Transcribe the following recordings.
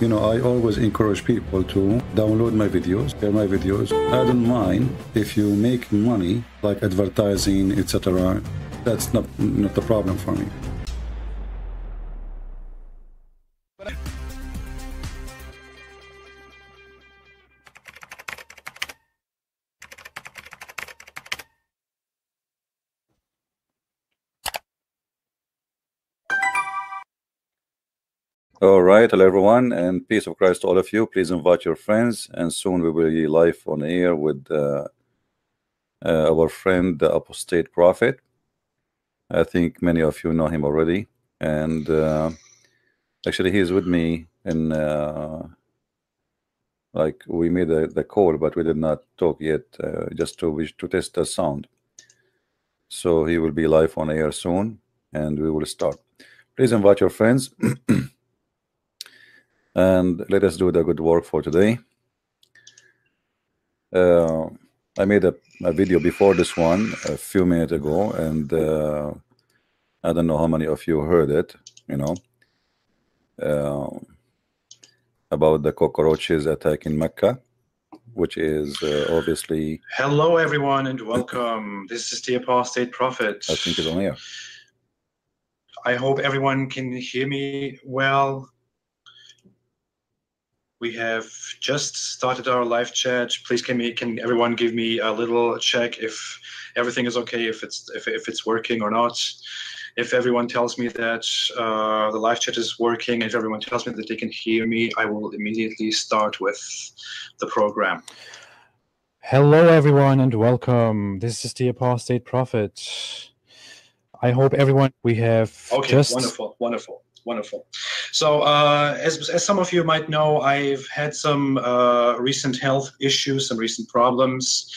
You know, I always encourage people to download my videos, share my videos. I don't mind if you make money, like advertising, etc. That's not the problem for me. All right, hello everyone, and peace of Christ to all of you. Please invite your friends, and soon we will be live on air with our friend, the Apostate Prophet. I think many of you know him already, and actually he is with me, and like we made the call, but we did not talk yet, just to test the sound. So he will be live on air soon, and we will start. Please invite your friends. And let us do the good work for today. I made a video before this one a few minutes ago, and I don't know how many of you heard it, you know, about the cockroaches attacking Mecca, which is obviously... Hello, everyone, and welcome. This is the Apostate Prophet. I think it's on here. I hope everyone can hear me well. We have just started our live chat. Please, can everyone give me a little check if everything is okay, if it's working or not? If everyone tells me that the live chat is working, if everyone tells me that they can hear me, I will immediately start with the program. Hello, everyone, and welcome. This is the Apostate Prophet. I hope everyone Wonderful. So as some of you might know, I've had some recent health issues, some recent problems.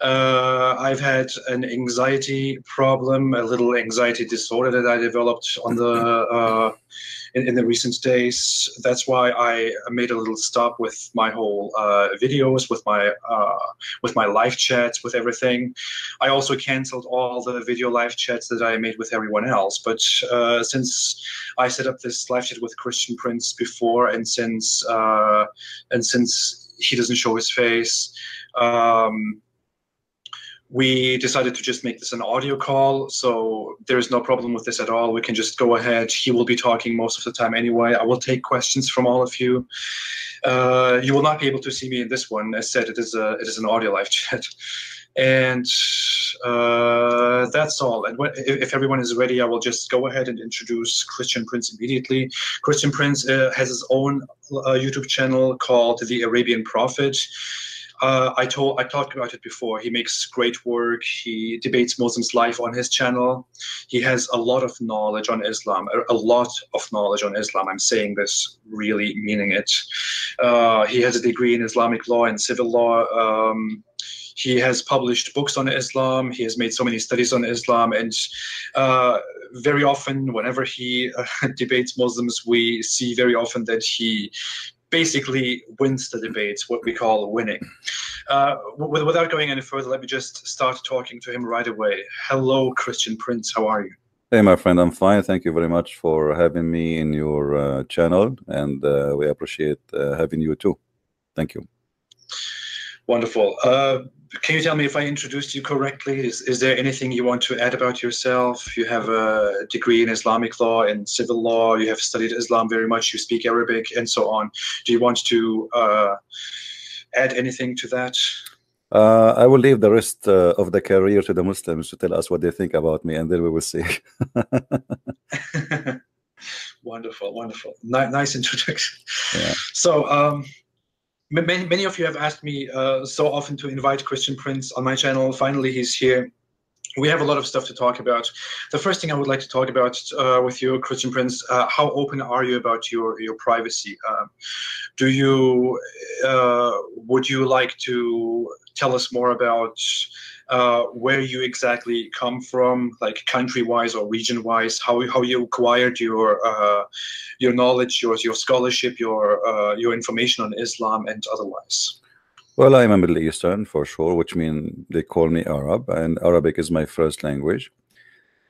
I've had an anxiety problem, a little anxiety disorder that I developed on the in the recent days. That's why I made a little stop with my whole videos, with my live chats, with everything. I also canceled all the video live chats that I made with everyone else. But since I set up this live chat with Christian Prince before, and since he doesn't show his face, we decided to just make this an audio call, so there is no problem with this at all. We can just go ahead. He will be talking most of the time anyway. I will take questions from all of you. You will not be able to see me in this one. As said, it is an audio live chat. And that's all. And if everyone is ready, I will just go ahead and introduce Christian Prince immediately. Christian Prince has his own YouTube channel called The Arabian Prophet. I talked about it before. He makes great work. He debates Muslims live on his channel. He has a lot of knowledge on Islam, I'm saying this really meaning it. He has a degree in Islamic law and civil law. He has published books on Islam. He has made so many studies on Islam, and very often whenever he debates Muslims, we see very often that he basically wins the debates, what we call winning. Without going any further, let me just start talking to him right away. Hello, Christian Prince, how are you? Hey, my friend, I'm fine. Thank you very much for having me in your channel, and we appreciate having you too. Thank you. Wonderful. Can you tell me if I introduced you correctly? Is there anything you want to add about yourself? You have a degree in Islamic law and civil law. You have studied Islam very much. You speak Arabic and so on. Do you want to add anything to that? I will leave the rest of the career to the Muslims to tell us what they think about me, and then we will see. Wonderful, wonderful. Nice introduction. Yeah. So... many of you have asked me so often to invite Christian Prince on my channel. Finally, he's here. We have a lot of stuff to talk about. The first thing I would like to talk about with you, Christian Prince, how open are you about your privacy? Would you like to tell us more about where you exactly come from, like country-wise or region-wise, how you acquired your knowledge, your scholarship, your information on Islam and otherwise? Well, I'm a Middle Eastern for sure, which means they call me Arab, and Arabic is my first language.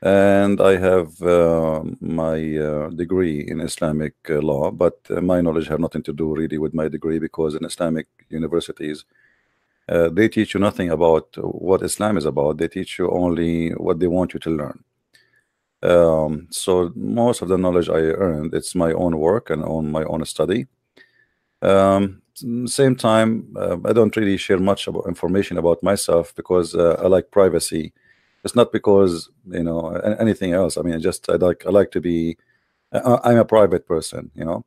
and I have my degree in Islamic law, but my knowledge have nothing to do really with my degree, because in Islamic universities they teach you nothing about what Islam is about. They teach you only what they want you to learn. So most of the knowledge I earned, it's my own work and on my own study. Same time, I don't really share much about information about myself, because I like privacy. It's not because, you know, anything else. I mean, I like to be, I'm a private person, you know.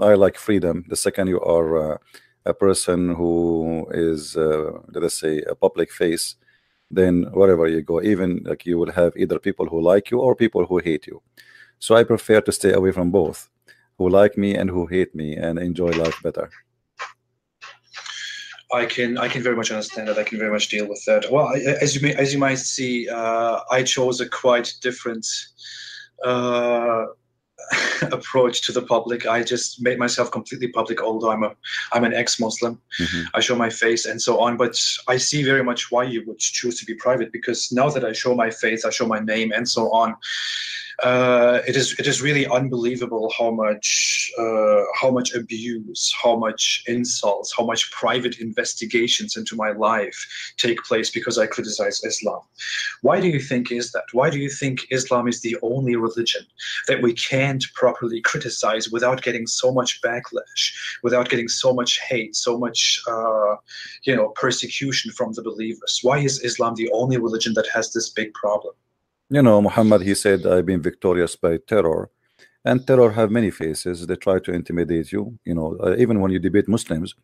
I like freedom. The second you are a person who is, let us say, a public face, then wherever you go, even like you will have either people who like you or people who hate you. So I prefer to stay away from both, who like me and who hate me, and enjoy life better. I can very much understand that. I can very much deal with that. Well, as you might see, I chose a quite different approach to the public. I just made myself completely public, although I'm an ex-Muslim. Mm-hmm. I show my face and so on, but I see very much why you would choose to be private, because now that I show my face, I show my name and so on. It is really unbelievable how much abuse, how much insults, how much private investigations into my life take place because I criticize Islam. Why do you think is that? Why do you think Islam is the only religion that we can't properly criticize without getting so much backlash, without getting so much hate, so much you know, persecution from the believers? Why is Islam the only religion that has this big problem? You know, Muhammad, he said, I've been victorious by terror. And terror have many faces. They try to intimidate you. You know, even when you debate Muslims,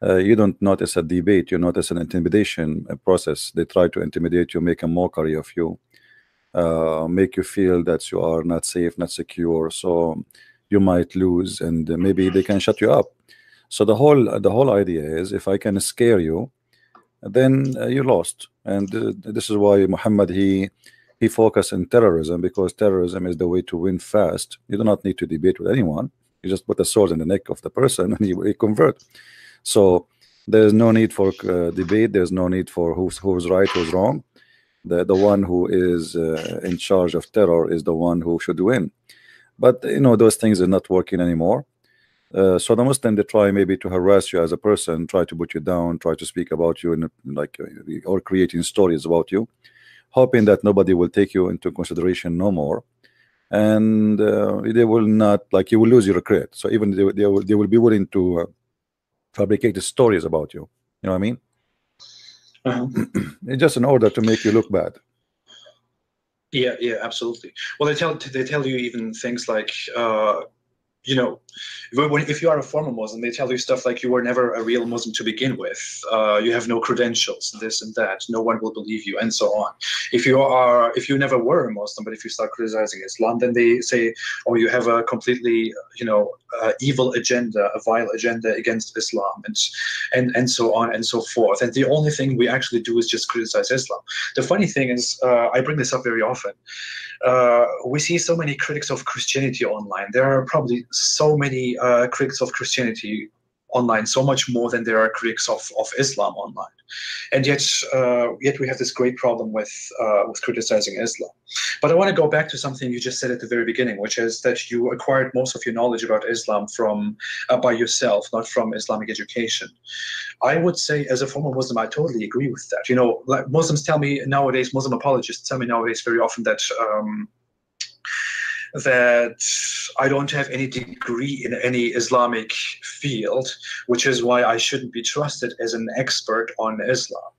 you don't notice a debate. You notice an intimidation process. They try to intimidate you, make a mockery of you, make you feel that you are not safe, not secure. So you might lose, and maybe they can shut you up. So the whole idea is, if I can scare you, then you lost. And this is why Muhammad, he focused on terrorism, because terrorism is the way to win fast. You do not need to debate with anyone. You just put a sword in the neck of the person and you convert. So there's no need for debate. There's no need for who's right, who's wrong. The one who is in charge of terror is the one who should win. But, you know, those things are not working anymore. So the Muslim, they try maybe to harass you as a person, try to put you down, try to speak about you, or creating stories about you, hoping that nobody will take you into consideration no more, and they will not, like, you will lose your credit. So even they will be willing to fabricate the stories about you. You know what I mean? It's just in order to make you look bad. Yeah, yeah, absolutely. Well, they tell you even things like, you know, if you are a former Muslim, they tell you stuff like, you were never a real Muslim to begin with. You have no credentials, this and that. No one will believe you, and so on. If you never were a Muslim, but if you start criticizing Islam, then they say, oh, you have a completely, you know, evil agenda, a vile agenda against Islam, and so on and so forth. And the only thing we actually do is just criticize Islam. The funny thing is, I bring this up very often. We see so many critics of Christianity online. There are probably so many critics of Christianity online, so much more than there are critics of Islam online, and yet we have this great problem with criticizing Islam. But I want to go back to something you just said at the very beginning, which is that you acquired most of your knowledge about Islam from by yourself, not from Islamic education. I would say, as a former Muslim, I totally agree with that. You know, like Muslims tell me nowadays, Muslim apologists tell me nowadays very often that that I don't have any degree in any Islamic field, which is why I shouldn't be trusted as an expert on Islam.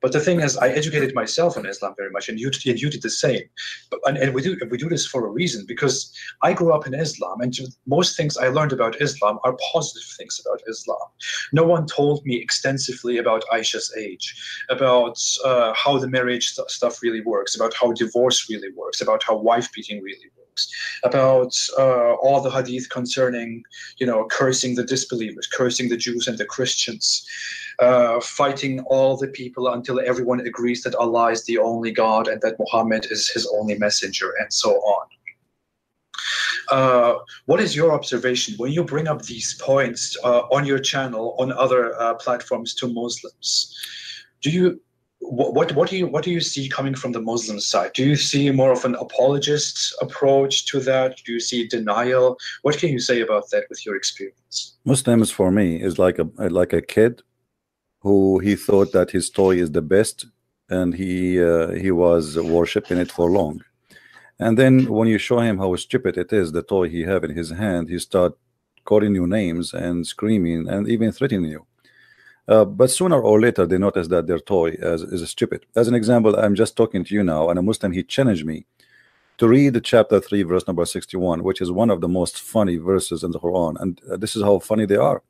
But the thing is, I educated myself on Islam very much, and you did the same. But, and we do this for a reason, because I grew up in Islam, and most things I learned about Islam are positive things about Islam. No one told me extensively about Aisha's age, about how the marriage stuff really works, about how divorce really works, about how wife-beating really works, about all the hadith concerning, you know, cursing the disbelievers, cursing the Jews and the Christians, fighting all the people until everyone agrees that Allah is the only God and that Muhammad is his only messenger, and so on. What is your observation when you bring up these points on your channel, on other platforms, to Muslims? Do you What do you see coming from the Muslim side? Do you see more of an apologist approach to that? Do you see denial? What can you say about that with your experience? Muslims for me is like a kid who he thought that his toy is the best, and he was worshipping it for long, and then when you show him how stupid it is, the toy he have in his hand, he start calling you names and screaming and even threatening you. But sooner or later they notice that their toy is stupid. As an example, I'm just talking to you now, and a Muslim, he challenged me to read chapter 3 verse number 61, which is one of the most funny verses in the Quran, and this is how funny they are.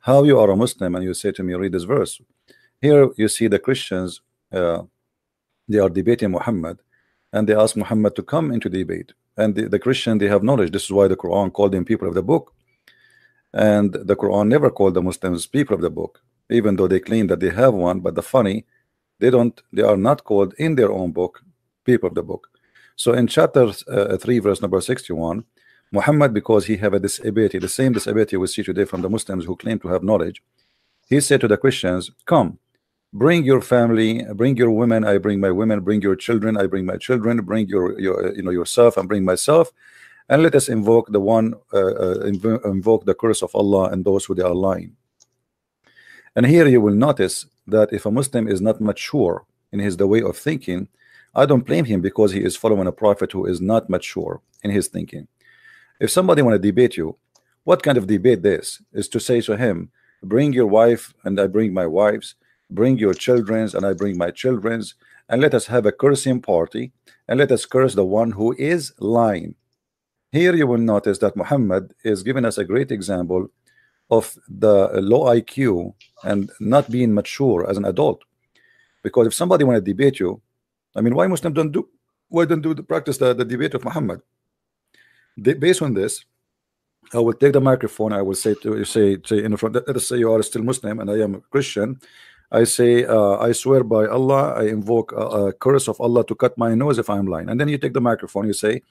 How you are a Muslim and you say to me, read this verse. Here you see the Christians, they are debating Muhammad, and they ask Muhammad to come into debate, and the Christian, they have knowledge. This is why the Quran called them people of the book, and the Quran never called the Muslims people of the book, even though they claim that they have one. But the funny, they are not called in their own book people of the book. So in chapter 3 verse number 61, Muhammad, because he have a disability, the same disability we see today from the Muslims who claim to have knowledge, he said to the Christians, come, bring your family, bring your women, I bring my women, bring your children, I bring my children, bring yourself and bring myself, and let us invoke the one invoke the curse of Allah and those who they are lying. And here you will notice that if a Muslim is not mature in his way of thinking, I don't blame him, because he is following a prophet who is not mature in his thinking. If somebody want to debate you, what kind of debate this is? To say to him, bring your wife and I bring my wives, bring your children's and I bring my children's, and let us have a cursing party, and let us curse the one who is lying. Here you will notice that Muhammad is giving us a great example of the low IQ and not being mature as an adult. Because if somebody want to debate you, I mean, why Muslims don't practice the debate of Muhammad? Based on this, I will take the microphone, I will say to you, say in front, let us say you are still Muslim and I am a Christian. I say, I swear by Allah, I invoke a curse of Allah to cut my nose if I am lying. And then you take the microphone, you say,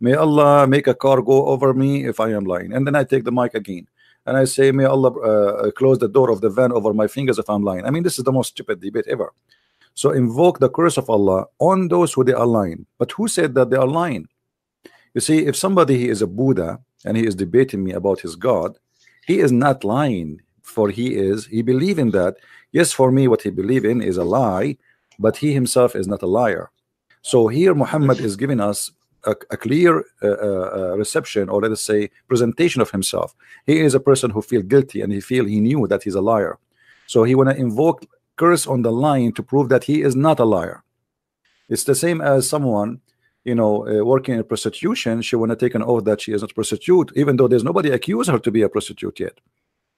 may Allah make a car go over me if I am lying. And then I take the mic again, and I say, may Allah close the door of the van over my fingers if I'm lying. I mean, this is the most stupid debate ever. So invoke the curse of Allah on those who they are lying. But who said that they are lying? You see, if somebody he is a Buddha and he is debating me about his God, he is not lying, for he believes in that. Yes, for me, what he believes in is a lie, but he himself is not a liar. So here Muhammad is giving us a clear reception, or let us say presentation of himself. He is a person who feels guilty, and he feels he knew that he's a liar, so he want to invoke curse on the line to prove that he is not a liar. It's the same as someone, you know, working in prostitution. She want to take an oath that she is not a prostitute, even though there's nobody accused her to be a prostitute yet,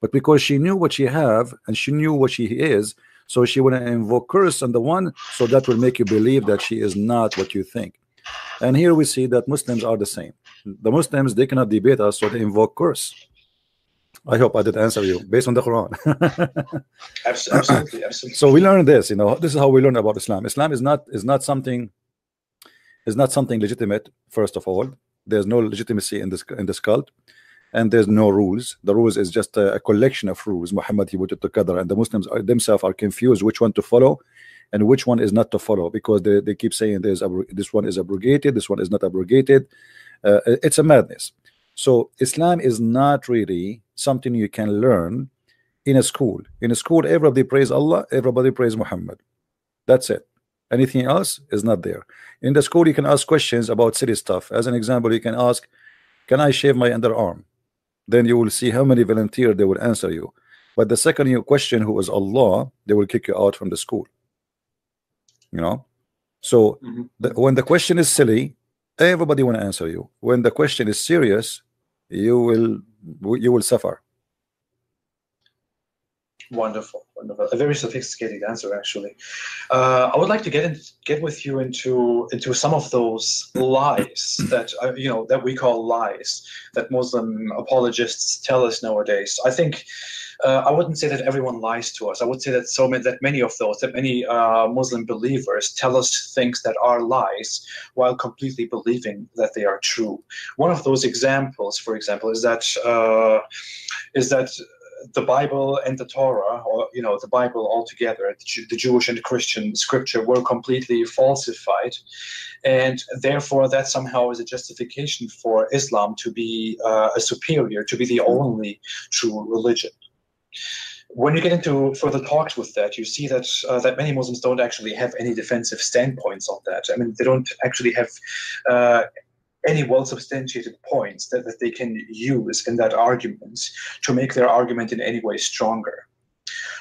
but because she knew what she have and she knew what she is, so she want to invoke curse on the one, so that will make you believe that she is not what you think. And here we see that Muslims are the same. The Muslims, they cannot debate us, so they invoke curse. I hope I did answer you based on the Quran. Absolutely, absolutely. So we learn this, you know, this is how we learn about Islam. Islam is not something legitimate. First of all, there's no legitimacy in this cult, and there's no rules. The rules is just a collection of rules Muhammad he put it together, and the Muslims themselves are confused which one to follow and which one is not to follow, because they keep saying this one is abrogated, this one is not abrogated. It's a madness. So Islam is not really something you can learn in a school. In a school, everybody prays Allah, everybody prays Muhammad, that's it. Anything else is not there. In the school, you can ask questions about silly stuff. As an example, you can ask, can I shave my underarm? Then you will see how many volunteers they will answer you. But the second you question who is Allah, they will kick you out from the school. You know, so when the question is silly, everybody want to answer you. When the question is serious, you will suffer. Wonderful, wonderful. A very sophisticated answer, actually. I would like to get with you into some of those lies that you know, that we call lies, that Muslim apologists tell us nowadays. I think. I wouldn't say that everyone lies to us. I would say that many Muslim believers tell us things that are lies while completely believing that they are true. One of those examples, for example, is that the Bible and the Torah, or the Bible altogether, the Jewish and the Christian scripture, were completely falsified, and therefore that somehow is a justification for Islam to be a superior, to be the only true religion. When you get into further talks with that, you see that that many Muslims don't actually have any defensive standpoints on that. I mean, they don't actually have any well-substantiated points that they can use in that argument to make their argument in any way stronger.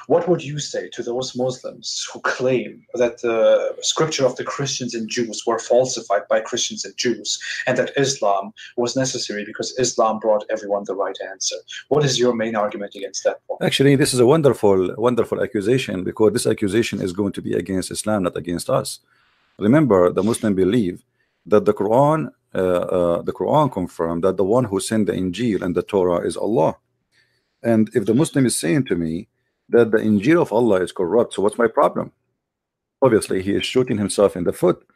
What would you say to those Muslims who claim that the scripture of the Christians and Jews were falsified by Christians and Jews, and that Islam was necessary because Islam brought everyone the right answer? What is your main argument against that point? Actually, this is a wonderful, wonderful accusation, because this accusation is going to be against Islam, not against us. Remember, the Muslim believe that the Quran confirmed that the one who sent the Injil and the Torah is Allah. And if the Muslim is saying to me that the Injil of Allah is corrupt, so what's my problem? Obviously, he is shooting himself in the foot.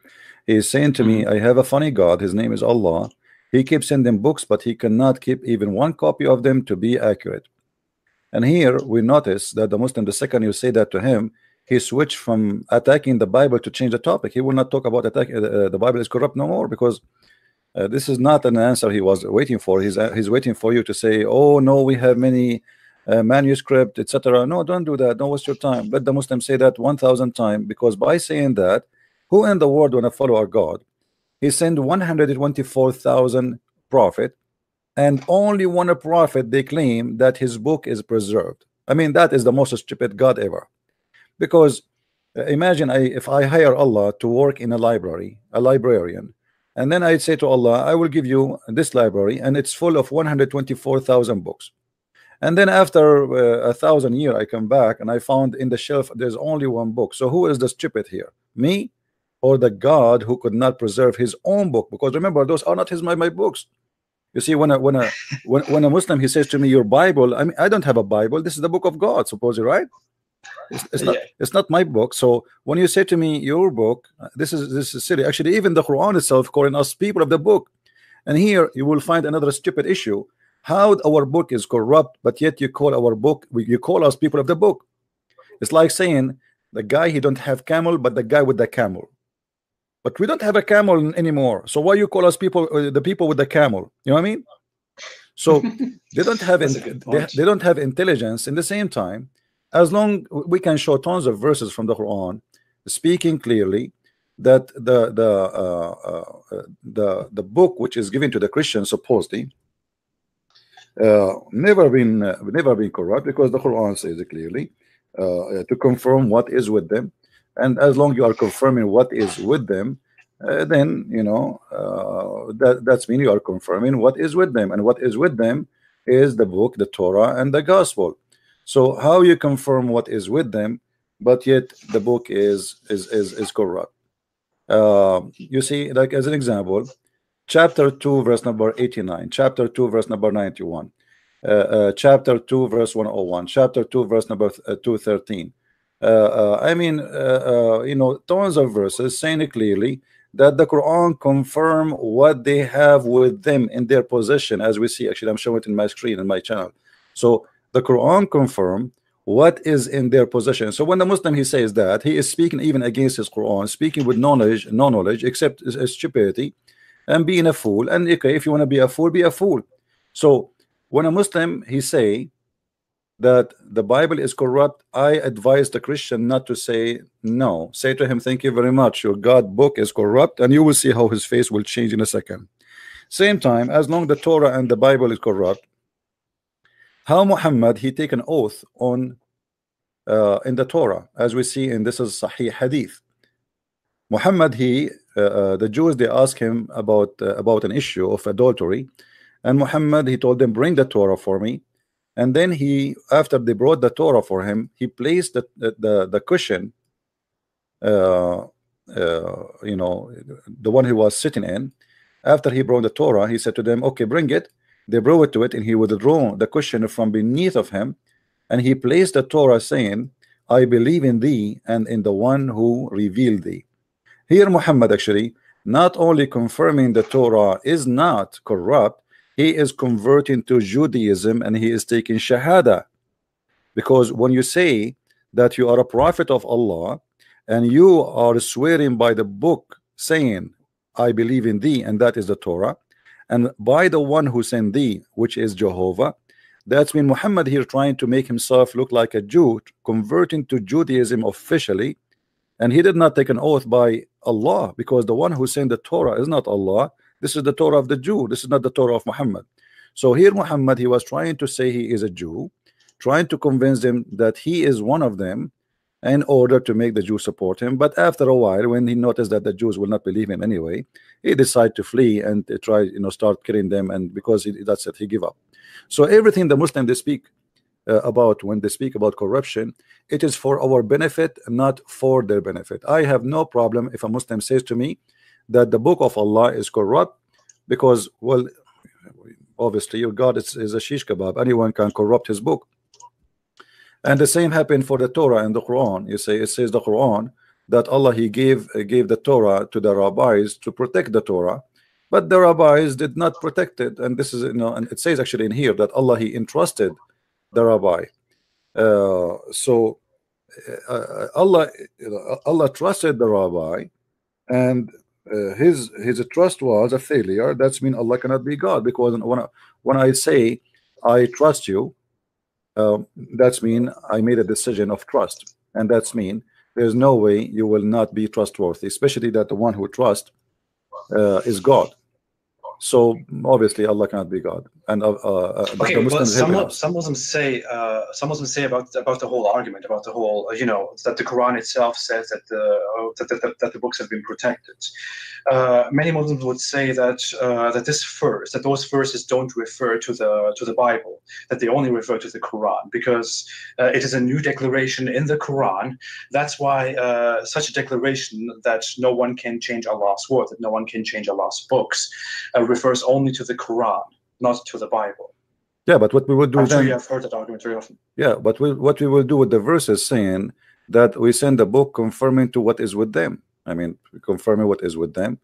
He is saying to me, I have a funny God, his name is Allah. He keeps sending books, but he cannot keep even one copy of them to be accurate. And here we notice that the Muslim, the second you say that to him, he switched from attacking the Bible to change the topic. He will not talk about the Bible is corrupt no more, because this is not an answer he was waiting for. He's waiting for you to say, oh no, we have many manuscript, etc. No, don't do that. Don't waste your time. Let the Muslim say that 1,000 times, because by saying that, who in the world wanna follow our God? He sent 124,000 prophets, and only one prophet they claim that his book is preserved. I mean, that is the most stupid God ever. Because imagine if I hire Allah to work in a library, a librarian, and then I say to Allah, I will give you this library, and it's full of 124,000 books. And then after 1,000 years, I come back and I found in the shelf there's only one book. So who is the stupid here, me or the God who could not preserve his own book? Because remember, those are not my books. You see, when a Muslim, he says to me, your Bible, I mean, I don't have a Bible. This is the book of God, supposedly, right? It's not my book. So when you say to me, your book, this is silly. Actually, even the Quran itself calling us people of the book. And here you will find another stupid issue. How our book is corrupt, but yet you call our book, you call us people of the book. It's like saying the guy he don't have camel, but the guy with the camel. But we don't have a camel anymore. So why you call us people, the people with the camel? You know what I mean? So they don't have intelligence. In the same time, as long we can show tons of verses from the Quran speaking clearly that the book which is given to the Christians supposedly never been corrupt, because the Quran says it clearly to confirm what is with them. And as long you are confirming what is with them, then that's mean you are confirming what is with them, and what is with them is the book, the Torah, and the gospel. So how you confirm what is with them, but yet the book is corrupt? You see, like as an example, chapter 2 verse number 89, chapter 2 verse number 91, chapter 2 verse 101, chapter 2 verse number 213. I mean, tons of verses saying it clearly that the Quran confirm what they have with them in their possession, as we see. Actually, I'm showing it in my screen in my channel. So the Quran confirm what is in their possession. So when the Muslim he says that, he is speaking even against his Quran, speaking with no knowledge except stupidity, and being a fool. And okay, if you want to be a fool, be a fool. So when a Muslim he say that the Bible is corrupt, I advise the Christian not to say no. Say to him, thank you very much, your God book is corrupt, and you will see how his face will change in a second. Same time, as long the Torah and the Bible is corrupt, how Muhammad he take an oath on in the Torah, as we see, and this is Sahih Hadith. Muhammad he the Jews they ask him about an issue of adultery, and Muhammad he told them, bring the Torah for me. And then he, after they brought the Torah for him, he placed the cushion, the one he was sitting in. After he brought the Torah, he said to them, okay, bring it. They brought it to it, and he withdrew the cushion from beneath of him, and he placed the Torah, saying, I believe in thee and in the one who revealed thee. Here Muhammad actually not only confirming the Torah is not corrupt, he is converting to Judaism, and he is taking Shahada. Because when you say that you are a prophet of Allah and you are swearing by the book saying, I believe in thee, and that is the Torah, and by the one who sent thee, which is Jehovah, that's when Muhammad here trying to make himself look like a Jew, converting to Judaism officially, and he did not take an oath by Allah, because the one who sent the Torah is not Allah. This is the Torah of the Jew. This is not the Torah of Muhammad. So here Muhammad, he was trying to say he is a Jew, trying to convince them that he is one of them in order to make the Jews support him. But after a while, when he noticed that the Jews will not believe him anyway, he decided to flee and try, you know, start killing them. And because that's it, he gave up. So everything the Muslims they speak about when they speak about corruption, it is for our benefit, not for their benefit. I have no problem if a Muslim says to me that the book of Allah is corrupt, because, well, obviously your God is a shish kebab. Anyone can corrupt his book. And the same happened for the Torah and the Quran. You say it says the Quran that Allah he gave the Torah to the rabbis to protect the Torah, but the rabbis did not protect it. And this is, you know, and it says actually in here that Allah he entrusted the rabbi. Allah trusted the rabbi, and his trust was a failure. That's mean Allah cannot be God, because when I say I trust you, that's mean I made a decision of trust, and that's mean there's no way you will not be trustworthy, especially that the one who trusts is God. So obviously Allah cannot be God. And okay, well, some Muslims say about the whole argument, about the whole, you know, that the Quran itself says that the books have been protected. Many Muslims would say that those verses don't refer to the Bible, that they only refer to the Quran, because it is a new declaration in the Quran. That's why such a declaration that no one can change Allah's word, that no one can change Allah's books, refers only to the Quran, not to the Bible. Yeah, but what we would do, I'm sure you have heard that argument very often. Yeah, but what we will do with the verses saying that we send a book confirming to what is with them. I mean, confirming what is with them.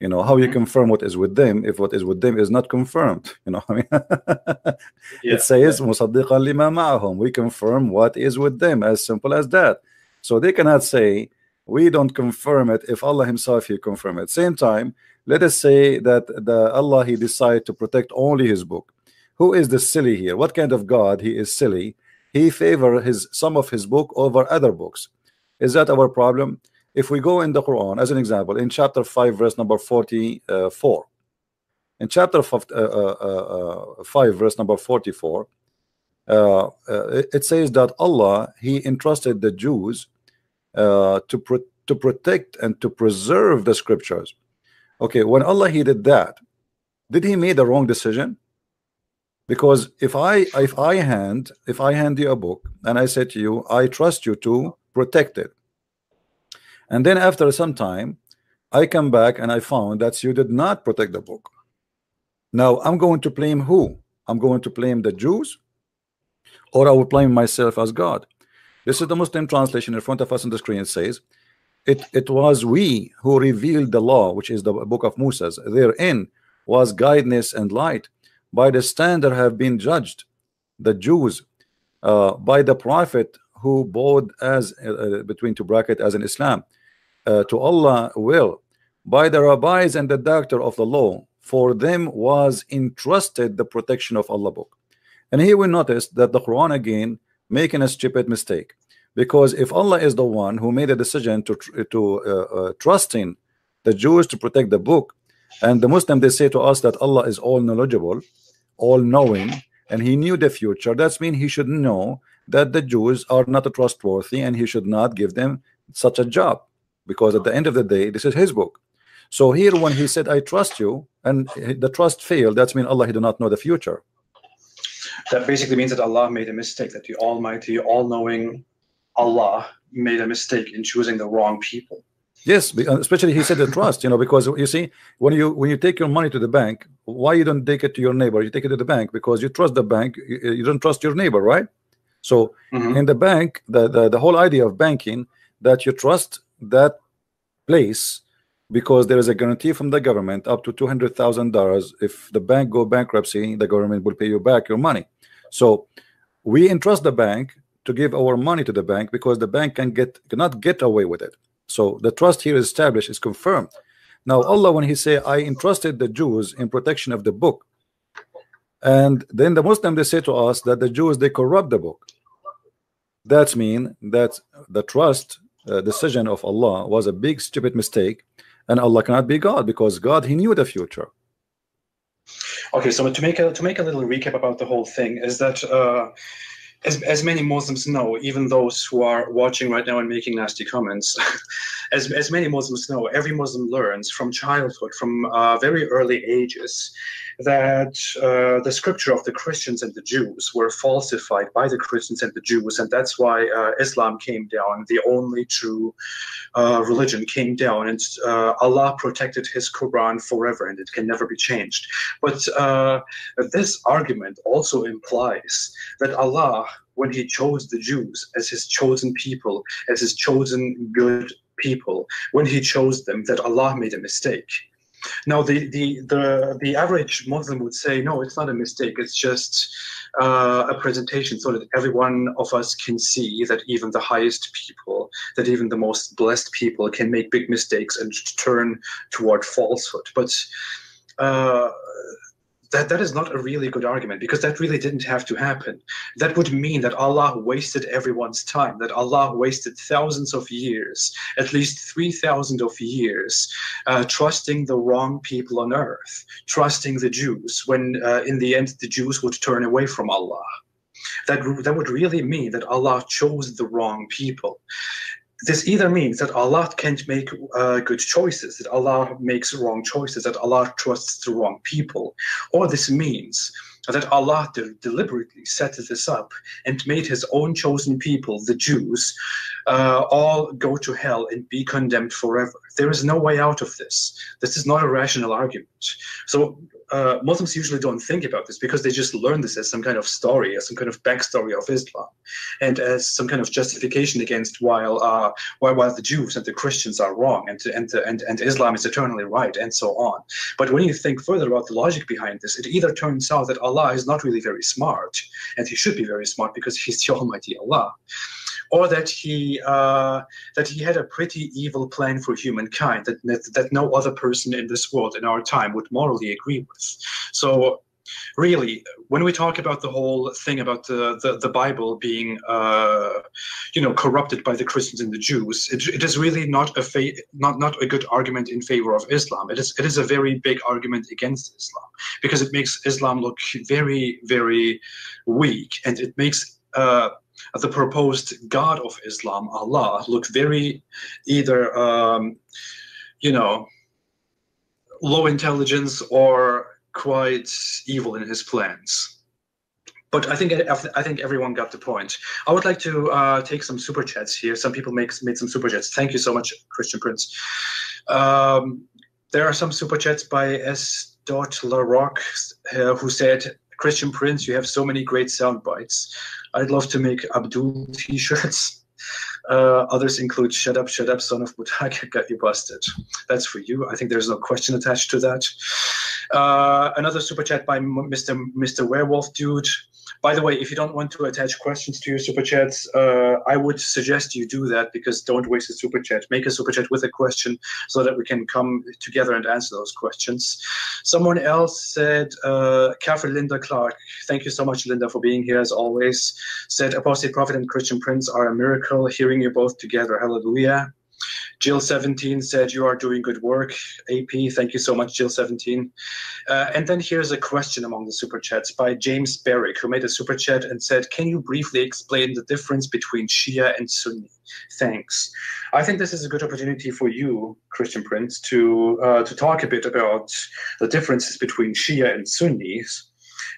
You know, how you confirm what is with them if what is with them is not confirmed? You know, I mean, it says musaddiqan lima ma'ahum. We confirm what is with them, as simple as that. So they cannot say we don't confirm it if Allah himself he confirm it. Same time, let us say that Allah he decided to protect only his book. Who is the silly here? What kind of God he is silly? He favors some of his book over other books. Is that our problem? If we go in the Quran, as an example, in chapter 5, verse number 44, in chapter 5, verse number 44, it says that Allah he entrusted the Jews to protect and to preserve the scriptures. Okay, when Allah he did that, did he make the wrong decision? Because if I hand you a book and I say to you, I trust you to protect it, and then after some time I come back and I found that you did not protect the book, now I'm going to blame who? I'm going to blame the Jews, or I will blame myself as God? This is the Muslim translation in front of us on the screen. It says, It was we who revealed the law, which is the book of Moses. Therein was guidance and light. By the standard have been judged the Jews, by the prophet who bowed as between two brackets as in Islam, to Allah will, by the rabbis and the doctor of the law. For them was entrusted the protection of Allah book. And here we notice that the Quran again making a stupid mistake. Because if Allah is the one who made a decision to trusting the Jews to protect the book, and the Muslim they say to us that Allah is all knowledgeable, all knowing, and he knew the future, that's mean he should know that the Jews are not trustworthy and he should not give them such a job, because at the end of the day this is his book. So here when he said I trust you and the trust failed, that's mean Allah he do not know the future. That basically means that Allah made a mistake, that the Almighty, all-knowing Allah made a mistake in choosing the wrong people. Yes, especially he said the trust, you know, because you see, when you take your money to the bank, why you don't take it to your neighbor? You take it to the bank because you trust the bank. You don't trust your neighbor, right? So in the bank, the whole idea of banking, that you trust that place because there is a guarantee from the government up to $200,000. If the bank go bankruptcy, the government will pay you back your money. So we entrust the bank to give our money to the bank, because the bank cannot get away with it. So the trust here is established, is confirmed. Now Allah, when he say, I entrusted the Jews in protection of the book, and then the Muslim, they say to us that the Jews, they corrupt the book. That means that the trust decision of Allah was a big stupid mistake, and Allah cannot be God, because God, he knew the future. Okay, so to make a little recap about the whole thing is that as many Muslims know, even those who are watching right now and making nasty comments, as many Muslims know, every Muslim learns from childhood, from very early ages, that the scripture of the Christians and the Jews were falsified by the Christians and the Jews, and that's why Islam came down, the only true religion came down, and Allah protected his Quran forever, and it can never be changed. But this argument also implies that Allah, when he chose the Jews as his chosen people, as his chosen good people, when he chose them, that Allah made a mistake. Now, the average Muslim would say, no, it's not a mistake. It's just a presentation so that every one of us can see that even the highest people, that even the most blessed people can make big mistakes and turn toward falsehood. But that is not a really good argument, because that really didn't have to happen. That would mean that Allah wasted everyone's time, that Allah wasted thousands of years, at least 3,000 of years, trusting the wrong people on earth, trusting the Jews, when in the end the Jews would turn away from Allah. That would really mean that Allah chose the wrong people. This either means that Allah can't make good choices, that Allah makes wrong choices, that Allah trusts the wrong people, or this means that Allah deliberately set this up and made his own chosen people, the Jews, all go to hell and be condemned forever. There is no way out of this. This is not a rational argument. So Muslims usually don't think about this, because they just learn this as some kind of story, as some kind of backstory of Islam, and as some kind of justification against while the Jews and the Christians are wrong, and Islam is eternally right, and so on. But when you think further about the logic behind this, it either turns out that Allah is not really very smart, and he should be very smart because he's the Almighty Allah, or that he had a pretty evil plan for humankind that no other person in this world in our time would morally agree with. So really, when we talk about the whole thing about the Bible being corrupted by the Christians and the Jews, it is really not a good argument in favor of Islam. It is a very big argument against Islam, because it makes Islam look very, very weak, and it makes the proposed God of Islam, Allah, look very either low intelligence or quite evil in his plans. But I think everyone got the point. I would like to take some super chats here. Some people made some super chats. Thank you so much, Christian Prince. There are some super chats by S. LaRock, who said, Christian Prince, you have so many great sound bites. I'd love to make Abdul t-shirts. Others include shut up, son of Butaka, got you busted. That's for you. I think there's no question attached to that. Another super chat by Mr. Werewolf Dude. By the way, if you don't want to attach questions to your super chats, I would suggest you do that, because don't waste a super chat. Make a super chat with a question so that we can come together and answer those questions. Someone else said, Kafir Linda Clark, thank you so much, Linda, for being here as always, said, Apostate Prophet and Christian Prince are a miracle, hearing you both together. Hallelujah. Jill17 said, you are doing good work, AP. Thank you so much, Jill17. And then here's a question among the super chats by James Barrick, who made a super chat and said, can you briefly explain the difference between Shia and Sunni? Thanks. I think this is a good opportunity for you, Christian Prince, to talk a bit about the differences between Shia and Sunnis,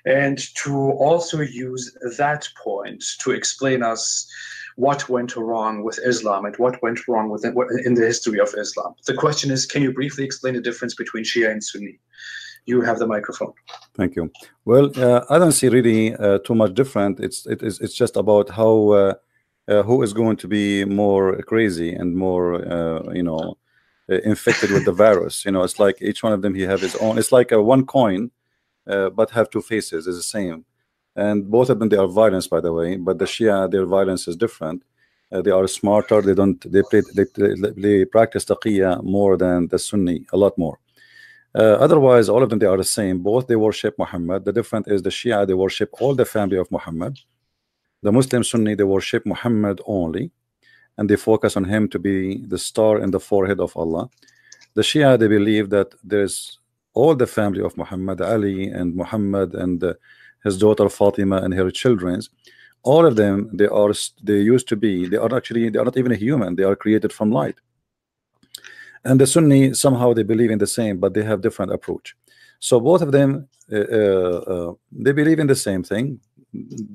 and to also use that point to explain us what went wrong with Islam and what went wrong with in the history of Islam. The question is, can you briefly explain the difference between Shia and Sunni? You have the microphone. Thank you. Well, I don't see really too much different. It's just about how who is going to be more crazy and more infected with the virus. It's like each one of them, he have his own. It's like one coin, but have two faces. It's the same. And both of them, they are violence, by the way, but the Shia, their violence is different. They are smarter. They don't. They practice taqiyya more than the Sunni, a lot more. Otherwise, all of them, they are the same. Both they worship Muhammad. The difference is the Shia, they worship all the family of Muhammad. The Muslim Sunni, they worship Muhammad only, and they focus on him to be the star in the forehead of Allah. The Shia, they believe that there's all the family of Muhammad, Ali and Muhammad and his daughter Fatima and her children. All of them, they are not even a human. They are created from light. And the Sunni, somehow they believe in the same, but they have different approach. So both of them, they believe in the same thing.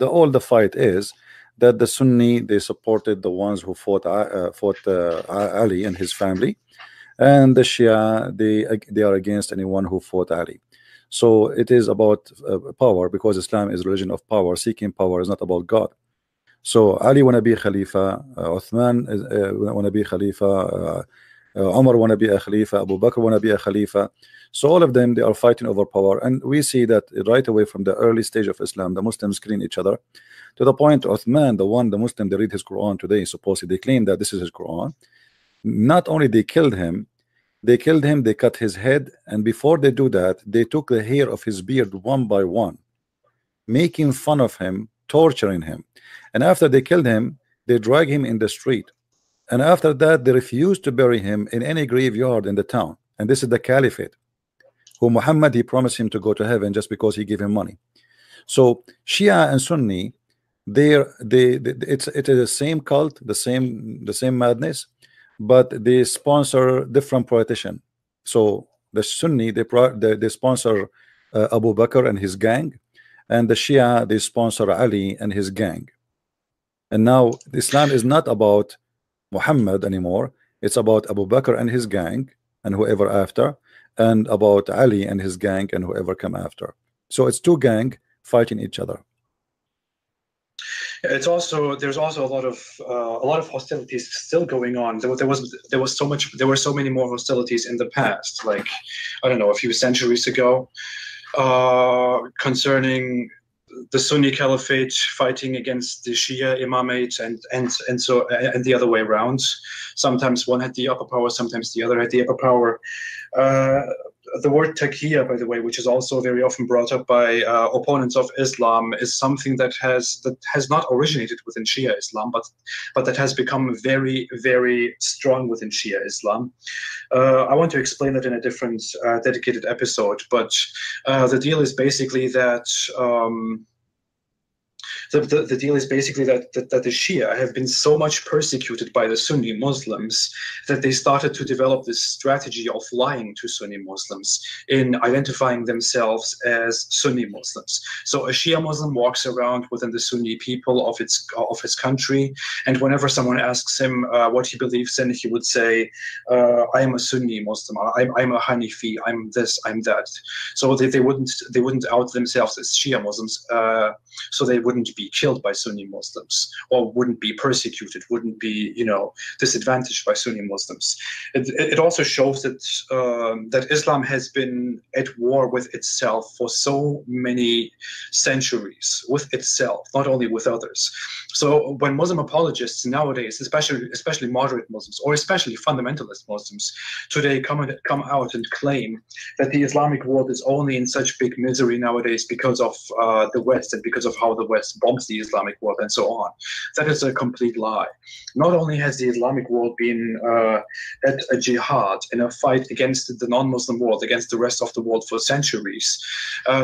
All the fight is that the Sunni, they supported the ones who fought Ali and his family, and the Shia, they are against anyone who fought Ali. So it is about power, because Islam is a religion of power. Seeking power is not about God. So Ali wanna be Khalifa, Uthman wanna be Khalifa, Umar wanna be a Khalifa, Abu Bakr wanna be a Khalifa. So all of them, they are fighting over power, and we see that right away from the early stage of Islam. The Muslims screen each other to the point Uthman, the Muslim, they read his Quran today. Supposedly, they claim that this is his Quran. Not only they killed him. They killed him, they cut his head, and before they do that, they took the hair of his beard one by one, making fun of him, torturing him. And after they killed him, they drag him in the street. And after that, they refused to bury him in any graveyard in the town. And this is the caliphate, who Muhammad, he promised him to go to heaven just because he gave him money. So Shia and Sunni, it is the same cult, the same madness, but they sponsor different politician. So the Sunni, they sponsor Abu Bakr and his gang, and the Shia, they sponsor Ali and his gang. And now Islam is not about Muhammad anymore. It's about Abu Bakr and his gang and whoever after, and about Ali and his gang and whoever come after. So it's two gang fighting each other. It's also, there's also a lot of hostilities still going on. There were so many more hostilities in the past, like I don't know, a few centuries ago, concerning the Sunni Caliphate fighting against the Shia Imamate, and the other way around. Sometimes one had the upper power, sometimes the other had the upper power. The word taqiyya, by the way, which is also very often brought up by opponents of Islam, is something that has not originated within Shia Islam, but that has become very, very strong within Shia Islam. I want to explain that in a different dedicated episode, but the deal is basically that the Shia have been so much persecuted by the Sunni Muslims that they started to develop this strategy of lying to Sunni Muslims in identifying themselves as Sunni Muslims. So a Shia Muslim walks around within the Sunni people of his country, and whenever someone asks him what he believes in, he would say, "I am a Sunni Muslim. I'm a Hanifi. I'm this. I'm that." So they wouldn't out themselves as Shia Muslims. So they wouldn't be killed by Sunni Muslims, or wouldn't be persecuted, wouldn't be, you know, disadvantaged by Sunni Muslims. It also shows that that Islam has been at war with itself for so many centuries, with itself, not only with others. So when Muslim apologists nowadays, especially moderate Muslims, or especially fundamentalist Muslims today, come out and claim that the Islamic world is only in such big misery nowadays because of the West, and because of how the West bombs the Islamic world and so on. That is a complete lie. Not only has the Islamic world been at a jihad, in a fight against the non-Muslim world, against the rest of the world for centuries,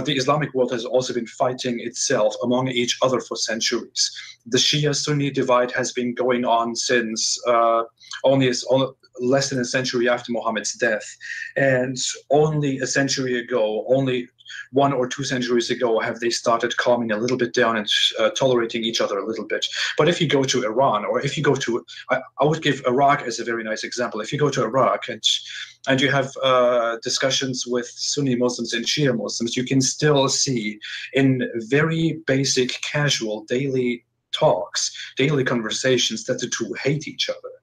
the Islamic world has also been fighting itself among each other for centuries. The Shia-Sunni divide has been going on since less than a century after Muhammad's death, and only a century ago, only 1 or 2 centuries ago, have they started calming a little bit down and tolerating each other a little bit. But if you go to Iran, or if you go to, I would give Iraq as a very nice example. If you go to Iraq and you have discussions with Sunni Muslims and Shia Muslims, you can still see in very basic, casual, daily talks, daily conversations, that the two hate each other.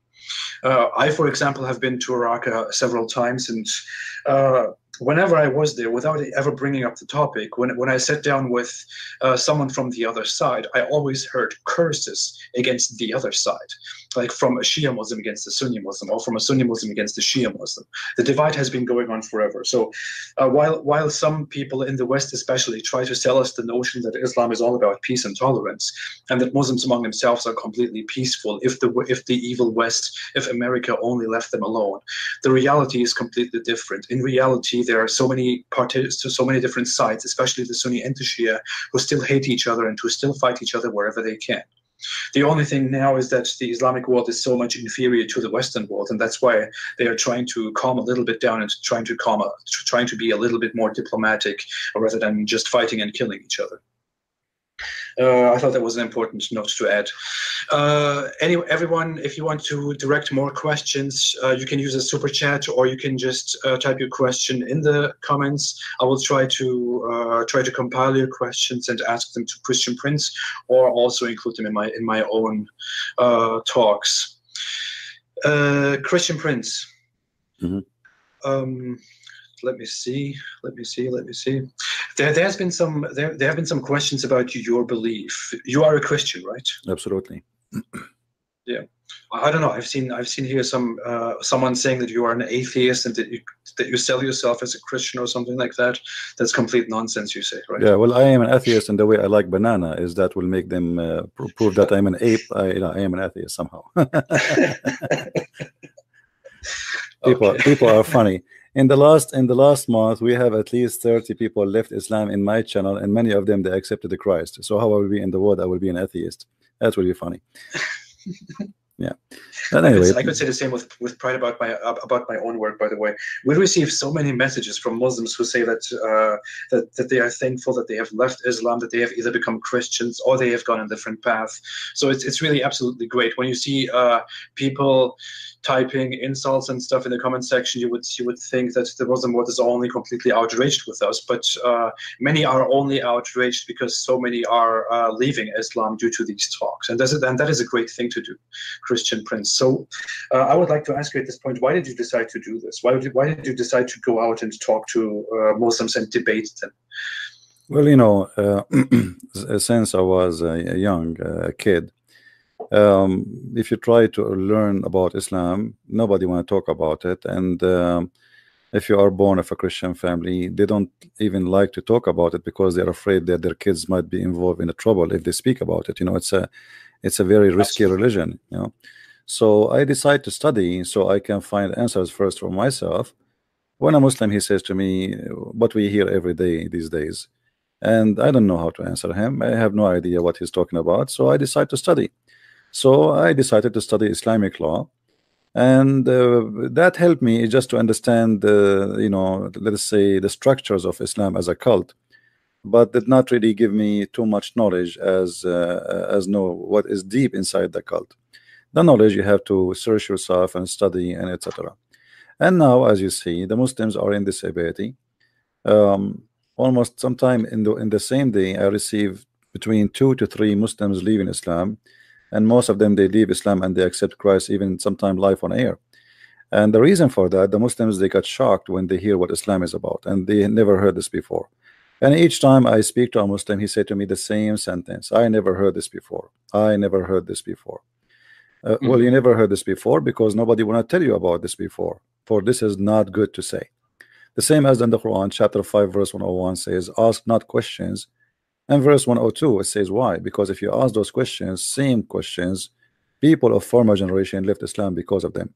I, for example, have been to Iraq several times, and whenever I was there, without ever bringing up the topic, when I sat down with someone from the other side, I always heard curses against the other side, like from a Shia Muslim against a Sunni Muslim, or from a Sunni Muslim against a Shia Muslim. The divide has been going on forever. So while some people in the West especially try to sell us the notion that Islam is all about peace and tolerance, and that Muslims among themselves are completely peaceful if the evil West, if America only left them alone, the reality is completely different. In reality, there are so many different sides, especially the Sunni and the Shia, who still hate each other and who still fight each other wherever they can. The only thing now is that the Islamic world is so much inferior to the Western world, and that's why they are trying to calm a little bit down and trying to be a little bit more diplomatic rather than just fighting and killing each other. I thought that was an important note to add. Everyone, if you want to direct more questions, you can use a super chat, or you can just type your question in the comments. I will try to compile your questions and ask them to Christian Prince, or also include them in my own talks. Christian Prince. Mm-hmm. Let me see. There have been some questions about your belief. You are a Christian, right? Absolutely. Yeah, I don't know. I've seen here someone saying that you are an atheist and that you sell yourself as a Christian or something like that. That's complete nonsense, you say, right? Yeah. Well, I am an atheist, and the way I like banana is that will make them prove that I'm an ape. I am an atheist somehow. People are funny. In the last month, we have at least 30 people left Islam in my channel, and many of them, they accepted the Christ. So how I will be in the world? I will be an atheist. That will be funny. Yeah. But anyway, I could say the same with pride about my own work. By the way, we receive so many messages from Muslims who say that that they are thankful that they have left Islam, that they have either become Christians or they have gone a different path. So it's really absolutely great when you see people typing insults and stuff in the comment section. You would think that the Muslim world is only completely outraged with us, but many are only outraged because so many are leaving Islam due to these talks, and that is a great thing to do, Christian Prince. So I would like to ask you at this point, why did you decide to do this? Why did you decide to go out and talk to Muslims and debate them? Well, you know, since I was a young kid, if you try to learn about Islam, nobody want to talk about it. And if you are born of a Christian family, they don't even like to talk about it because they're afraid that their kids might be involved in the trouble if they speak about it. You know, it's a very risky religion, you know. So I decided to study so I can find answers first for myself. When a Muslim, he says to me what we hear every day these days, and I don't know how to answer him. I have no idea what he's talking about. So I decided to study. So I decided to study Islamic law, and that helped me just to understand, you know, let us say the structures of Islam as a cult, but did not really give me too much knowledge as know what is deep inside the cult. The knowledge you have to search yourself and study and etc. And now, as you see, the Muslims are in disability. Almost sometime in the same day, I received between 2 to 3 Muslims leaving Islam. And most of them, they leave Islam and they accept Christ, even sometime live on air. And the reason for that, the Muslims, they got shocked when they hear what Islam is about, and they never heard this before. And each time I speak to a Muslim, he said to me the same sentence: I never heard this before. I never heard this before. Well, you never heard this before because nobody want to tell you about this before, for this is not good to say. The same as in the Quran, chapter 5, verse 101 says, ask not questions. And verse 102, it says why? Because if you ask those questions, same questions, people of former generation left Islam because of them.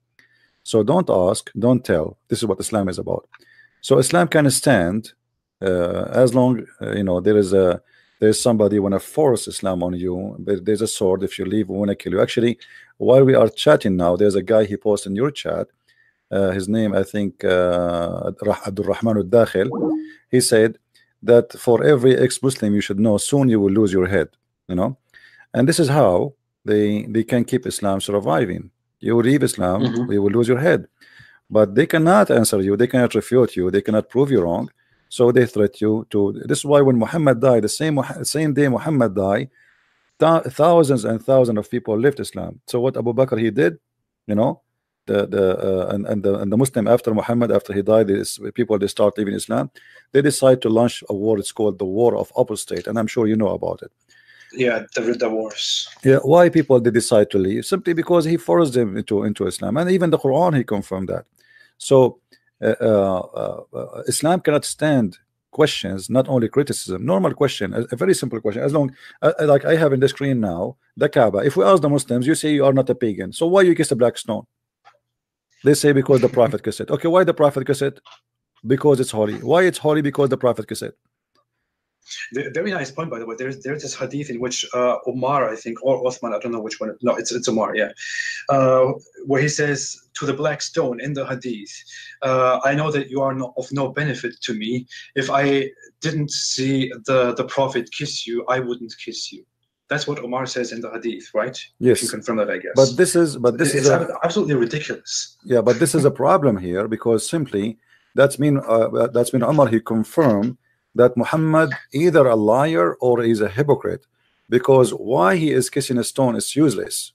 So don't ask, don't tell. This is what Islam is about. So Islam can stand as long you know, there's somebody want to force Islam on you. There's a sword. If you leave, we want to kill you. Actually, while we are chatting now, there's a guy, he posted in your chat. His name, I think, Abdurrahman al-Dakhil. He said that for every ex-Muslim you should know, soon you will lose your head, you know. And this is how they can keep Islam surviving. You will leave Islam, you will lose your head, but they cannot answer you, they cannot refute you, they cannot prove you wrong. So they threat you to. This is why when Muhammad died, the same day Muhammad died, thousands and thousands of people left Islam. So what Abu Bakr he did, you know, and the Muslim after Muhammad, after he died, people start leaving Islam. They decide to launch a war. It's called the War of Apostate, and I'm sure you know about it. Yeah, the Ridda Wars. Yeah, why people they decide to leave? Simply because he forced them into Islam, and even the Quran he confirmed that. So Islam cannot stand questions, not only criticism. Normal question, a very simple question. As long like I have in the screen now, the Kaaba. If we ask the Muslims, you say you are not a pagan. So why you kiss the black stone? They say because the Prophet kissed it. Okay, why the Prophet kissed it? Because it's holy. Why it's holy? Because the Prophet kissed it. Very nice point, by the way. There's this hadith in which Umar, I think, or Uthman, I don't know which one. No, it's Umar, yeah. Where he says to the black stone in the hadith, I know that you are of no benefit to me. If I didn't see the Prophet kiss you, I wouldn't kiss you. That's what Umar says in the hadith, right? Yes. If you confirm that, I guess. But this is absolutely ridiculous. Yeah, but this is a problem here, because simply that's mean Umar, he confirmed that Muhammad either a liar or is a hypocrite, because why he is kissing a stone is useless.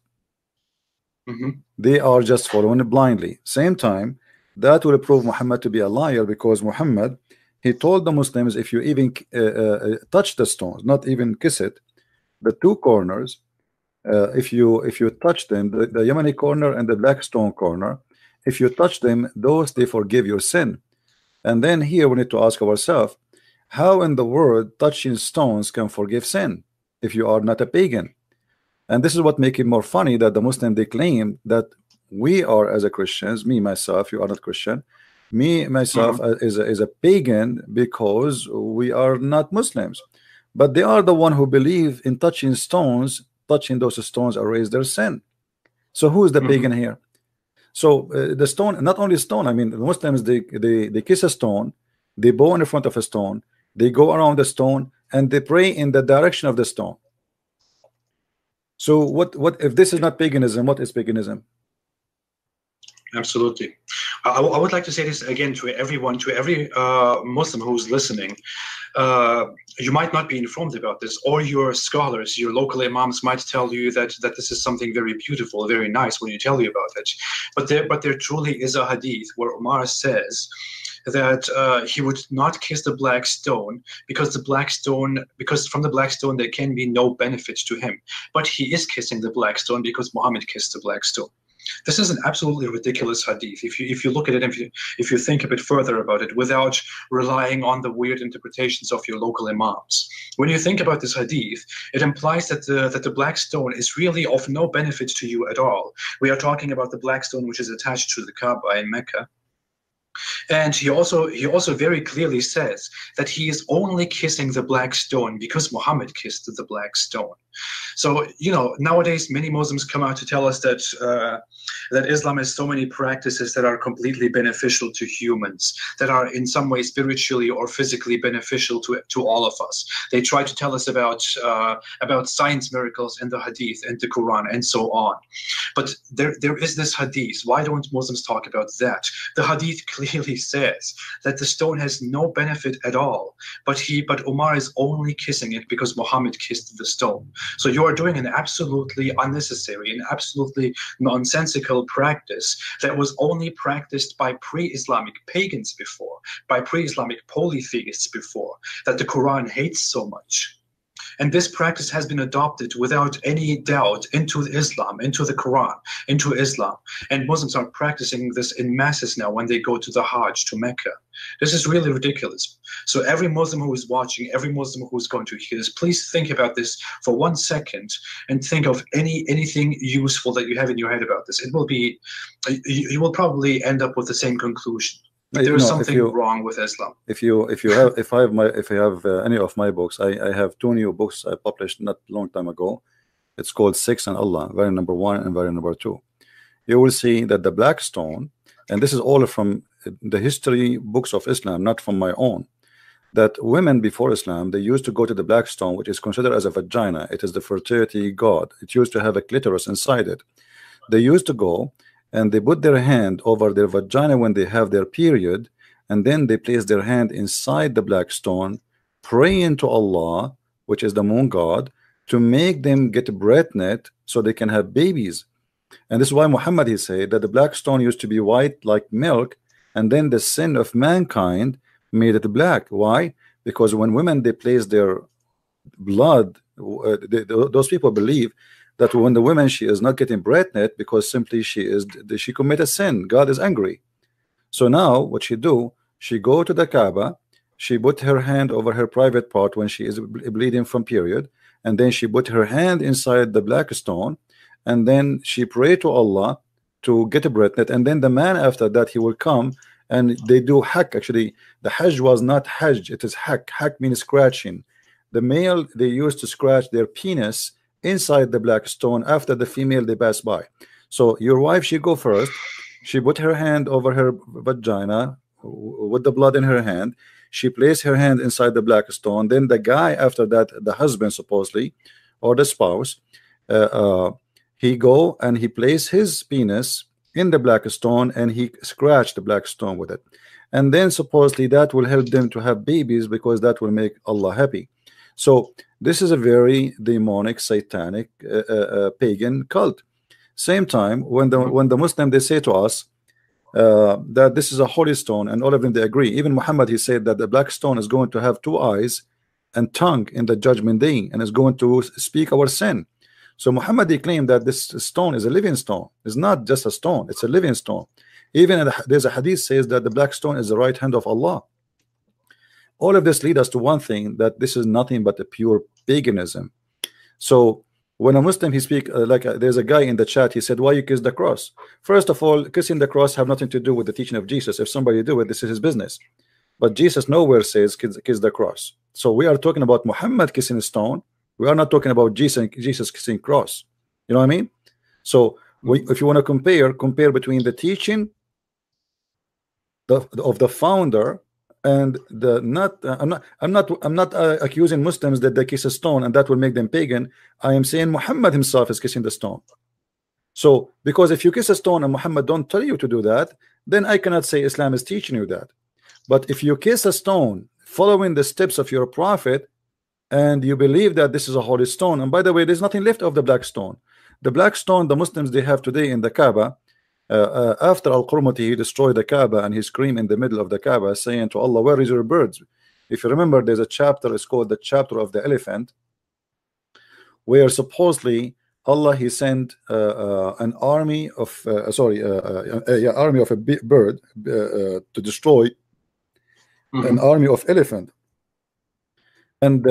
They are just following it blindly. Same time, that will prove Muhammad to be a liar, because Muhammad, he told the Muslims, if you even touch the stones, not even kiss it, the two corners, if you touch them, the Yemeni corner and the black stone corner, if you touch them, those they forgive your sin. And then here we need to ask ourselves, how in the world touching stones can forgive sin if you are not a pagan? And this is what makes it more funny, that the Muslim, they claim that we are, as a Christians, me myself, you are not Christian, me myself is a pagan because we are not Muslims. But they are the one who believe in touching stones. Touching those stones erase their sin. So who is the pagan here? So the stone, not only stone. I mean, the Muslims they kiss a stone, they bow in front of a stone. They go around the stone and they pray in the direction of the stone. So what if this is not paganism, what is paganism? Absolutely. I would like to say this again to everyone, to every Muslim who's listening. You might not be informed about this, or your scholars, your local imams might tell you that this is something very beautiful, very nice when you tell you about it. But there truly is a hadith where Umar says that he would not kiss the black stone because from the black stone there can be no benefit to him. But he is kissing the black stone because Muhammad kissed the black stone. This is an absolutely ridiculous hadith. If you look at it, if you think a bit further about it, without relying on the weird interpretations of your local imams. When you think about this hadith, it implies that the black stone is really of no benefit to you at all. We are talking about the black stone which is attached to the Kaaba in Mecca. And he also very clearly says that he is only kissing the black stone because Muhammad kissed the black stone. So, you know, nowadays many Muslims come out to tell us that Islam has so many practices that are completely beneficial to humans, that are in some way spiritually or physically beneficial to all of us. They try to tell us about science miracles in the Hadith and the Quran and so on. But there is this Hadith. Why don't Muslims talk about that? The Hadith clearly says that the stone has no benefit at all, but Umar is only kissing it because Muhammad kissed the stone. So you are doing an absolutely unnecessary and absolutely nonsensical practice that was only practiced by pre-Islamic pagans before, by pre-Islamic polytheists before, that the Quran hates so much. And this practice has been adopted without any doubt into Islam, into the Quran, into Islam. And Muslims are practicing this in masses now when they go to the Hajj, to Mecca. This is really ridiculous. So every Muslim who is watching, every Muslim who is going to hear this, please think about this for 1 second and think of anything useful that you have in your head about this. It will be, you will probably end up with the same conclusion. But there is something wrong with Islam. If you have any of my books, I have 2 new books I published not long time ago. It's called Sex and Allah, variant number 1 and variant number 2. You will see that the black stone, and this is all from the history books of Islam, not from my own, that women before Islam, they used to go to the black stone, which is considered as a vagina. It is the fertility god. It used to have a clitoris inside it. They used to go and they put their hand over their vagina when they have their period, and then they place their hand inside the black stone, praying to Allah, which is the moon god, to make them get breath net so they can have babies. And this is why Muhammad, he said that the black stone used to be white like milk, and then the sin of mankind made it black. Why? Because when women, they place their blood, those people believe that when the woman, she is not getting pregnant because simply she committed sin, God is angry. So now what she do, she go to the Kaaba, she put her hand over her private part when she is bleeding from period, and then she put her hand inside the black stone, and then she pray to Allah to get a pregnant. And then the man after that, he will come and they do hajj. Actually, the hajj was not hajj, it is hajj. Hajj means scratching. The male, they used to scratch their penis inside the black stone after the female they pass by. So your wife, she go first, she put her hand over her vagina with the blood in her hand, she placed her hand inside the black stone. Then the guy after that, the husband supposedly, or the spouse, he go and he placed his penis in the black stone and he scratched the black stone with it. And then supposedly that will help them to have babies because that will make Allah happy. So this is a very demonic, satanic, pagan cult. Same time, when the Muslim, they say to us that this is a holy stone, and all of them, they agree. Even Muhammad, he said that the black stone is going to have two eyes and tongue in the judgment day, and is going to speak our sin. So Muhammad, he claimed that this stone is a living stone. It's not just a stone, it's a living stone. Even there's a hadith says that the black stone is the right hand of Allah. All of this lead us to one thing, that this is nothing but a pure paganism. So when a Muslim, he speak there's a guy in the chat, he said, why you kiss the cross? First of all, kissing the cross have nothing to do with the teaching of Jesus. If somebody do it, this is his business. But Jesus nowhere says kiss the cross. So we are talking about Muhammad kissing a stone. We are not talking about Jesus kissing cross. You know what I mean? So if you want to compare between the teaching of the founder and the I'm not accusing Muslims that they kiss a stone and that will make them pagan. I am saying Muhammad himself is kissing the stone. So because if you kiss a stone and Muhammad don't tell you to do that, then I cannot say Islam is teaching you that. But if you kiss a stone following the steps of your prophet, and you believe that this is a holy stone, and by the way, there's nothing left of the black stone. The black stone, the Muslims, they have today in the Kaaba. After Al-Qarmati, he destroyed the Kaaba, and he screamed in the middle of the Kaaba, saying to Allah, where is your birds? If you remember, there's a chapter, it's called the chapter of the elephant, where supposedly Allah, he sent an army of army of a bird to destroy an army of elephant. And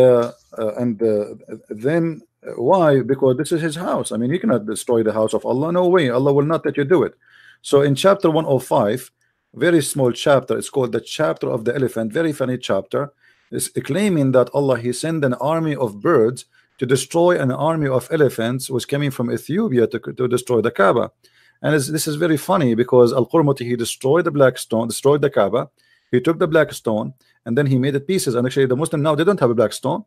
then why? Because this is his house. I mean, you cannot destroy the house of Allah. No way. Allah will not let you do it. So in chapter 105, very small chapter, it's called the chapter of the elephant. Very funny chapter. It's claiming that Allah, he sent an army of birds to destroy an army of elephants was coming from Ethiopia to destroy the Kaaba. And this is very funny because Al-Qarmati, he destroyed the black stone, destroyed the Kaaba. He took the black stone and then he made it pieces. And actually, the Muslim now, they don't have a black stone.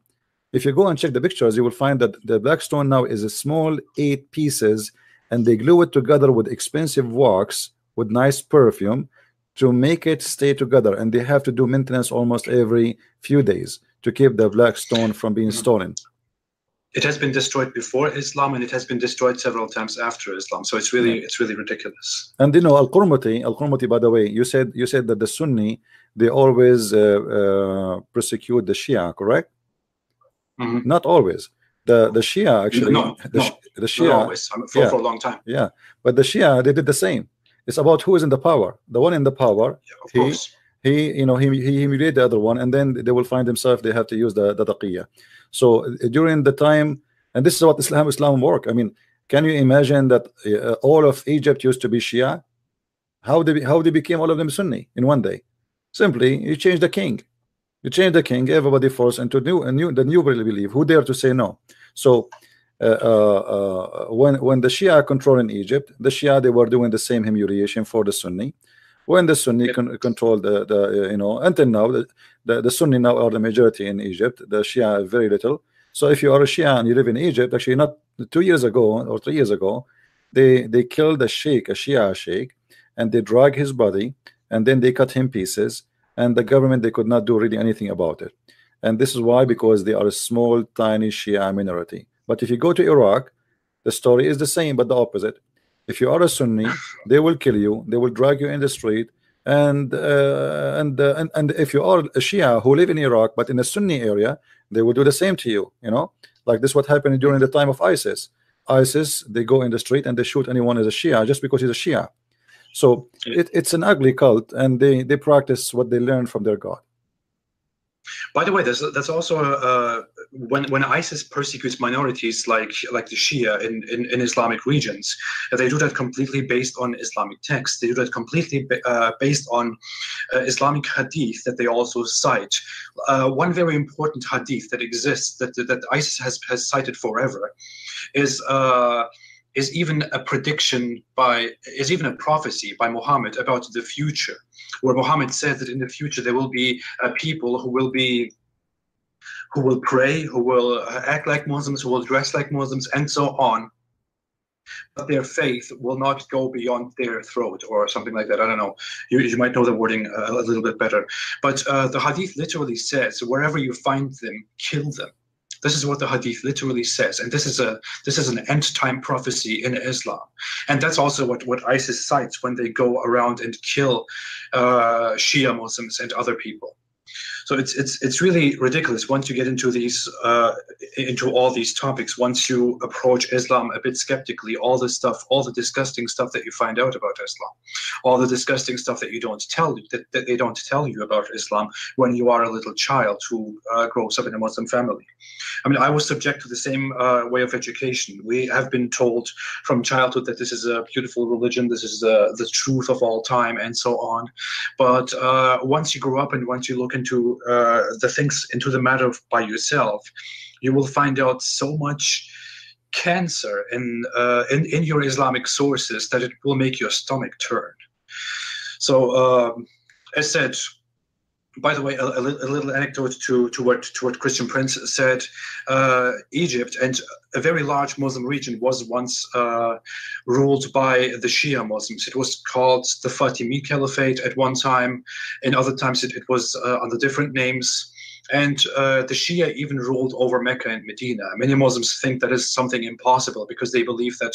If you go and check the pictures, you will find that the black stone now is a small 8 pieces, and they glue it together with expensive wax, with nice perfume, to make it stay together. And they have to do maintenance almost every few days to keep the black stone from being stolen. It has been destroyed before Islam, and it has been destroyed several times after Islam. So it's really ridiculous. And you know, Al-Qarmati, by the way, you said that the Sunni, they always persecute the Shia, correct? Mm-hmm. Not always. The Shia actually. No, the Shia. Not always. For a long time. Yeah, but the Shia, they did the same. It's about who is in the power. The one in the power. Yeah, of course. He humiliated the other one, and then they will find themselves they have to use the taqiyya. So during the time, and this is what Islam work. I mean, can you imagine that all of Egypt used to be Shia? How they became all of them Sunni in one day? Simply, you change the king. You change the king. Everybody forced into the new belief. Who dare to say no? So when the Shia controlling Egypt, the Shia, they were doing the same humiliation for the Sunni. When the Sunni control the until now the Sunni now are the majority in Egypt, the Shia very little. So if you are a Shia and you live in Egypt, actually not 2 years ago or 3 years ago, they killed a Shia sheikh, and they drag his body, and then they cut him pieces, and the government, they could not do really anything about it. And this is why, because they are a small tiny Shia minority. But if you go to Iraq, the story is the same, but the opposite. If you are a Sunni, they will kill you, they will drag you in the street. And if you are a Shia who live in Iraq but in a Sunni area, they will do the same to you, you know, like this what happened during the time of ISIS. They go in the street and they shoot anyone as a Shia just because he's a Shia. So it's an ugly cult, and they practice what they learn from their God. By the way, that's also when ISIS persecutes minorities like the Shia in Islamic regions, they do that completely based on Islamic texts. They do that completely based on Islamic hadith that they also cite. One very important hadith that exists that ISIS has cited forever is even a prediction is even a prophecy by Muhammad about the future, where Muhammad said that in the future there will be people who will pray, who will act like Muslims, who will dress like Muslims, and so on, but their faith will not go beyond their throat or something like that. I don't know. You might know the wording a little bit better, but the hadith literally says, wherever you find them, kill them. This is what the hadith literally says, and this is an end-time prophecy in Islam, and that's also what ISIS cites when they go around and kill Shia Muslims and other people. So it's really ridiculous once you get into these into all these topics. Once you approach Islam a bit skeptically, all this stuff, all the disgusting stuff that you find out about Islam, all the disgusting stuff that you don't tell that they don't tell you about Islam when you are a little child who grows up in a Muslim family. I mean, I was subject to the same way of education. We have been told from childhood that this is a beautiful religion, this is the truth of all time, and so on. But once you grow up and once you look into into the matter by yourself, you will find out so much cancer in your Islamic sources that it will make your stomach turn. So, as said, by the way, a little anecdote to what Christian Prince said. Egypt and a very large Muslim region was once ruled by the Shia Muslims. It was called the Fatimid Caliphate at one time, and other times it was under different names. And the Shia even ruled over Mecca and Medina. Many Muslims think that is something impossible because they believe that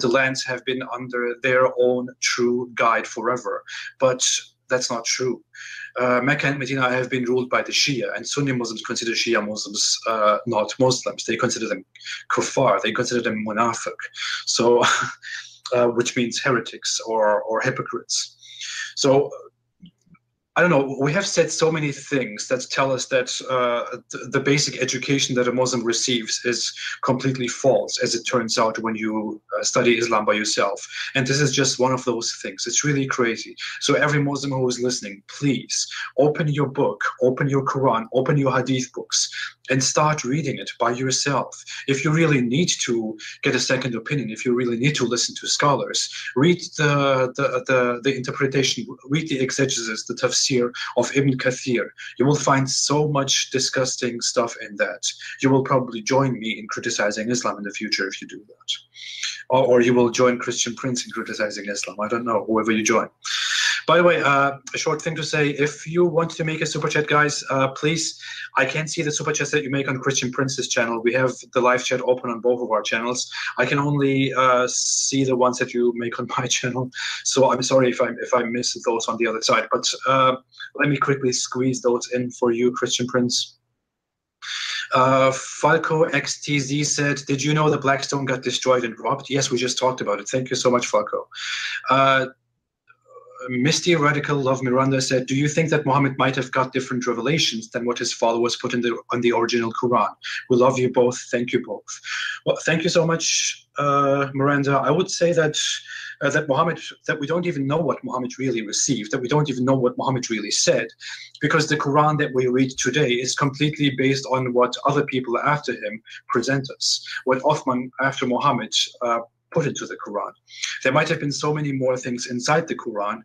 the lands have been under their own true guide forever. But that's not true. Mecca and Medina have been ruled by the Shia, and Sunni Muslims consider Shia Muslims not Muslims. They consider them kuffar, they consider them munafiq, so, which means heretics or hypocrites. So, I don't know, we have said so many things that tell us that the basic education that a Muslim receives is completely false, as it turns out when you study Islam by yourself. And this is just one of those things. It's really crazy. So every Muslim who is listening, please open your book, open your Quran, open your Hadith books, and start reading it by yourself. If you really need to get a second opinion, if you really need to listen to scholars, read the interpretation, read the exegesis, the tafsir of Ibn Kathir. You will find so much disgusting stuff in that. You will probably join me in criticizing Islam in the future if you do that. Or you will join Christian Prince in criticizing Islam. I don't know, whoever you join. By the way, a short thing to say, if you want to make a super chat, guys, please, I can't see the super chats that you make on Christian Prince's channel. We have the live chat open on both of our channels. I can only see the ones that you make on my channel. So I'm sorry if I miss those on the other side. But let me quickly squeeze those in for you, Christian Prince. Falco XTZ said, did you know the Blackstone got destroyed and robbed? Yes, we just talked about it. Thank you so much, Falco. Misty Radical Love Miranda said, do you think that Muhammad might have got different revelations than what his followers put on the original Quran? We love you both. Thank you both. Well, thank you so much, Miranda. I would say that we don't even know what Muhammad really received, that we don't even know what Muhammad really said, because the Quran that we read today is completely based on what other people after him present us, what Uthman after Muhammad put into the Quran. There might have been so many more things inside the Quran.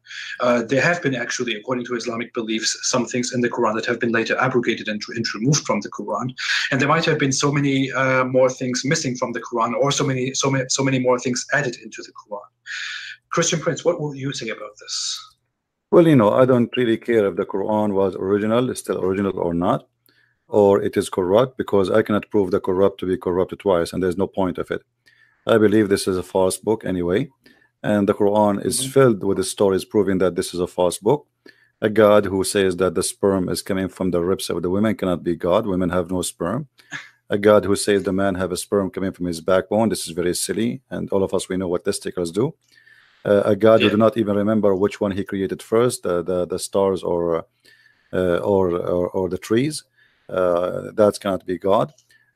There have been actually, according to Islamic beliefs, some things in the Quran that have been later abrogated and removed from the Quran. And there might have been so many more things missing from the Quran, or so many more things added into the Quran. Christian Prince, what will you say about this? Well, you know, I don't really care if the Quran was original, it's still original or not, or it is corrupt, because I cannot prove the corrupt to be corrupted twice, and there's no point of it. I believe this is a false book anyway, and the Quran is filled with the stories proving that this is a false book. A God who says that the sperm is coming from the ribs of the women cannot be God. Women have no sperm. A God who says the man have a sperm coming from his backbone. This is very silly, and all of us, we know what testicles do. A God who do not even remember which one he created first, the stars or the trees. That cannot be God.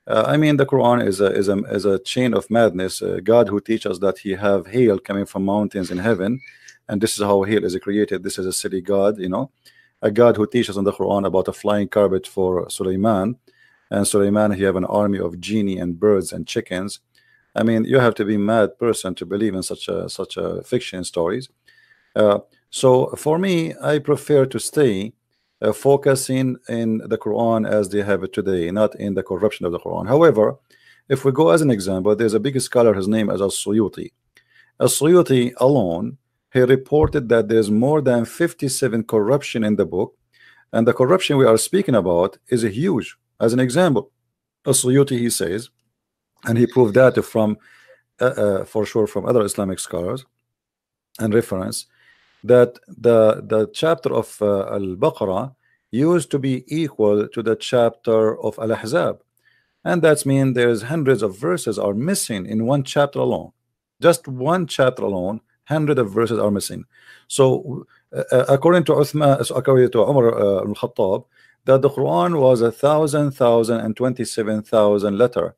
I mean, the Quran is a chain of madness. A God who teaches that he have hail coming from mountains in heaven, and this is how hail is created. This is a silly God, you know. A God who teaches in the Quran about a flying carpet for Sulaiman, and Sulaiman he have an army of genie and birds and chickens. I mean, you have to be a mad person to believe in such a fiction stories. So for me, I prefer to stay focusing in the Quran as they have it today, not in the corruption of the Quran. However, if we go as an example, there's a big scholar, his name is Al-Suyuti. Al-Suyuti alone, he reported that there's more than 57 corruption in the book, and the corruption we are speaking about is huge. As an example, Al-Suyuti, he says, and he proved that from for sure from other Islamic scholars and reference, that the chapter of Al-Baqarah used to be equal to the chapter of Al-Ahzab, and that means there's hundreds of verses are missing in one chapter alone. Just one chapter alone, hundreds of verses are missing. So according to Umar al-Khattab, that the Quran was 1,027,000 letters.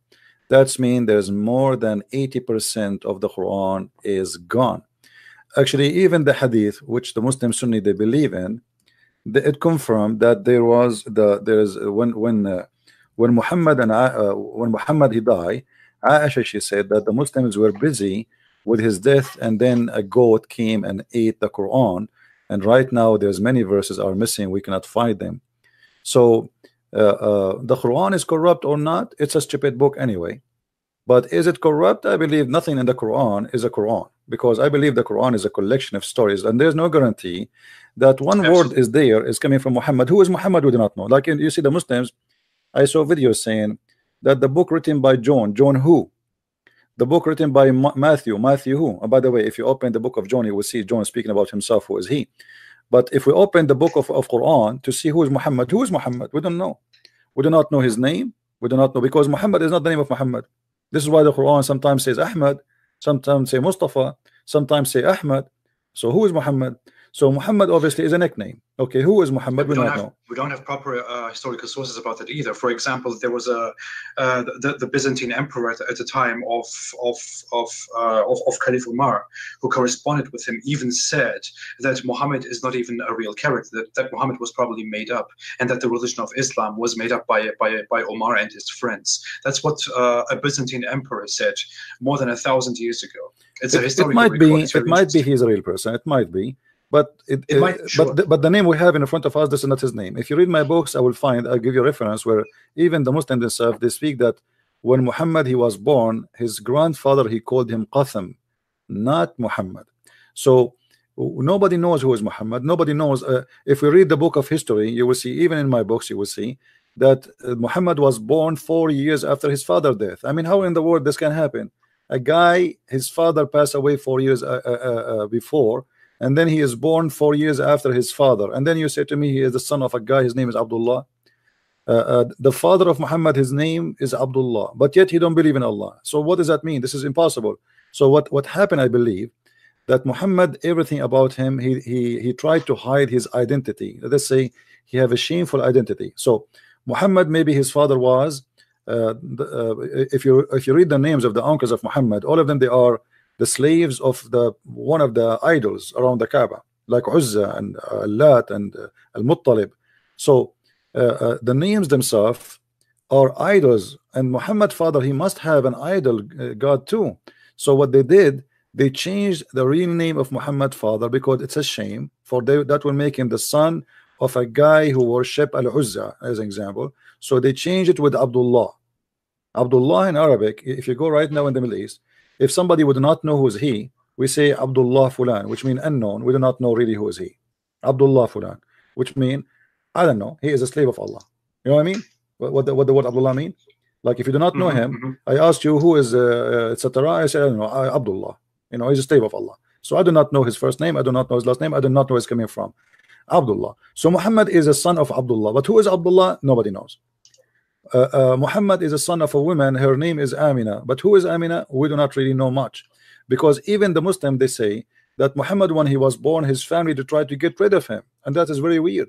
That means there's more than 80% of the Quran is gone. Actually, even the Hadith, which the Muslim Sunni they believe in, it confirmed that there was when Muhammad he died, Aisha she said that the Muslims were busy with his death, and then a goat came and ate the Quran, and right now there's many verses are missing, we cannot find them. So the Quran is corrupt or not, it's a stupid book anyway. But is it corrupt? I believe nothing in the Quran is a Quran, because I believe the Quran is a collection of stories, and there's no guarantee that one word is there is coming from Muhammad. Who is Muhammad? We do not know. Like you see the Muslims, I saw videos saying that the book written by John who? The book written by Matthew who? And by the way, if you open the book of John, you will see John speaking about himself, who is he? But if we open the book of Quran to see who is Muhammad? We don't know. We do not know his name. We do not know, because Muhammad is not the name of Muhammad. This is why the Quran sometimes says Ahmad, sometimes say Mustafa, sometimes say Ahmad. So who is Muhammad? So Muhammad obviously is a nickname. Okay, who is Muhammad? We don't have proper historical sources about that either. For example, there was a the Byzantine emperor at the time of Caliph Umar, who corresponded with him, even said that Muhammad is not even a real character. That Muhammad was probably made up, and that the religion of Islam was made up by Umar and his friends. That's what a Byzantine emperor said more than 1,000 years ago. It's a historical record. It might be he's a real person. It might be. But the name we have in front of us, this is not his name. If you read my books, I'll give you a reference where even the Muslims themselves, they speak that when Muhammad he was born, his grandfather he called him Qasim, not Muhammad. So nobody knows who is Muhammad. Nobody knows. If we read the book of history, you will see, even in my books, you will see that Muhammad was born 4 years after his father's death. I mean, how in the world this can happen? A guy, his father passed away 4 years before, and then he is born 4 years after his father. And then you say to me, he is the son of a guy, his name is Abdullah. The father of Muhammad, his name is Abdullah, but yet he don't believe in Allah. So what does that mean? This is impossible. So what happened, I believe, that Muhammad, everything about him, he tried to hide his identity. Let's say he have a shameful identity. So Muhammad, maybe his father was, if you read the names of the uncles of Muhammad, all of them, they are the slaves of one of the idols around the Kaaba, like Uzza and Lat and Al-Muttalib. So the names themselves are idols, and Muhammad's father, he must have an idol god too. So what they did, they changed the real name of Muhammad's father, because it's a shame, for that will make him the son of a guy who worship Al-Uzza, as an example. So they changed it with Abdullah. Abdullah in Arabic, if you go right now in the Middle East, if somebody would not know who is he, we say Abdullah Fulan, which means unknown. We do not know really who is he. Abdullah Fulan, which means, I don't know, he is a slave of Allah. You know what I mean? What the word Abdullah mean? Like if you do not know him, I asked you who is etc. I said, I don't know, Abdullah. You know, he's a slave of Allah. So I do not know his first name, I do not know his last name, I do not know where he's coming from. Abdullah. So Muhammad is a son of Abdullah, but who is Abdullah? Nobody knows. Muhammad is a son of a woman, her name is Amina, but who is Amina? We do not really know much, because even the Muslim, they say that Muhammad, when he was born, his family to try to get rid of him, and that is very weird.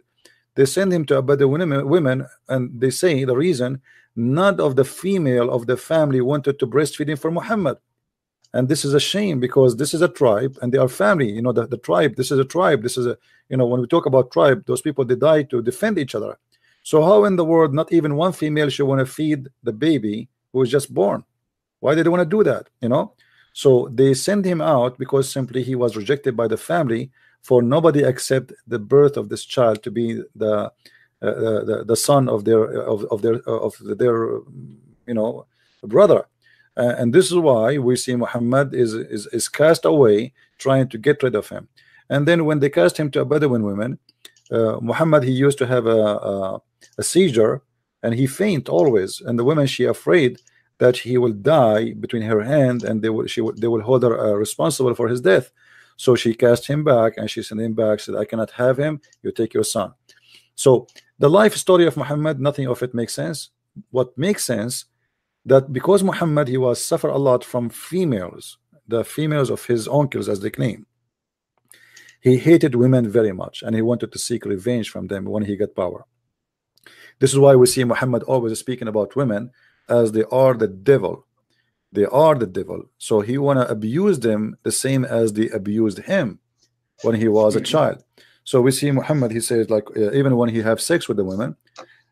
They send him to a Bedouin women, and they say the reason none of the female of the family wanted to breastfeed him for Muhammad. And this is a shame, because this is a tribe and they are family, you know, the tribe. This is a tribe. This is a, you know, when we talk about tribe, those people, they die to defend each other. So how in the world not even one female should want to feed the baby who is just born? Why they don't want to do that, you know? So they send him out because simply he was rejected by the family, for nobody accept the birth of this child to be the son of their you know, brother. And this is why we see Muhammad is cast away, trying to get rid of him. And then when they cast him to a Bedouin woman, Muhammad, he used to have a seizure, and he faint always. And the women, she afraid that he will die between her hand, and they will hold her responsible for his death. So she cast him back, and she sent him back, said, I cannot have him, you take your son. So the life story of Muhammad, nothing of it makes sense. What makes sense, that because Muhammad, he was suffer a lot from females, the females of his uncles, as they claim. He hated women very much, and he wanted to seek revenge from them when he got power. This is why we see Muhammad always speaking about women as they are the devil. They are the devil. So he want to abuse them the same as they abused him when he was a child. So we see Muhammad, he says, like, even when he have sex with the women,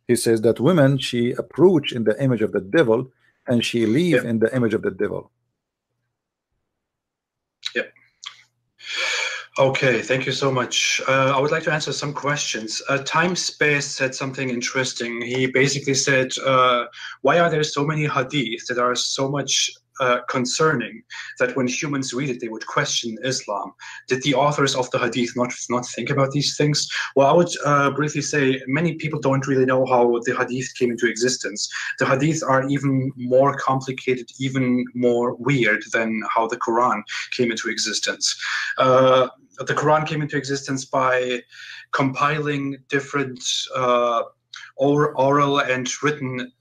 he says that women, she approach in the image of the devil, and she leave in the image of the devil. Yep. Okay, thank you so much. I would like to answer some questions. Time Space said something interesting. He basically said, why are there so many hadith that are so much concerning that when humans read it, they would question Islam? Did the authors of the hadith not think about these things? Well, I would briefly say many people don't really know how the hadith came into existence. The hadith are even more complicated, even more weird than how the Quran came into existence. The Quran came into existence by compiling different oral and written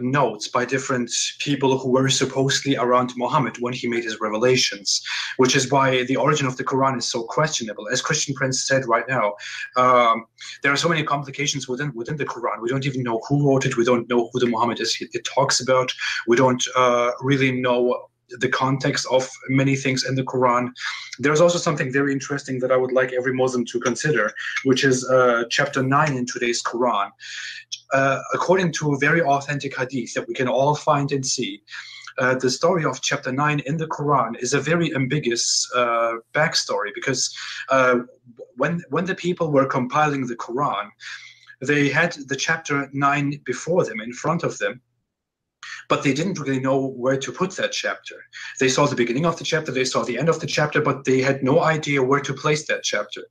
notes by different people who were supposedly around Muhammad when he made his revelations, which is why the origin of the Quran is so questionable. As Christian Prince said right now, there are so many complications within the Quran. We don't even know who wrote it. We don't know who the Muhammad is it talks about. We don't really know the context of many things in the Quran. There's also something very interesting that I would like every Muslim to consider, which is chapter 9 in today's Quran. According to a very authentic hadith that we can all find and see, the story of chapter 9 in the Quran is a very ambiguous backstory, because when the people were compiling the Quran, they had the chapter 9 before them, in front of them, but they didn't really know where to put that chapter. They saw the beginning of the chapter, they saw the end of the chapter, but they had no idea where to place that chapter.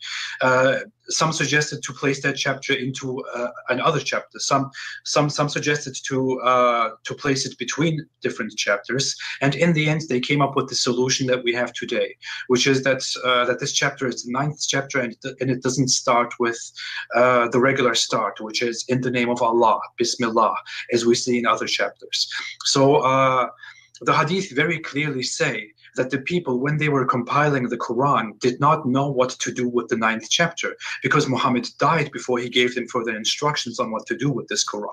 Some suggested to place that chapter into another chapter. Some suggested to place it between different chapters. And in the end, they came up with the solution that we have today, which is that this chapter is the 9th chapter, and it doesn't start with the regular start, which is in the name of Allah, Bismillah, as we see in other chapters. So the hadith very clearly say that the people, when they were compiling the Quran, did not know what to do with the 9th chapter, because Muhammad died before he gave them further instructions on what to do with this Quran.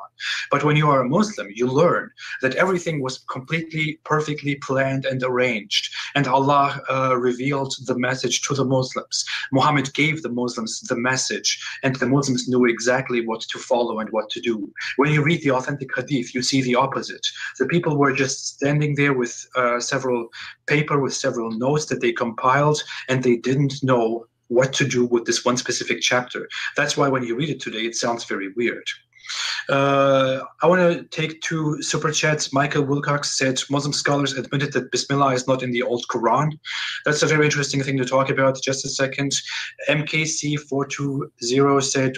But when you are a Muslim, you learn that everything was completely, perfectly planned and arranged, and Allah revealed the message to the Muslims. Muhammad gave the Muslims the message, and the Muslims knew exactly what to follow and what to do. When you read the authentic hadith, you see the opposite. The people were just standing there with several papers, with several notes that they compiled, and they didn't know what to do with this one specific chapter. That's why when you read it today, it sounds very weird. I want to take 2 super chats. Michael Wilcox said, Muslim scholars admitted that Bismillah is not in the old Quran. That's a very interesting thing to talk about. Just a second. MKC420 said,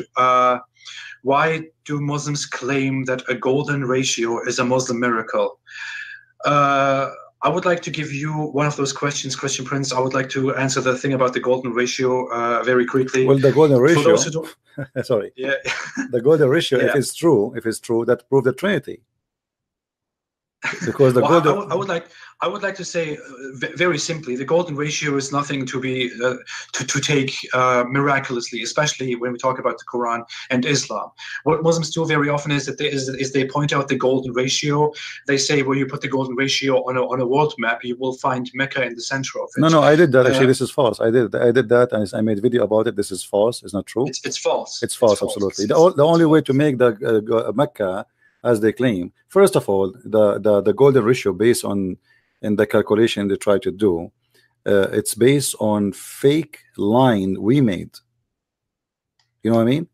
why do Muslims claim that a golden ratio is a Muslim miracle? I would like to give you one of those questions, Christian Prince. I would like to answer the thing about the golden ratio very quickly. Well, the golden ratio, sorry, yeah. The golden ratio, yeah. if it's true, that proves the Trinity. Because the well, golden... I would like to say very simply, the golden ratio is nothing to be to take miraculously, especially when we talk about the Quran and Islam. What Muslims do very often is that they point out the golden ratio. They say, well, you put the golden ratio on a world map, you will find Mecca in the center of it. No, I did that actually. This is false. I did that, and I made a video about it. This is false. It's not true. It's false. Absolutely. The only way to make the Mecca, as they claim, first of all, the golden ratio based on in the calculation they try to do, it's based on fake line we made. You know what I mean?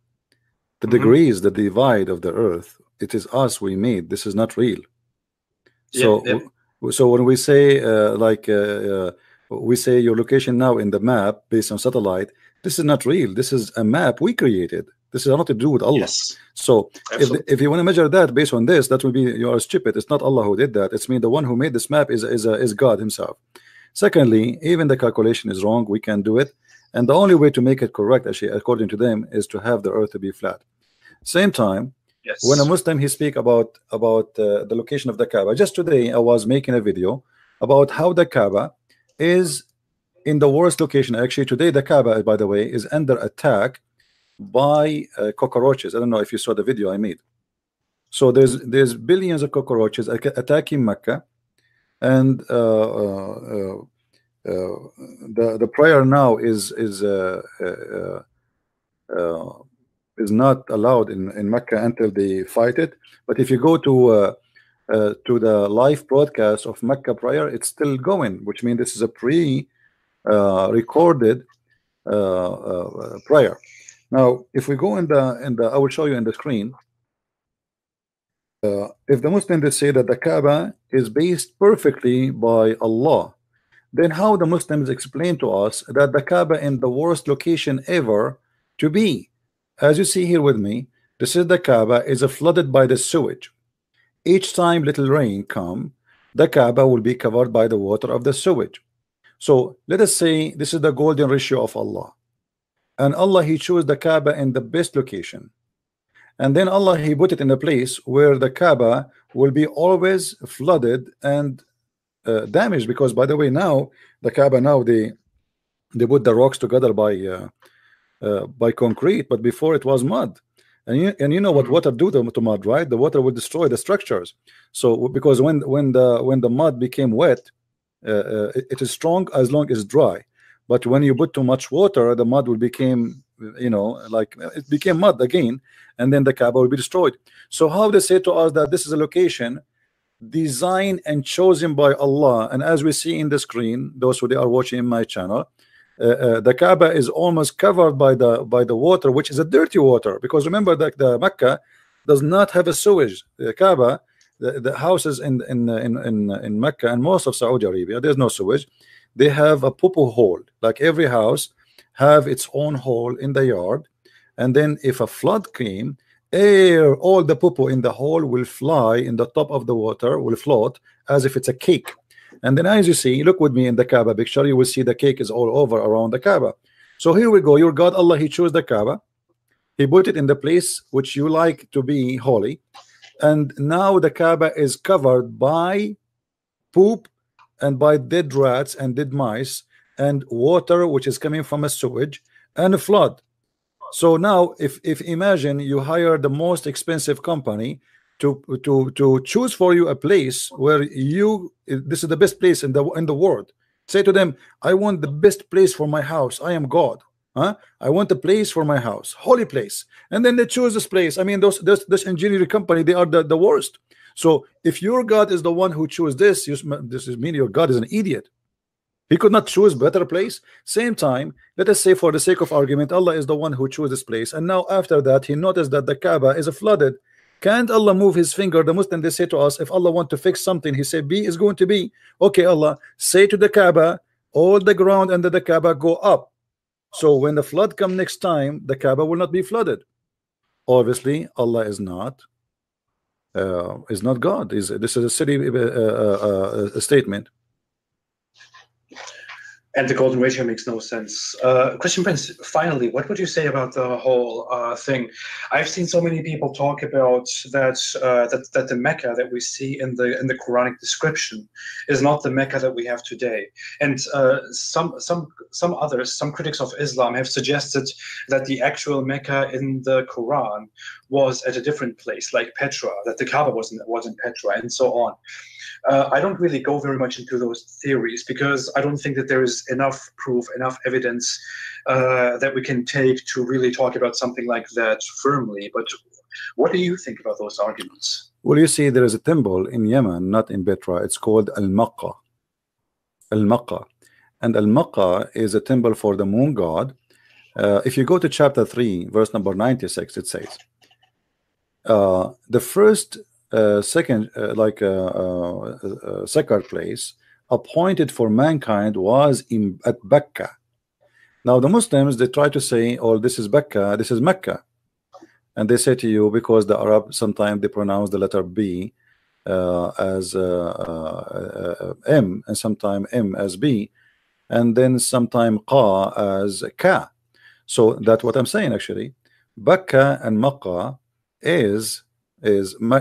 The degrees, the divide of the earth, it is us we made. This is not real. So, so when we say we say your location now in the map based on satellite, this is not real. This is a map we created. This is not to do with Allah. Yes. So if you want to measure that based on this, that would be you are stupid. It's not Allah who did that. It's me. The one who made this map is God Himself. Secondly, even the calculation is wrong. We can do it, and the only way to make it correct, actually, according to them, is to have the earth to be flat. Same time, yes. When a Muslim he speak about the location of the Kaaba. Just today, I was making a video about how the Kaaba is in the worst location. Actually, today the Kaaba, by the way, is under attack by cockroaches. I don't know if you saw the video I made. So there's billions of cockroaches attacking Mecca, and the prayer now is not allowed in Mecca until they fight it. But if you go to the live broadcast of Mecca prayer, it's still going, which means this is a pre-recorded prayer. Now, if we go I will show you in the screen. If the Muslims they say that the Kaaba is based perfectly by Allah, then how the Muslims explain to us that the Kaaba in the worst location ever to be? As you see here with me, this is the Kaaba is flooded by the sewage. Each time little rain come, the Kaaba will be covered by the water of the sewage. So let us say this is the golden ratio of Allah. And Allah he chose the Kaaba in the best location, and then Allah he put it in a place where the Kaaba will be always flooded and damaged. Because by the way, now the Kaaba now they put the rocks together by concrete, but before it was mud. And you know what water do to mud, right? The water would destroy the structures. So because when the mud became wet, it is strong as long as dry. But when you put too much water, the mud will became, you know, like it became mud again, and then the Kaaba will be destroyed. So how they say to us that this is a location designed and chosen by Allah? And as we see in the screen, those who they are watching in my channel, the Kaaba is almost covered by the water, which is a dirty water. Because remember that the Mecca does not have a sewage. The Kaaba, the houses in Mecca and most of Saudi Arabia, there's no sewage. They have a poo-poo hole. Like every house have its own hole in the yard, and then if a flood came, all the poo-poo in the hole will fly in the top of the water, will float as if it's a cake. And then as you see, look with me in the Kaaba picture, you will see the cake is all over around the Kaaba. So here we go. Your God Allah he chose the Kaaba, he put it in the place which you like to be holy, and now the Kaaba is covered by poop and by dead rats and dead mice and water which is coming from a sewage and a flood. So now if imagine you hire the most expensive company to choose for you a place where you this is the best place in the world. Say to them, I want the best place for my house. I am God. Huh? I want a place for my house, holy place. And then they choose this place. I mean this engineering company, they are the worst. So if your God is the one who chose this, this is mean your God is an idiot. He could not choose better place. Same time, let us say for the sake of argument, Allah is the one who chose this place. And now after that, he noticed that the Kaaba is flooded. Can't Allah move his finger? The Muslim they say to us, if Allah want to fix something, he say B is going to be. Okay, Allah, say to the Kaaba, all the ground under the Kaaba go up. So when the flood come next time, the Kaaba will not be flooded. Obviously, Allah is not God. This is a silly statement. And the golden ratio makes no sense. Christian Prince, finally, what would you say about the whole thing? I've seen so many people talk about that, that the Mecca that we see in the Quranic description is not the Mecca that we have today. And some critics of Islam have suggested that the actual Mecca in the Quran was at a different place, like Petra, that the Kaaba was in Petra, and so on. I don't really go very much into those theories because I don't think that there is enough proof, enough evidence that we can take to really talk about something like that firmly. But what do you think about those arguments? Well, you see, there is a temple in Yemen, not in Petra. It's called Al-Makkah. Al-Makkah. And Al-Makkah is a temple for the moon god. If you go to chapter 3, verse number 96, it says, the first... sacred place appointed for mankind was at Mecca. Now the Muslims, they try to say, oh, this is Mecca, this is Mecca, and they say to you, because the Arab sometimes they pronounce the letter B as M, and sometimes M as B, and then sometimes Qa as Ka. So that's what I'm saying actually. Mecca and Mecca is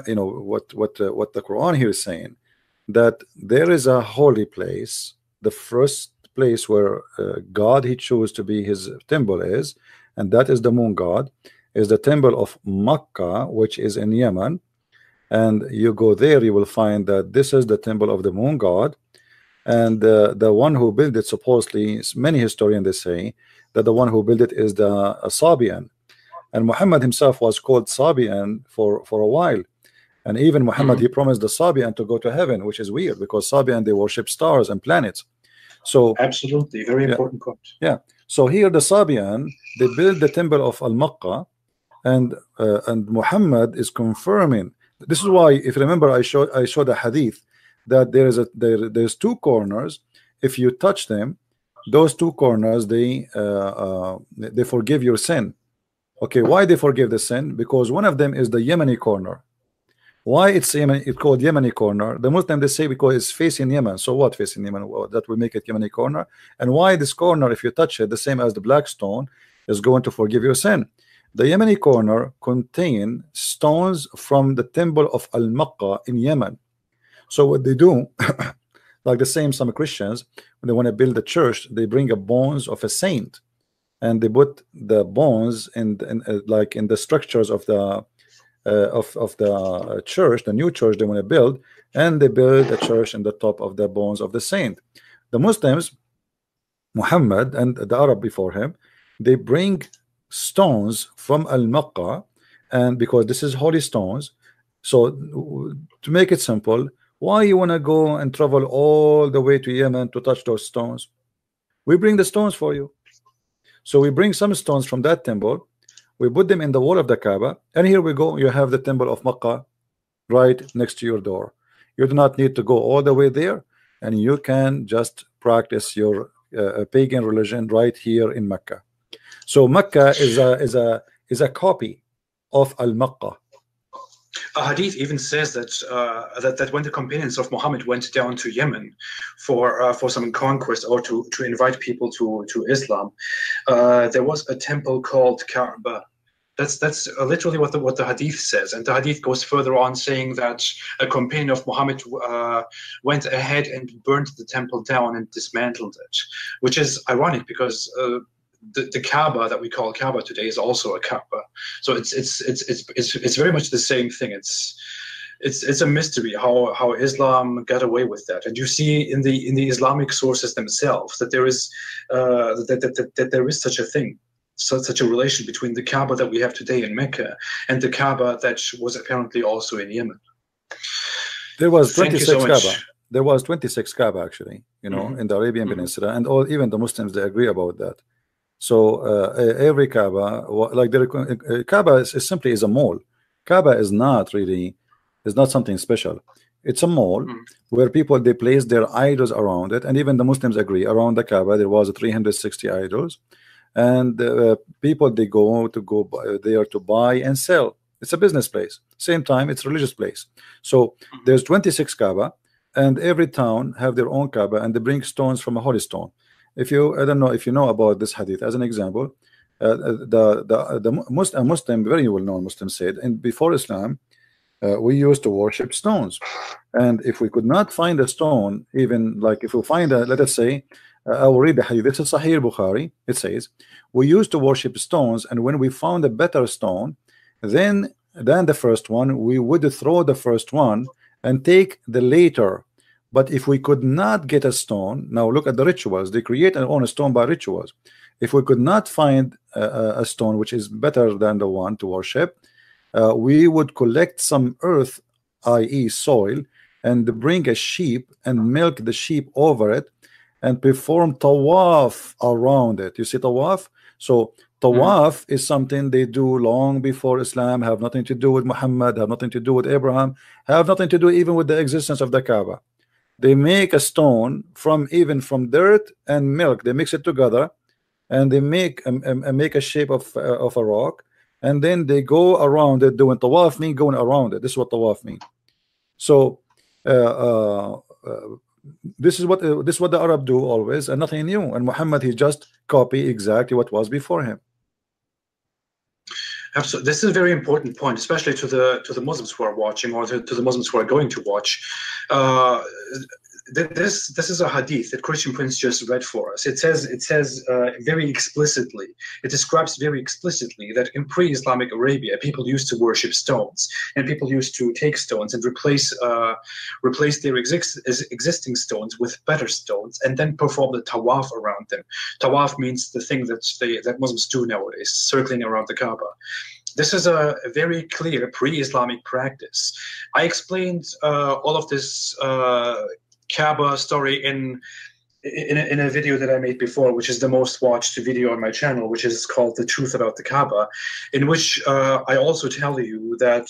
you know what the Quran here is saying, that there is a holy place, the first place where God he chose to be his temple is, and that is the moon god, is the temple of Mecca, which is in Yemen. And you go there, you will find that this is the temple of the moon god, and the one who built it, supposedly, many historians they say that the one who built it is the Sabian. And Muhammad himself was called Sabian for a while, and even Muhammad he promised the Sabian to go to heaven, which is weird because Sabian they worship stars and planets. So absolutely, very important point. Yeah. So here the Sabian they build the temple of Al-Makkah, and Muhammad is confirming. This is why, if you remember, I showed a hadith that there's two corners. If you touch them, those two corners they forgive your sin. Okay, why they forgive the sin? Because one of them is the Yemeni corner. Why it's called Yemeni corner? The Muslims they say because it's facing Yemen. So what facing Yemen? Well, that will make it Yemeni corner. And why this corner, if you touch it, the same as the black stone, is going to forgive your sin. The Yemeni corner contain stones from the temple of Al-Makkah in Yemen. So what they do, like the same some Christians, when they want to build a church, they bring a bones of a saint, and they put the bones in the structures of the church, the new church they want to build, and they build a church in the top of the bones of the saint. The Muslims, Muhammad and the Arab before him, they bring stones from Al-Makkah, and because this is holy stones. So to make it simple, why you want to go and travel all the way to Yemen to touch those stones? We bring the stones for you. So we bring some stones from that temple, we put them in the wall of the Kaaba, and here we go, you have the temple of Mecca right next to your door. You do not need to go all the way there, and you can just practice your pagan religion right here in Mecca. So Mecca is a copy of Al-Makkah. Hadith even says that, that when the companions of Muhammad went down to Yemen for some conquest or to invite people to Islam, there was a temple called Kaaba. That's literally what the Hadith says, and the Hadith goes further on saying that a companion of Muhammad went ahead and burned the temple down and dismantled it, which is ironic because the Kaaba that we call Kaaba today is also a Kaaba, so it's very much the same thing. It's a mystery how Islam got away with that, and you see in the Islamic sources themselves that there is that there is such a thing, such a relation between the Kaaba that we have today in Mecca and the Kaaba that was apparently also in Yemen. There was 26 Kaaba. There was 26 Kaaba actually, you know, in the Arabian Peninsula, and all even the Muslims they agree about that. So every Kaaba, like the Kaaba is simply is a mall. Kaaba is not something special. It's a mall where people they place their idols around it, and even the Muslims agree around the Kaaba there was 360 idols, and people they go there to buy and sell. It's a business place, same time it's a religious place. So there's 26 Kaaba, and every town have their own Kaaba, and they bring stones from a holy stone. If you, I don't know if you know about this hadith, as an example, a Muslim, very well-known Muslim said, and before Islam, we used to worship stones, and if we could not find a stone, even like if we find a, let us say, I will read the hadith. This is Sahih Bukhari. It says, we used to worship stones, and when we found a better stone than the first one, we would throw the first one and take the later. But if we could not get a stone, now look at the rituals. They create and own a stone by rituals. If we could not find a stone which is better than the one to worship, we would collect some earth, i.e. soil, and bring a sheep and milk the sheep over it and perform tawaf around it. You see tawaf? So tawaf is something they do long before Islam, have nothing to do with Muhammad, have nothing to do with Abraham, have nothing to do even with the existence of the Kaaba. They make a stone from dirt and milk. They mix it together and they make a shape of a rock. And then they go around it, doing tawaf means going around it. This is what tawaf means. So this is what the Arab do always, and nothing new. And Muhammad, he just copy exactly what was before him. Absolutely, this is a very important point, especially to the Muslims who are watching, or to the Muslims who are going to watch. This is a hadith that Christian Prince just read for us. It says very explicitly, it describes very explicitly that in pre-Islamic Arabia, people used to worship stones, and people used to take stones and replace their existing stones with better stones, and then perform the tawaf around them. Tawaf means the thing that Muslims do nowadays, circling around the Kaaba. This is a very clear pre-Islamic practice. I explained all of this Kaaba story in a video that I made before, which is the most watched video on my channel, which is called The Truth About the Kaaba, in which I also tell you that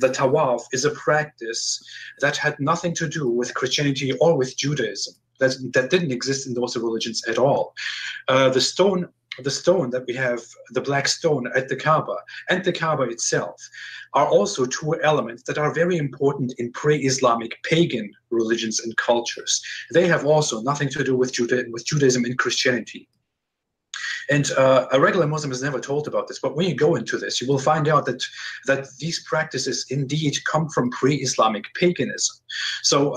the tawaf is a practice that had nothing to do with Christianity or with Judaism, that didn't exist in those religions at all. The stone that we have, the black stone at the Kaaba and the Kaaba itself, are also two elements that are very important in pre-Islamic pagan religions and cultures. They have also nothing to do with Judaism and Christianity. And a regular Muslim is never told about this, but when you go into this, you will find out that these practices indeed come from pre-Islamic paganism. So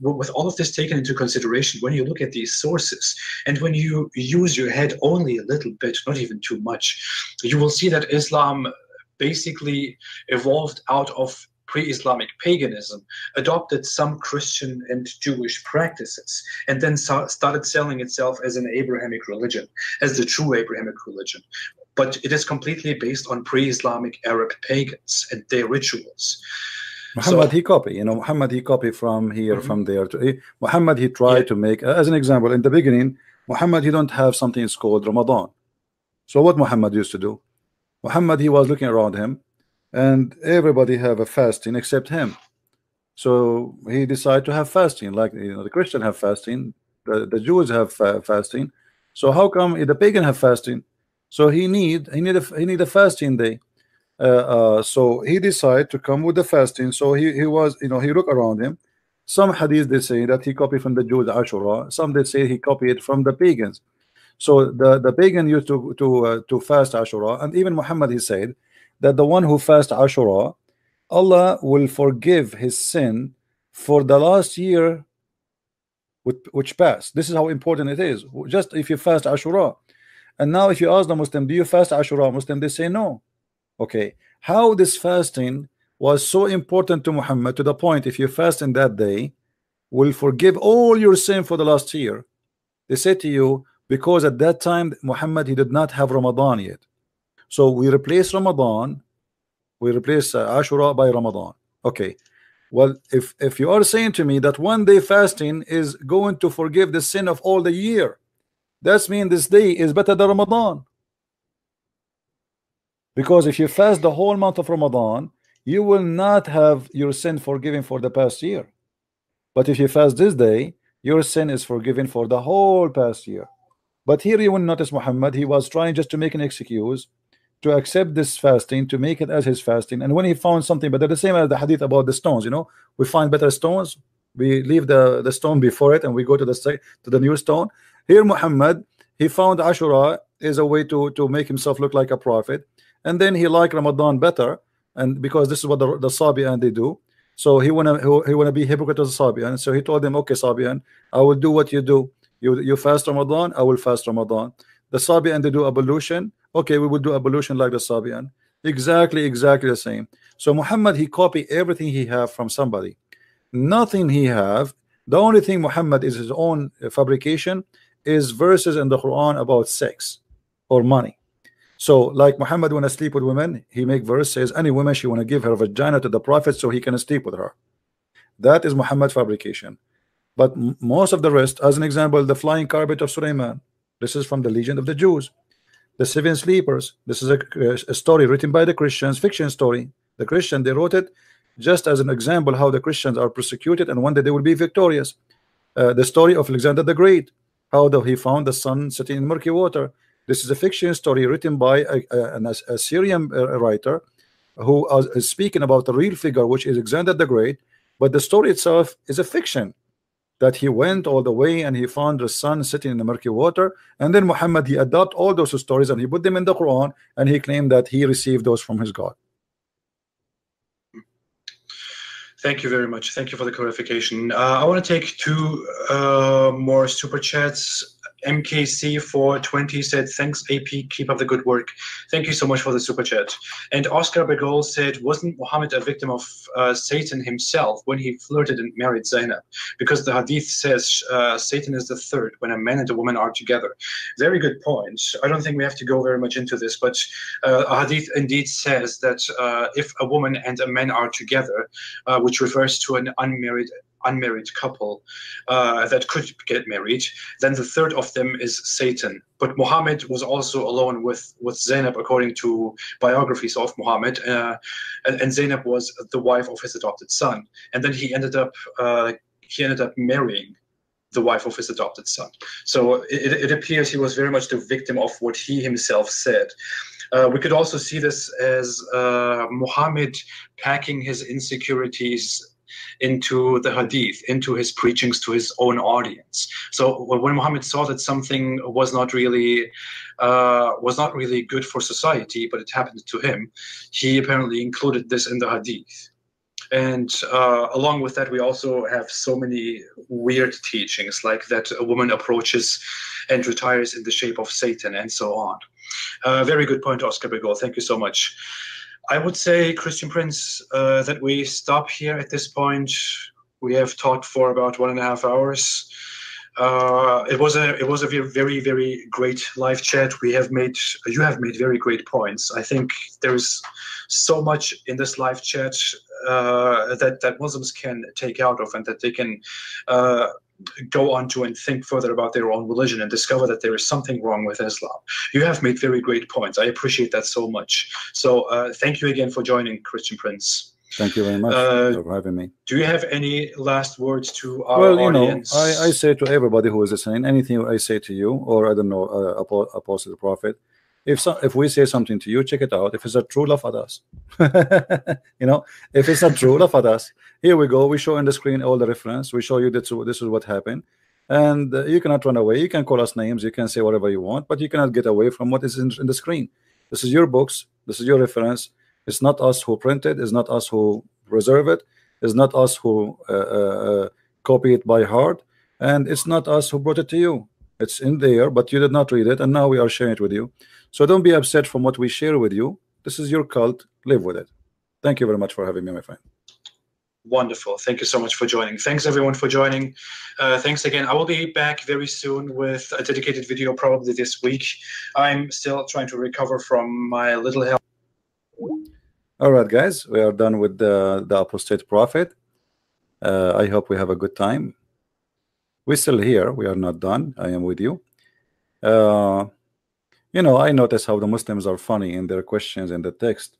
with all of this taken into consideration, when you look at these sources, and when you use your head only a little bit, not even too much, you will see that Islam basically evolved out of pre-Islamic paganism, adopted some Christian and Jewish practices, and then started selling itself as an Abrahamic religion, as the true Abrahamic religion. But it is completely based on pre-Islamic Arab pagans and their rituals. Muhammad, so, he copied, you know, Muhammad, he copied from here, from there. Muhammad, he tried to make, as an example, in the beginning, Muhammad, he don't have something that's called Ramadan. So what Muhammad used to do? Muhammad, he was looking around him, and everybody have a fasting except him. So he decided to have fasting, like, you know, the Christian have fasting, the Jews have fasting. So how come the pagan have fasting? So he need a fasting day. So he decided to come with the fasting. So he was, you know, he looked around him. Some hadith, they say that he copied from the Jews Ashura. Some they say he copied from the pagans. So the pagan used to fast Ashura, and even Muhammad, he said that the one who fasts Ashura, Allah will forgive his sin for the last year which passed. This is how important it is. Just if you fast Ashura, and now if you ask the Muslim, do you fast Ashura, Muslim, they say no. Okay, how this fasting was so important to Muhammad, to the point if you fast in that day, will forgive all your sin for the last year? They say to you, because at that time Muhammad, he did not have Ramadan yet. So we replace Ramadan, we replace Ashura by Ramadan. Okay, well, if you are saying to me that one day fasting is going to forgive the sin of all the year, that means this day is better than Ramadan. Because if you fast the whole month of Ramadan, you will not have your sin forgiven for the past year. But if you fast this day, your sin is forgiven for the whole past year. But here you will notice Muhammad, he was trying just to make an excuse to accept this fasting, to make it as his fasting. And when he found something, but they're the same as the hadith about the stones, you know, we find better stones, we leave the stone before it, and we go to the new stone. Here Muhammad, he found Ashura is a way to make himself look like a prophet, and then he liked Ramadan better, and because this is what the Sabian they do, so he wanna be hypocrite as a Sabian. So he told them, okay Sabian, I will do what you do. You fast Ramadan, I will fast Ramadan. The Sabian they do ablution, okay, we will do ablution like the Sabian. Exactly the same. So Muhammad, he copied everything he have from somebody. Nothing he have. The only thing Muhammad is his own fabrication is verses in the Quran about sex or money. So like Muhammad want to sleep with women, he make verse says any woman she want to give her vagina to the prophet so he can sleep with her. That is Muhammad's fabrication. But most of the rest, as an example, the flying carpet of Sulaiman, this is from the Legion of the Jews. The seven sleepers, this is a story written by the Christians, fiction story. The Christian, they wrote it just as an example how the Christians are persecuted and one day they will be victorious. The story of Alexander the Great, how he found the sun sitting in murky water. This is a fiction story written by an Assyrian writer who is speaking about the real figure, which is Alexander the Great, but the story itself is a fiction. That he went all the way and he found the sun sitting in the murky water, and then Muhammad, he adopted all those stories and he put them in the Quran, and he claimed that he received those from his God. Thank you very much. Thank you for the clarification. I want to take two more super chats. MKC420 said, thanks AP, keep up the good work. Thank you so much for the super chat. And Oscar Begol said, wasn't Muhammad a victim of Satan himself when he flirted and married Zainab? Because the Hadith says Satan is the third when a man and a woman are together. Very good point. I don't think we have to go very much into this, but a Hadith indeed says that if a woman and a man are together, which refers to an unmarried couple that could get married, then the third of them is Satan. But Muhammad was also alone with Zainab, according to biographies of Muhammad, and Zainab was the wife of his adopted son, and then he ended up marrying the wife of his adopted son. So it appears he was very much the victim of what he himself said. We could also see this as Muhammad packing his insecurities into the Hadith, into his preachings to his own audience. So when Muhammad saw that something was not really good for society, but it happened to him, he apparently included this in the Hadith. And along with that, we also have so many weird teachings, like that a woman approaches and retires in the shape of Satan, and so on. Very good point, Oscar Begol. Thank you so much. I would say, Christian Prince, that we stop here at this point. We have talked for about 1.5 hours. It was a very, very great live chat. You have made very great points. I think there is so much in this live chat that Muslims can take out of, and that they can go on to and think further about their own religion and discover that there is something wrong with Islam. You have made very great points. I appreciate that so much. So thank you again for joining, Christian Prince. Thank you very much for having me. Do you have any last words to our audience? I say to everybody who is listening, anything I say to you, or I don't know, Apostate Prophet, if we say something to you, check it out. If it's a true, laugh at us. If it's not true, laugh at us. Here we go. We show on the screen all the reference. We show you that this is what happened. And you cannot run away. You can call us names. You can say whatever you want, but you cannot get away from what is in the screen. This is your books. This is your reference. It's not us who print it. It's not us who preserve it. It's not us who copy it by heart. And it's not us who brought it to you. It's in there, but you did not read it, and now we are sharing it with you. So don't be upset from what we share with you. This is your cult. Live with it. Thank you very much for having me, my friend. Wonderful. Thank you so much for joining. Thanks, everyone, for joining. Thanks again. I will be back very soon with a dedicated video, probably this week. I'm still trying to recover from my little health. All right, guys, we are done with the Apostate Prophet. I hope we have a good time. We're still here. We are not done. I am with you. I notice how the Muslims are funny in their questions in the text,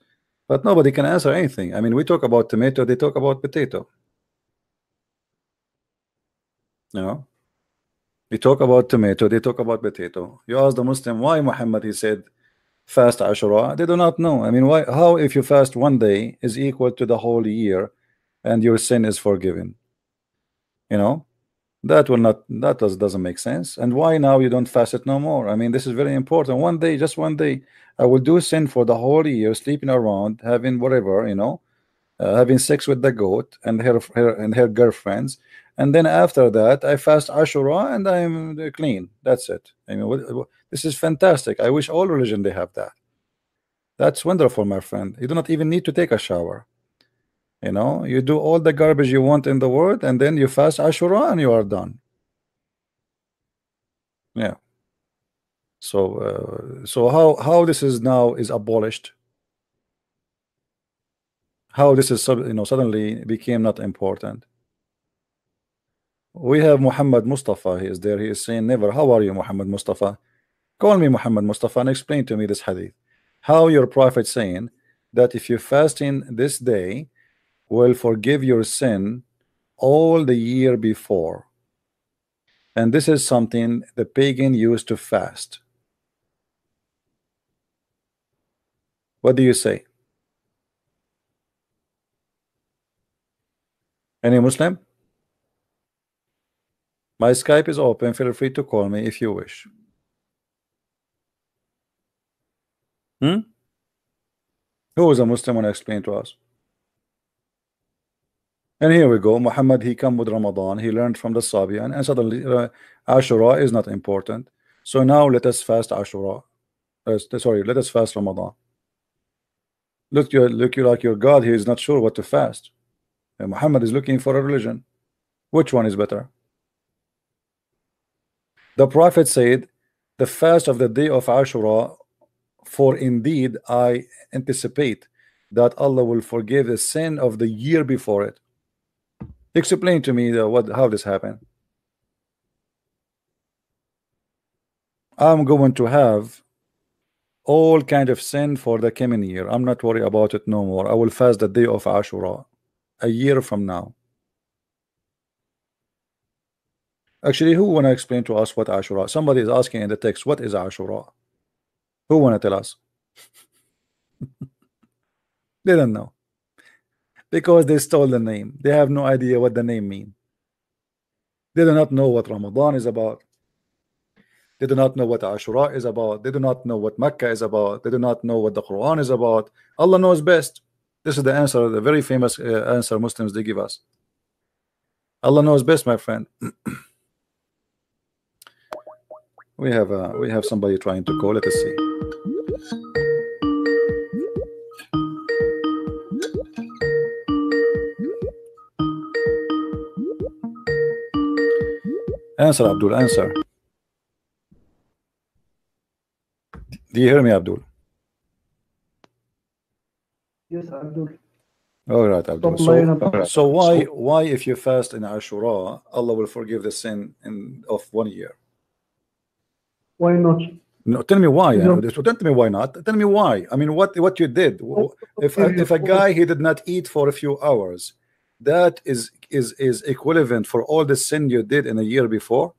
but nobody can answer anything. I mean, we talk about tomato, they talk about potato. We talk about tomato, they talk about potato. You ask the Muslim why Muhammad, he said, fast Ashura. They do not know. I mean, why? How if you fast one day is equal to the whole year and your sin is forgiven? That doesn't make sense. And why now you don't fast it no more? I mean, this is very important. One day, just one day, I will do sin for the whole year, sleeping around, having whatever, you know, having sex with the goat and her girlfriends, and then after that I fast Ashura and I'm clean. That's it. I mean, this is fantastic. I wish all religion they have that. That's wonderful, my friend. You do not even need to take a shower. You know, you do all the garbage you want in the world, and then you fast Ashura and you are done. Yeah. So how this is now is abolished? How this is, you know, suddenly became not important? We have Muhammad Mustafa. He is there. He is saying never. How are you, Muhammad Mustafa? Call me Muhammad Mustafa and explain to me this hadith. How your prophet saying that if you fast in this day, will forgive your sin all the year before. And this is something the pagan used to fast. What do you say? Any Muslim? My Skype is open. Feel free to call me if you wish. Who is a Muslim when I explain to us? And here we go. Muhammad, he come with Ramadan. He learned from the Sabian, and suddenly Ashura is not important. So now let us fast Ashura. Let us fast Ramadan. Look, your God, he is not sure what to fast. And Muhammad is looking for a religion. Which one is better? The Prophet said, the fast of the day of Ashura, for indeed I anticipate that Allah will forgive the sin of the year before it. Explain to me how this happened. I'm going to have all kind of sin for the coming year. I'm not worried about it no more. I will fast the day of Ashura a year from now. Actually, who want to explain to us what Ashura? Somebody is asking in the text, what is Ashura? Who want to tell us? They don't know, because they stole the name. They have no idea what the name means. They do not know what Ramadan is about. They do not know what Ashura is about. They do not know what Mecca is about. They do not know what the Quran is about. Allah knows best. This is the answer, the very famous answer Muslims they give us. Allah knows best, my friend. We have somebody trying to call. Let us see. Answer, Abdul, answer. Do you hear me, Abdul? Yes, Abdul. All right, Abdul. So why if you fast in Ashura, Allah will forgive the sin of 1 year? Why not? No, tell me why. No. Don't tell me why not. Tell me why. I mean, what you did? If a guy, he did not eat for a few hours, that is equivalent for all the sin you did in a year before?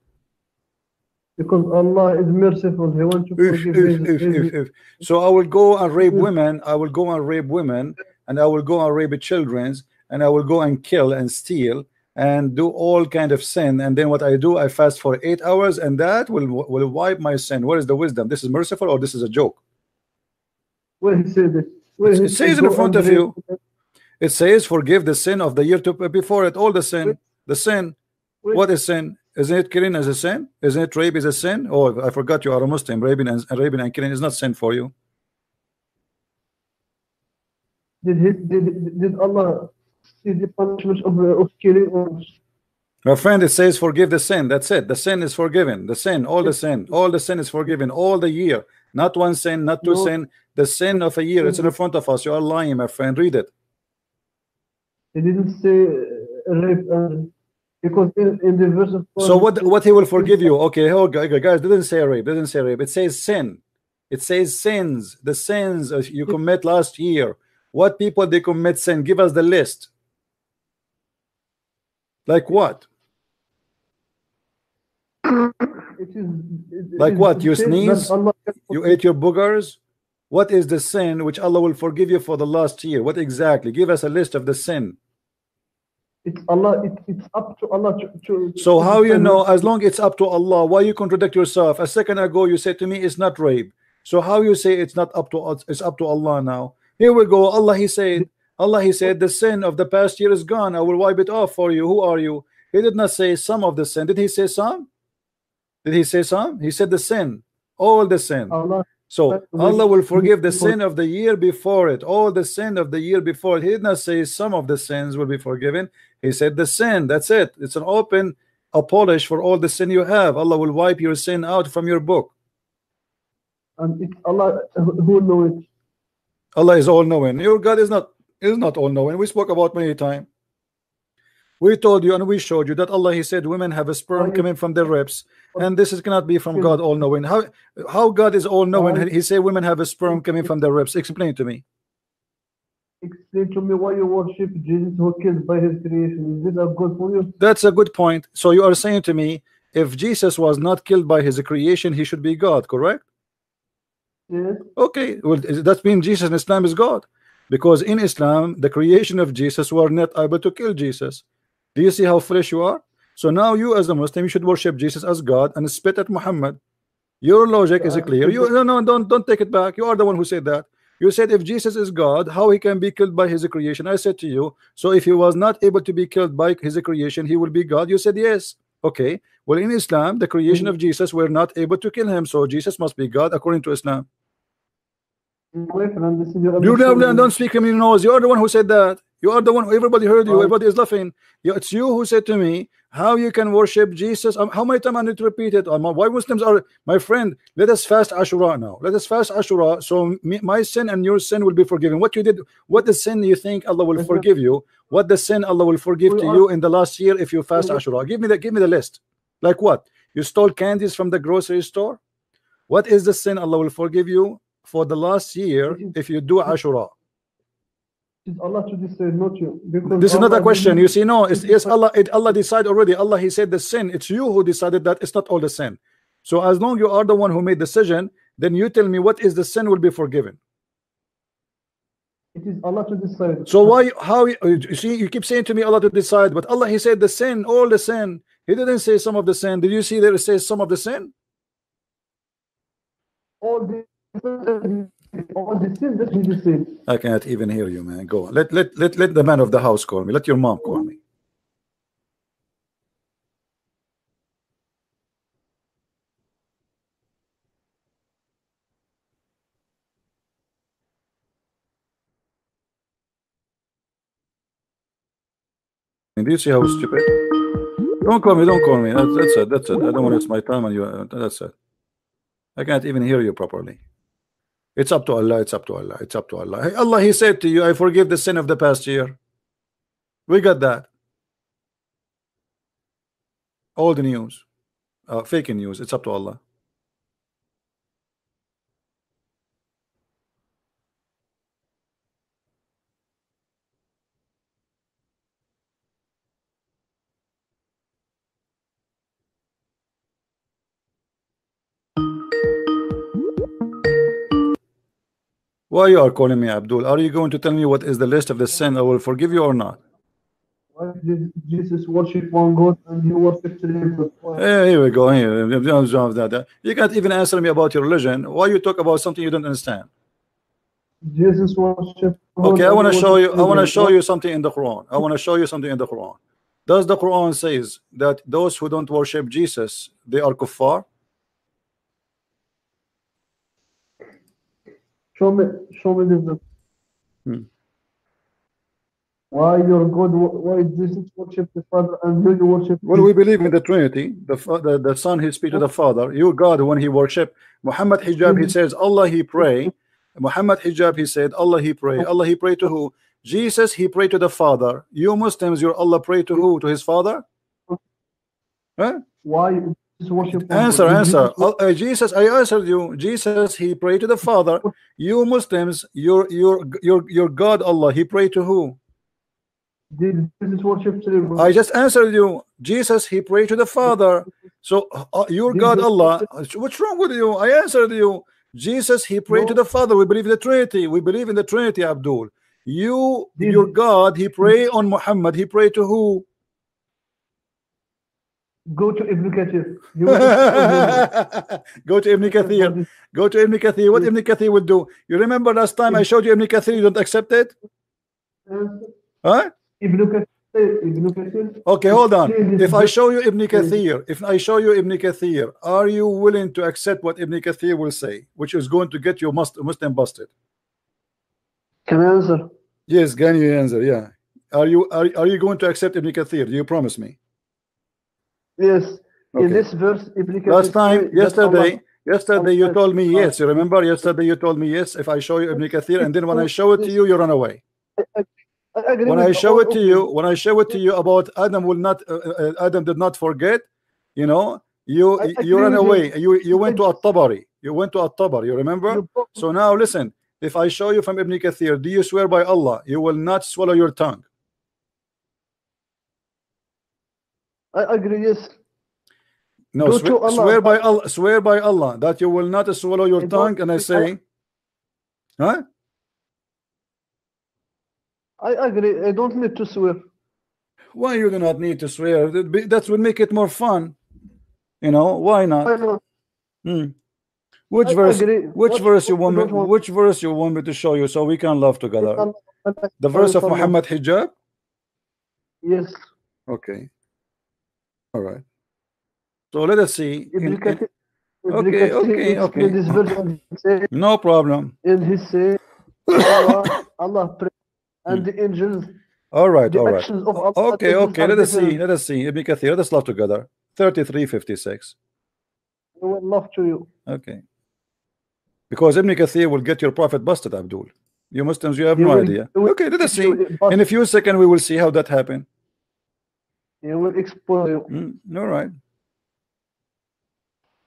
Because Allah is merciful. He wants to forgive his. So I will go and rape women, I will go and rape women, and I will go and rape children, and I will go and kill and steal and do all kind of sin, and then what I do, I fast for 8 hours, and that will wipe my sin. Where is the wisdom? This is merciful, or this is a joke? Well, he said it. Well, it says in front of you. It says, forgive the sin of the year before it, all the sin. The sin. What is sin? Isn't it killing as a sin? Isn't it rape is a sin? Oh, I forgot you are a Muslim. Raping and killing is not sin for you. Did Allah see the punishment of killing? Or? My friend, it says, forgive the sin. That's it. The sin is forgiven. The sin, all the sin. All the sin is forgiven all the year. Not one sin, not two sin. The sin of a year. It's in front of us. You are lying, my friend. Read it. He didn't say rape, because in the verse of Quran, so what he will forgive you? Okay, guys, didn't say rape. Didn't say rape. It says sin. It says sins. The sins you commit last year. What people they commit sin? Give us the list. Like what? Like what? You sneeze. You ate your boogers. What is the sin which Allah will forgive you for the last year? What exactly? Give us a list of the sin. It's Allah. It's up to Allah to so how you know? As long it's up to Allah, why you contradict yourself? A second ago you said to me it's not rape. So how you say it's not up to us? It's up to Allah now. Here we go. Allah, he said. Allah, he said, the sin of the past year is gone. I will wipe it off for you. Who are you? He did not say some of the sin. Did he say some? Did he say some? He said the sin, all the sin. So Allah will forgive the sin of the year before it, all the sin of the year before it. He did not say some of the sins will be forgiven. He said the sin. That's it. It's an open apology for all the sin you have. Allah will wipe your sin out from your book. And it's Allah who knows it. Allah is all knowing. Your God is not all knowing. We spoke about many times. We told you and we showed you that Allah, he said, women have a sperm coming from their ribs, and this is cannot be from God all knowing. How God is all knowing? He said women have a sperm coming from their ribs. Explain to me. Explain to me why you worship Jesus who killed by his creation. Is this a good for you? That's a good point. So you are saying to me, if Jesus was not killed by his creation, he should be God, correct? Yes. Okay. Well, that means Jesus in Islam is God, because in Islam the creation of Jesus were not able to kill Jesus. Do you see how foolish you are? So now you as a Muslim, you should worship Jesus as God and spit at Muhammad. Your logic is clear. You no, don't take it back. You are the one who said that. You said if Jesus is God, how he can be killed by his creation? I said to you, so if he was not able to be killed by his creation, he will be God. You said yes. Okay. Well, in Islam, the creation of Jesus were not able to kill him, so Jesus must be God according to Islam. You don't speak him in your nose. You are the one who said that. You are the one who, everybody heard you, everybody is laughing. It's you who said to me, how you can worship Jesus? How many times I need to repeat it? Why Muslims are, my friend, let us fast Ashura now. Let us fast Ashura, so my sin and your sin will be forgiven. What you did, what the sin you think Allah will forgive you, what the sin Allah will forgive to you in the last year if you fast Ashura. Give me the list. Like what? You stole candies from the grocery store? What is the sin Allah will forgive you for the last year if you do Ashura? Allah to decide, not you. This is not a question. You see, no, it's Allah. Allah decided already. Allah, he said the sin. It's you who decided that. It's not all the sin. So as long you are the one who made decision, then you tell me what is the sin will be forgiven. It is Allah to decide. So why? How? You see, you keep saying to me Allah to decide, but Allah, he said the sin, all the sin. He didn't say some of the sin. Did you see there it says some of the sin? All the sin. I can't even hear you, man. Go on. Let the man of the house call me. Let your mom call me. Do you see how stupid? Don't call me. Don't call me. That's it. I don't want to waste my time on you. That's it. I can't even hear you properly. It's up to Allah. It's up to Allah. It's up to Allah. Allah, he said to you, I forgive the sin of the past year. We got that. All the news, fake news. It's up to Allah. Why you are calling me, Abdul? Are you going to tell me what is the list of the sin I will forgive you or not? Why did Jesus worship one God and you worship three? Hey, here we go. You can't even answer me about your religion. Why you talk about something you don't understand? Jesus worship. Okay, I want to show you. I want to show you something in the Quran. I want to show you something in the Quran. Does the Quran says that those who don't worship Jesus, they are kuffar? Show me this. Why your God? Why Jesus worship the Father and you worship? Well, we believe in the Trinity. The Son, he speak to the Father. Your God, when he worship Muhammad Hijab, he says Allah, he pray. Muhammad Hijab, he said Allah, he pray. Allah, he pray to who? Jesus, he pray to the Father. You Muslims, your Allah pray to who? To his Father? Huh? Why? Answer. Jesus, I answered you. Jesus, he prayed to the Father. You Muslims, your God Allah, he prayed to who? Did Jesus worship three? I just answered you. Jesus, he prayed to the Father. So your God Allah, what's wrong with you? I answered you. Jesus, he prayed to the Father. We believe in the Trinity. We believe in the Trinity, Abdul. You, your God, he pray on Muhammad. He pray to who? Go to Ibn Kathir. Go to Ibn Kathir. Go to Ibn Kathir. What Ibn Kathir would do? You remember last time I showed you Ibn Kathir, you don't accept it? Huh? Ibn Kathir. Okay, hold on. If I show you Ibn Kathir, are you willing to accept what Ibn Kathir will say, which is going to get you Muslim busted? Can I answer? Yes, can you answer? Yeah. Are you going to accept Ibn Kathir? Do you promise me? Yes, okay. In this verse, last time, yesterday you told me yes. You remember yesterday you told me yes. If I show you Ibn Kathir, and then when I show it to you, you run away. When I show it to you, about Adam will not, Adam did not forget. You know, you run away. You went to At-Tabari. You remember? So now listen. If I show you from Ibn Kathir, do you swear by Allah you will not swallow your tongue? I agree, yes. No, swear by Allah that you will not swallow your tongue. And I say, huh? I agree. I don't need to swear. Why you do not need to swear? That would make it more fun. You know why not? I know. Hmm. Which verse? Which verse you want me to show you so we can laugh together? The verse of Muhammad hijab. Yes. Okay. All right. So let us see. Okay. No problem. In his say, Allah prays and the angels. All right. Okay. Let us see. Ibn Kathir. Let us laugh together. 33:56. I would love to you. Okay. Because Ibn Kathir will get your prophet busted, Abdul. You Muslims, you have no idea. Okay, let us see. In a few seconds, we will see how that happened. It will expose you. All right.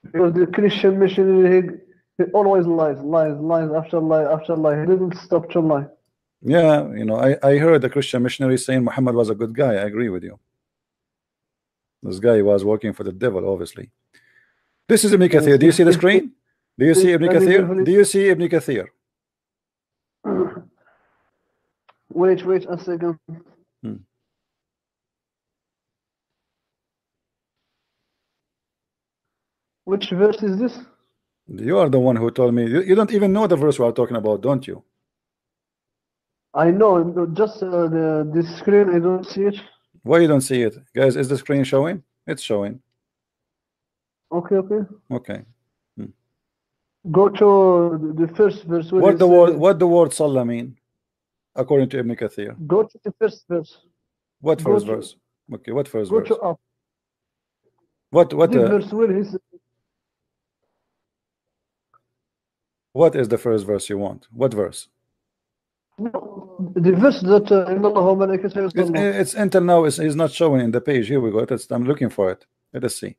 Because the Christian missionary, he always lies after lie after lie. He didn't stop to lie. Yeah, you know, I heard the Christian missionary saying Muhammad was a good guy. I agree with you. This guy was working for the devil, obviously. This is Ibn Kathir. Do you see the screen? Do you see Ibn Kathir? Do you see Ibn Kathir? Wait a second. Which verse is this? You are the one who told me. You don't even know the verse we are talking about, don't you? I know. Just the screen, I don't see it. Why you don't see it? Guys, is the screen showing? It's showing. Okay. Go to the first verse. What the word Salah mean, according to Ibn Kathir? Go to the first verse. What first verse? Okay, what first verse? Go to up. What the verse where he said, what is the first verse you want? What verse? No, the verse that it's until now is not showing in the page. Here we go. I'm looking for it. Let us see.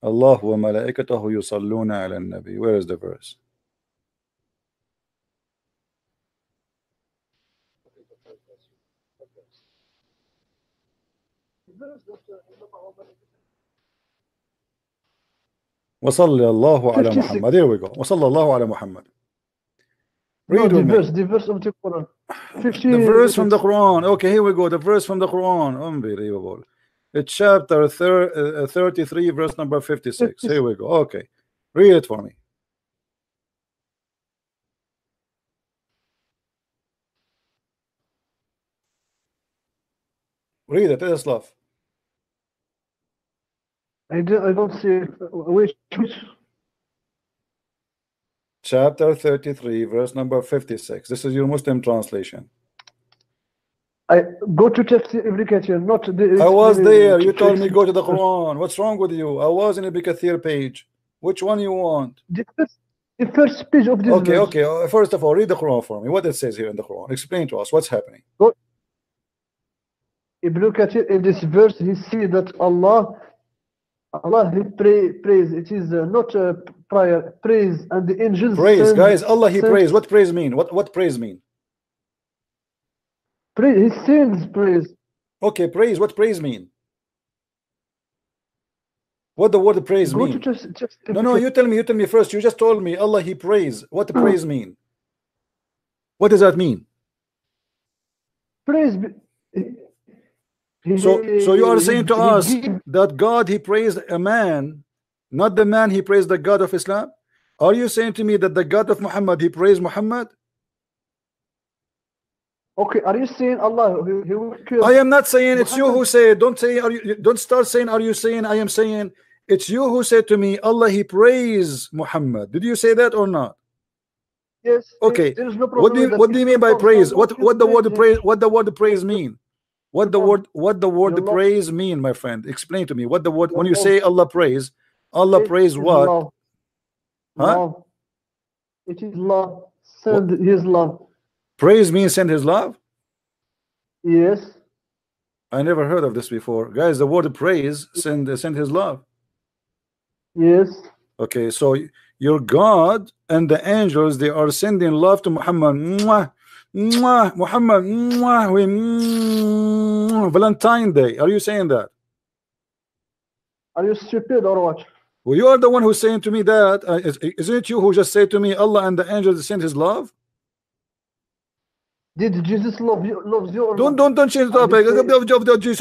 Allah wa malaikatahu yusalluna ala nabi. Where is the verse? Wasalli Allahu ala Muhammad. There we go. Wasalli Allahu ala Muhammad. Read with me. The verse of the Quran. The verse from the Quran. Okay, here we go. The verse from the Quran. Unbelievable. It's chapter 33, verse number 56. Here we go. Okay, read it for me. Read it. Let us laugh. I don't see which. Chapter 33, verse number 56. This is your Muslim translation. I go to Tafsir Ibn Kathir, not the. I was there. You told me go to the Quran. What's wrong with you? I was in Ibn Kathir page. Which one you want? The first page of this. Okay. First of all, read the Quran for me. What it says here in the Quran. Explain to us what's happening. Go. Ibn Kathir in this verse he see that Allah he praise. It is not a prayer. Praise and the angels. Praise, guys. Allah he praise. What praise mean? What praise mean? He sends praise. Okay, praise. What praise mean? What the word praise mean? No, you tell me first. You just told me Allah he praise. What the praise mean? What does that mean? praise. So you are saying to us that God, he praised a man, not the man he praised the God of Islam? Are you saying to me that the God of Muhammad, he praised Muhammad? Okay, are you saying Allah? He will kill. I am not saying it's you who say. Don't say. Are you? Don't start saying. Are you saying? I am saying. It's you who said to me, Allah, he praised Muhammad. Did you say that or not? Yes. Okay. There is no problem. What do you mean by praise? What the word praise? What the word praise mean? What the word praise mean, my friend? Explain to me what the word when you say Allah praise what? Love. Huh? Love. It is love. Send what? His love. Praise means send his love? Yes. I never heard of this before. Guys, the word praise, send his love. Yes. Okay, so your God and the angels, they are sending love to Muhammad. Mwah, mwah, Muhammad, mwah, Valentine's Day. Are you saying that? Are you stupid or what? Well, you are the one who's saying to me that. Isn't it you who just say to me, Allah and the angels send his love? Did Jesus loves you? Or don't change the topic. Jesus.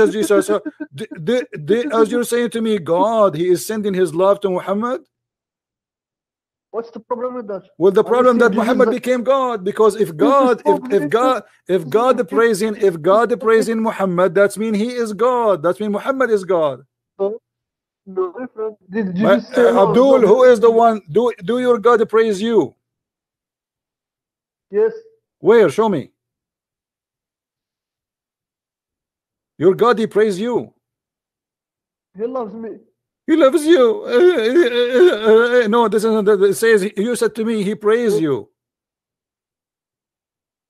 As you're saying to me, God, he is sending his love to Muhammad. What's the problem with that? Well, the problem that Muhammad became God, because if God praising Muhammad, that's mean he is God. That's mean Muhammad is God. No, did Jesus say Abdul, who is the one? Do your God praise you? Yes. Where? Show me. Your God, he praise you. He loves me. He loves you. No, this isn't. It says you said to me, he praise you.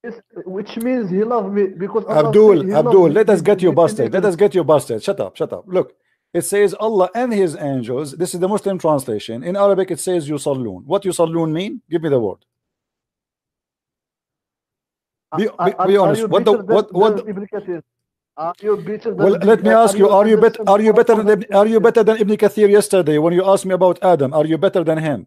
It's, which means he loves me because Allah Abdul, let us get you busted. Let us get you busted. Shut up. Look, it says Allah and His angels. This is the Muslim translation. In Arabic, it says "yusallun." What "yusallun" mean? Give me the word. Be honest. What? Well, let me ask you: Are you better than Ibn Kathir yesterday when you asked me about Adam? Are you better than him?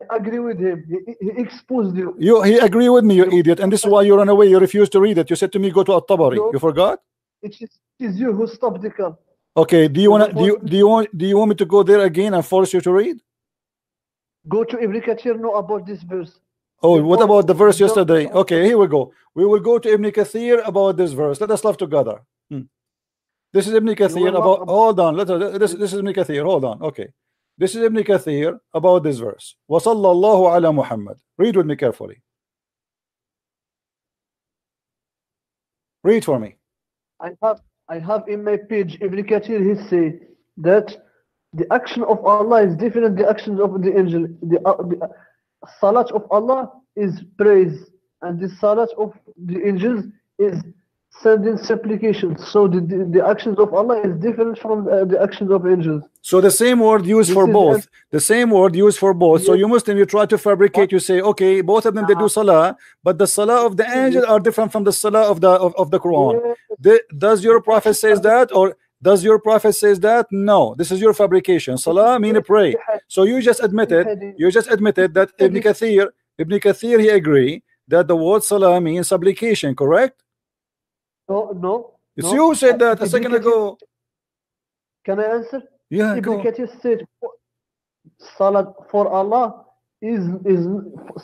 I agree with him. He exposed you. He agree with me, you idiot, and this is why you run away. You refused to read it. You said to me, "Go to At-Tabari." No, you forgot. It is you who stopped the car. Okay. Do you want me to go there again and force you to read? Go to Ibn Kathir. Know about this verse. Oh, what about the verse yesterday? Okay, here we go. We will go to Ibn Kathir about this verse. Let us laugh together. This is Ibn Kathir about. Hold on. This is Ibn Kathir. Hold on. Okay, this is Ibn Kathir about this verse. Wasallallahu ala Muhammad. Read with me carefully. Read for me. I have in my page Ibn Kathir. He say that the action of Allah is different than the actions of the angel. The Salat of Allah is praise, and the salat of the angels is sending supplications. So the actions of Allah is different from the actions of angels. So the same word used for both. The same word used for both. Yes. So you Muslim, you try to fabricate. You say, okay, both of them they do salah, but the salah of the angels are different from the salah of the Quran. Yes. Does your prophet says that, or? Does your prophet says that? No, this is your fabrication. Salah mean pray. So you just admitted that Ibn Kathir he agree that the word salah means supplication, correct? No. It's you who said that a second ago. Can I answer? Yeah, Ibn Kathir said salah for Allah is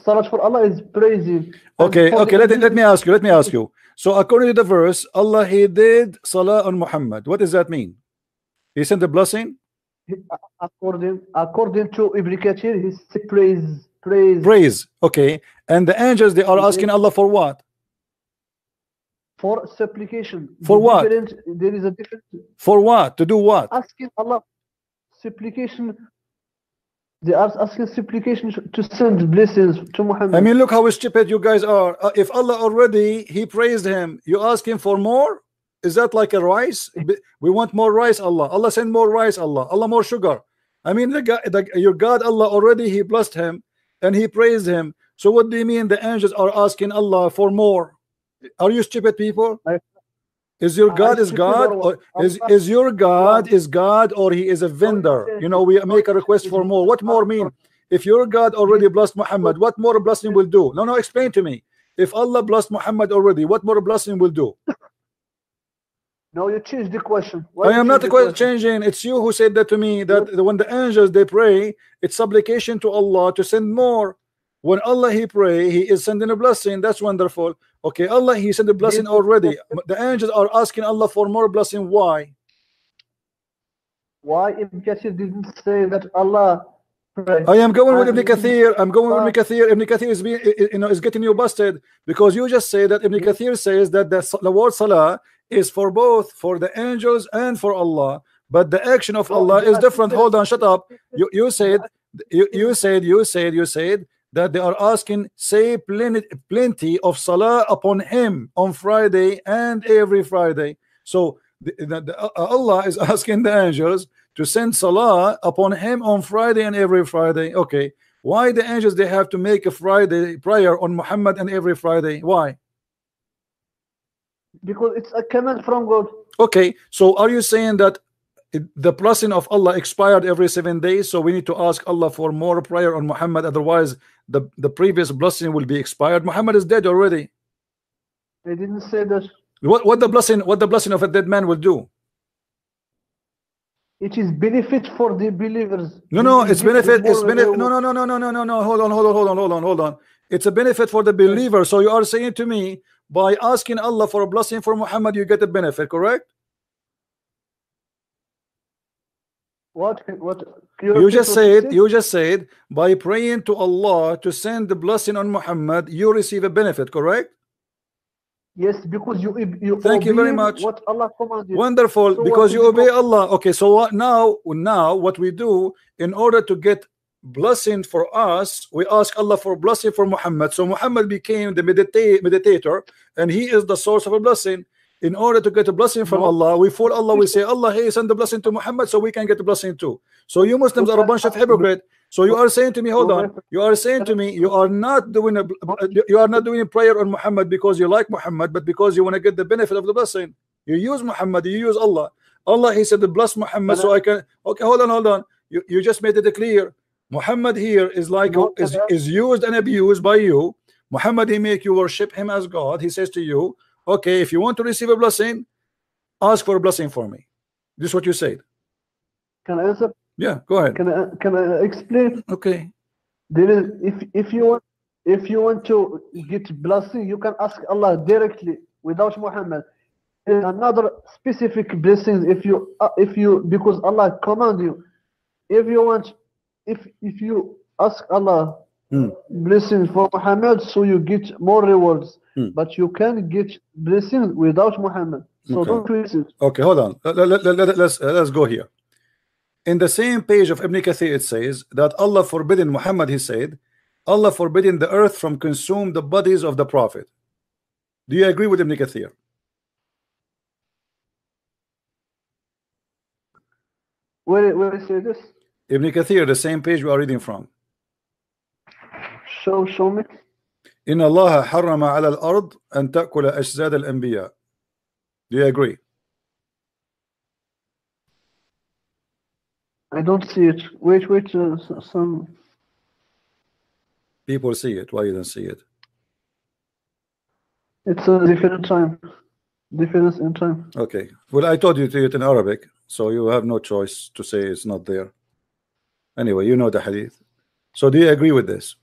salat for Allah is praising. Okay, let me ask you. So according to the verse, Allah he did salah on Muhammad. What does that mean? He sent a blessing? According to Ibn Kathir, he said praise. Okay, and the angels they are asking Allah for what? For supplication. For what? There is a difference. For what? To do what? Asking Allah supplication. They are asking supplications to send blessings to Muhammad. I mean, look how stupid you guys are. If Allah already he praised him, you ask him for more? Is that like a rice? We want more rice, Allah. Allah send more rice, Allah. Allah more sugar. I mean, your God, Allah already he blessed him and he praised him. So what do you mean the angels are asking Allah for more? Are you stupid people? Is your God or he is a vendor? You know, we make a request for more. What more mean? If your God already blessed Muhammad, what more blessing will do? No, explain to me. If Allah blessed Muhammad already, what more blessing will do? No, you change the question. Why I am not changing. It's you who said that to me, that when the angels, they pray, it's supplication to Allah to send more. When Allah, he pray, he is sending a blessing. That's wonderful. Okay, Allah, he sent a blessing already. The angels are asking Allah for more blessing. Why? Why Ibn Kathir didn't say that Allah prayed? I am going with Ibn Kathir. I'm going with Ibn Kathir. Ibn Kathir is being, you know, is getting you busted, because you just say that Ibn Kathir says that the word salah is for both, for the angels and for Allah, but the action of Allah is different. Hold on, shut up. You said that they are asking, say plenty of salah upon him on Friday and every Friday. So Allah is asking the angels to send salah upon him on Friday and every Friday. Okay, why the angels, they have to make a Friday prayer on Muhammad and every Friday? Why? Because it's a command from God. Okay, so are you saying that the blessing of Allah expired every 7 days, so we need to ask Allah for more prayer on Muhammad, otherwise the previous blessing will be expired? Muhammad is dead already. They didn't say that. What the blessing of a dead man will do? It is benefit for the believers. No, it's benefit. It's benefit. No. Hold on. It's a benefit for the believer. So you are saying to me, by asking Allah for a blessing for Muhammad, you get a benefit, correct? What you just said by praying to Allah to send the blessing on Muhammad, you receive a benefit, correct? Yes, because you thank you very much. What Allah commands you. Wonderful, so because you obey Allah. Okay, so what now what we do in order to get blessing for us, we ask Allah for blessing for Muhammad. So Muhammad became the meditator, and he is the source of a blessing. In order to get a blessing from Allah, we fool Allah. We say, Allah, hey, send the blessing to Muhammad so we can get a blessing too. So you Muslims are a bunch of hypocrites. So you are saying to me, hold on, you are saying to me, you are not doing a prayer on Muhammad because you like Muhammad, but because you want to get the benefit of the blessing. You use Muhammad, you use Allah. Allah, he said, bless Muhammad so I can. Okay, hold on. You just made it clear. Muhammad here is like is used and abused by you. Muhammad, he make you worship him as God. He says to you, okay, if you want to receive a blessing, ask for a blessing for me. This is what you said. Can I answer? Yeah, go ahead. Can I explain? Okay. There is, if you want to get blessing, you can ask Allah directly without Muhammad. There is another specific blessing because Allah commands you. If you ask Allah blessing for Muhammad, so you get more rewards. But you can get blessing without Muhammad. So okay. Don't twist it. Okay, hold on. Let's go here. In the same page of Ibn Kathir, it says that Allah forbidden Muhammad. He said, Allah forbidden the earth from consume the bodies of the prophet. Do you agree with Ibn Kathir? Where is this? Ibn Kathir, the same page we are reading from. Show me. إن الله حرم على الأرض أن تأكل أجساد الأنبياء. Do you agree? I don't see it. Wait. Some people see it. Why you don't see it? It's a different time. Difference in time. Okay. Well, I told you to it in Arabic, so you have no choice to say it's not there. Anyway, you know the hadith. So do you agree with this?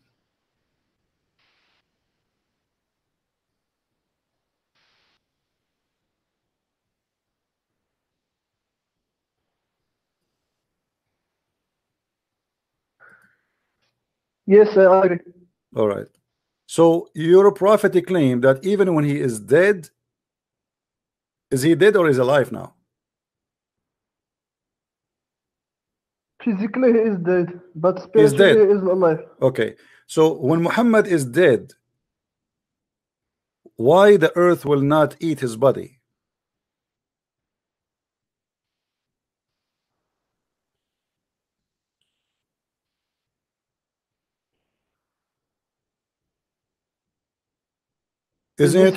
Yes, I agree. All right. So your prophet claimed that even when he is dead, is he dead or is alive now? Physically, he is dead, but spiritually, he is alive. Okay, so when Muhammad is dead, why the earth will not eat his body? Isn't it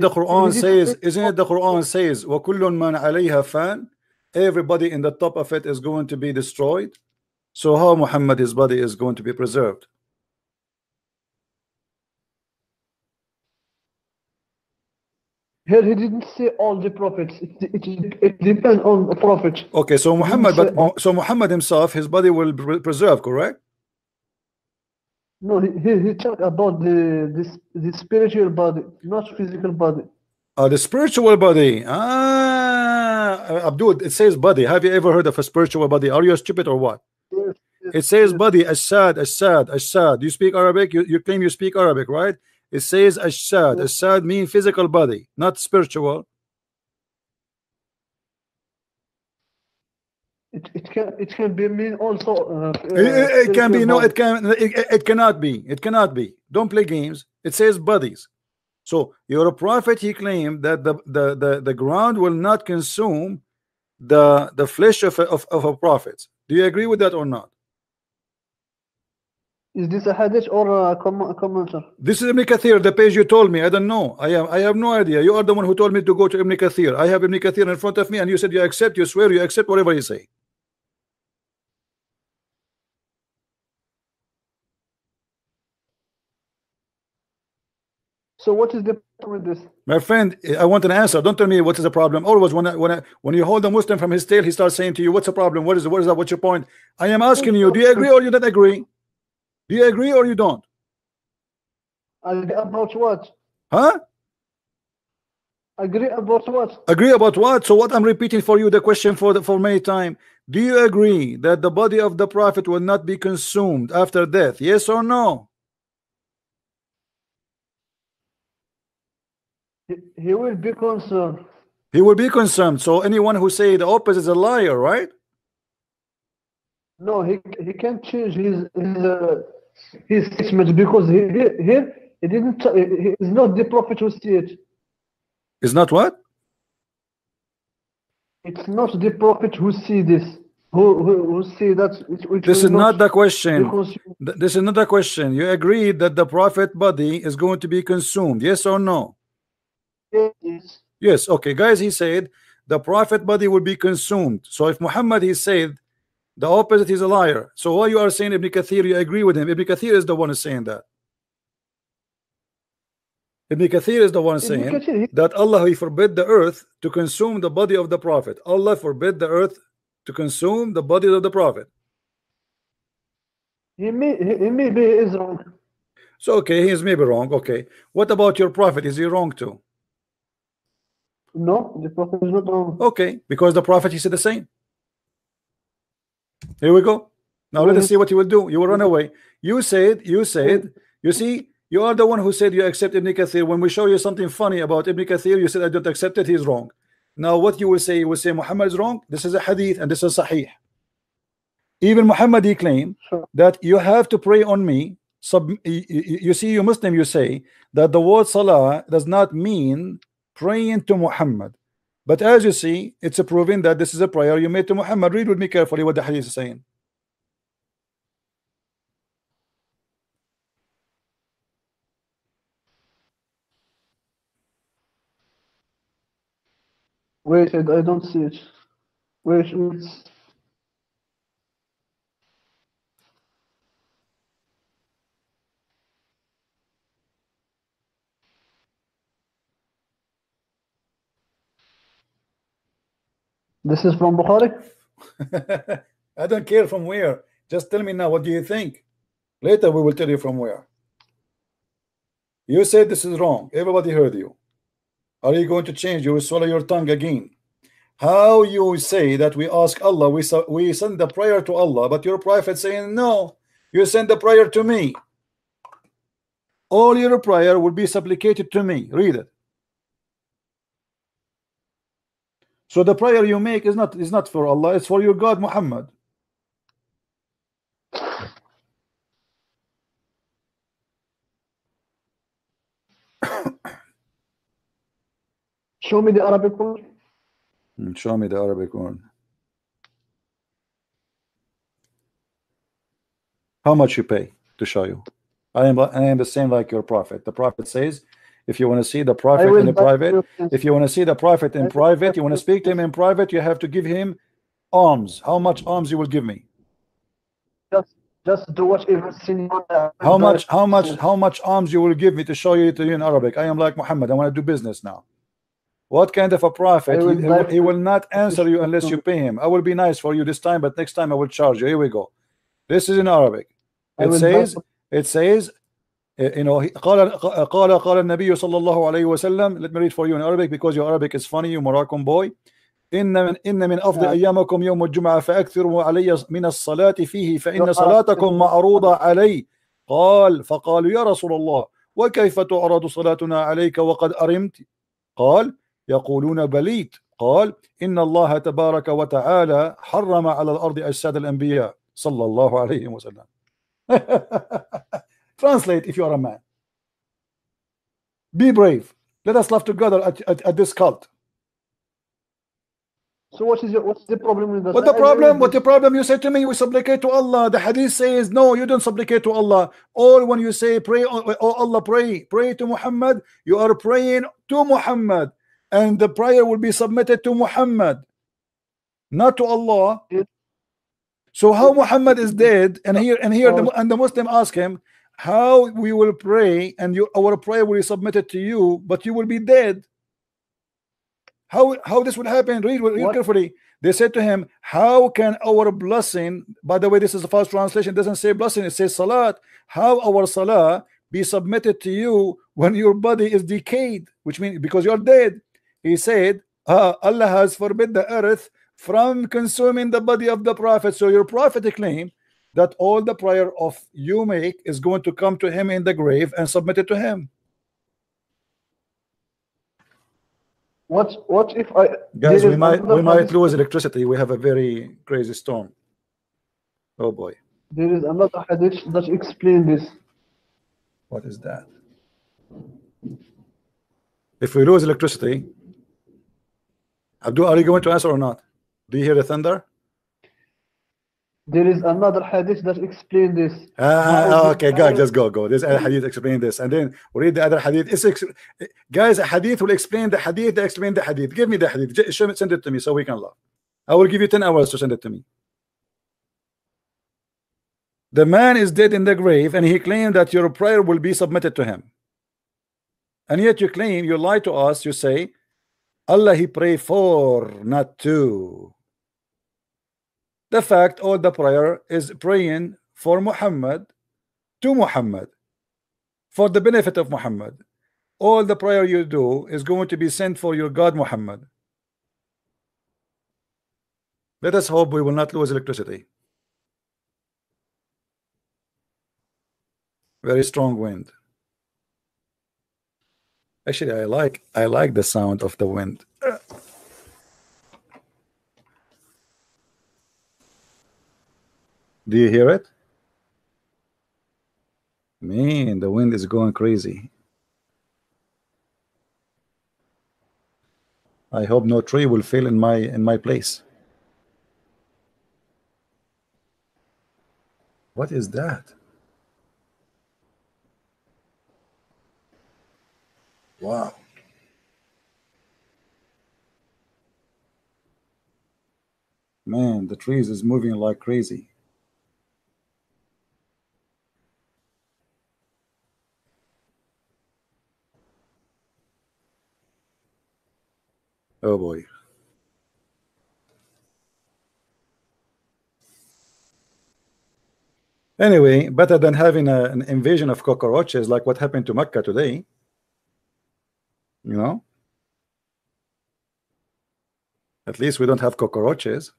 the Quran says? Isn't it the Quran says? وَكُلٌّ مَنْ عَلَيْهَا فَانٍ. Everybody in the top of it is going to be destroyed. So how Muhammad's body is going to be preserved? Here he didn't say all the prophets. It depends on the prophet. Okay, so Muhammad, but so Muhammad himself, his body will be preserved, correct? No, he talked about the spiritual body, not physical body. The spiritual body. Ah, Abdul, it says body. Have you ever heard of a spiritual body? Are you stupid or what? Yes, yes, it says yes. Body. Ashad, Ashad, Ashad. You speak Arabic. You claim you speak Arabic, right? It says Ashad. Yes. Ashad means physical body, not spiritual. It can be mean also. It can be. No, it cannot be. It cannot be. Don't play games. It says bodies. So you're a prophet. He claimed that the ground will not consume the flesh of a prophet. Do you agree with that or not? Is this a hadith or a comment? This is Ibn Kathir, the page you told me. I don't know. I have no idea. You are the one who told me to go to Ibn Kathir. I have Ibn Kathir in front of me, and you said you accept, you swear, you accept whatever you say. So what is the problem with this? My friend, I want an answer. Don't tell me what is the problem. Always when you hold a Muslim from his tail, he starts saying to you, what's the problem? What is that? What's your point? I am asking you, do you agree or you don't agree? Do you agree or you don't? About what? Huh? Agree about what? Agree about what? So what I'm repeating for you, the question for many time. Do you agree that the body of the prophet will not be consumed after death? Yes or no? He will be concerned. He will be concerned. So anyone who say the opposite is a liar, right? No, he can't change his statement because he didn't. It's not the prophet who said it. It's not what? It's not the prophet who see this. Who see that? Which this is not the question. This is not the question. You agree that the prophet body is going to be consumed? Yes or no? Yes. Yes. Okay, guys. He said the prophet body will be consumed. So if Muhammad he said the opposite is a liar. So why you are saying Ibn Kathir? You agree with him? Ibn Kathir is the one who's saying that. Ibn Kathir is the one saying that Allah he forbid the earth to consume the body of the prophet. Allah forbid the earth to consume the body of the prophet. He may be is wrong. So okay, he is maybe wrong. Okay, what about your prophet? Is he wrong too? No, the prophet is not wrong. Okay, because the prophet he said the same. Here we go. Now let us see what you will do. You will run away. You said, you see, you are the one who said you accept Ibn Kathir. When we show you something funny about Ibn Kathir, you said I don't accept it, he's wrong. Now what you will say Muhammad is wrong. This is a hadith and this is sahih. Even Muhammad he claimed that you have to pray on me. You see, you Muslim, you say that the word salah does not mean praying to Muhammad, but as you see, it's a proving that this is a prayer you made to Muhammad. Read with me carefully what the hadith is saying. Wait, I don't see it. Wait, this is from Bukhari. I don't care from where. Just tell me now, what do you think? Later we will tell you from where. You said this is wrong. Everybody heard you. Are you going to change? You will swallow your tongue again. How you say that we ask Allah, we send the prayer to Allah, but your prophet saying no, you send the prayer to me. All your prayer will be supplicated to me. Read it. So the prayer you make is not for Allah, it's for your God Muhammad. Show me the Arabic one. Show me the Arabic one. How much you pay to show you? I am the same like your prophet. The prophet says, if you want to see the prophet in private, if you want to see the prophet in private, you want to speak to him in private, you have to give him alms. How much alms you will give me? Just do whatever sin. How much alms you will give me to show you in Arabic? I am like Muhammad. I want to do business now. What kind of a prophet? He will not answer you unless you pay him. I will be nice for you this time, but next time I will charge you. Here we go. This is in Arabic. It says, you know, قال النبي صلى الله عليه وسلم. Let me read for you in Arabic because your Arabic is funny, you Moroccan boy. إن من أفضل أيامكم يوم الجمعة فأكثروا علي من الصلاة فيه فإن صلاتكم معروضة علي. قال فقالوا يا رسول الله وكيف تعرض صلاتنا عليك وقد أرمت؟ قال يقولون بليت. قال إن الله تبارك وتعالى حرم على الأرض أجساد الأنبياء صلى الله عليه وسلم. Translate if you are a man. Be brave. Let us laugh together at this cult. So what's the problem with that? What the problem? You say to me, we supplicate to Allah. The Hadith says, no, you don't supplicate to Allah. Or when you say, pray, oh Allah, pray to Muhammad, you are praying to Muhammad, and the prayer will be submitted to Muhammad, not to Allah. So how Muhammad is dead, and the Muslim ask him, how we will pray, and our prayer will be submitted to you, but you will be dead. How this would happen? Read carefully. They said to him, how can our blessing, by the way, this is the first translation, it doesn't say blessing, it says salat. How our salah be submitted to you when your body is decayed, which means because you're dead. He said, Allah has forbid the earth from consuming the body of the prophet. So your prophet claimed that all the prayer of you make is going to come to him in the grave and submit it to him. What if I guys we might lose electricity. We have a very crazy storm. Oh boy. There is another hadith that explains this. What is that? If we lose electricity, Abdul, are you going to answer or not? Do you hear the thunder? There is another hadith that explains this. Okay, guys, just go. This hadith explains this, and then we read the other hadith. Guys, a hadith will explain the hadith. They explain the hadith. Give me the hadith. Just send it to me so we can laugh. I will give you 10 hours to send it to me. The man is dead in the grave, and he claimed that your prayer will be submitted to him. And yet you claim, you lie to us. You say, Allah, he pray for, not to. The fact, all the prayer is praying for Muhammad, to Muhammad, for the benefit of Muhammad. All the prayer you do is going to be sent for your God Muhammad. Let us hope we will not lose electricity. Very strong wind. Actually, I like the sound of the wind. Do you hear it? Man, the wind is going crazy. I hope no tree will fail in my place. What is that? Wow. Man, the trees is moving like crazy. Oh boy. Anyway, better than having an invasion of cockroaches like what happened to Mecca today, you know. At least we don't have cockroaches.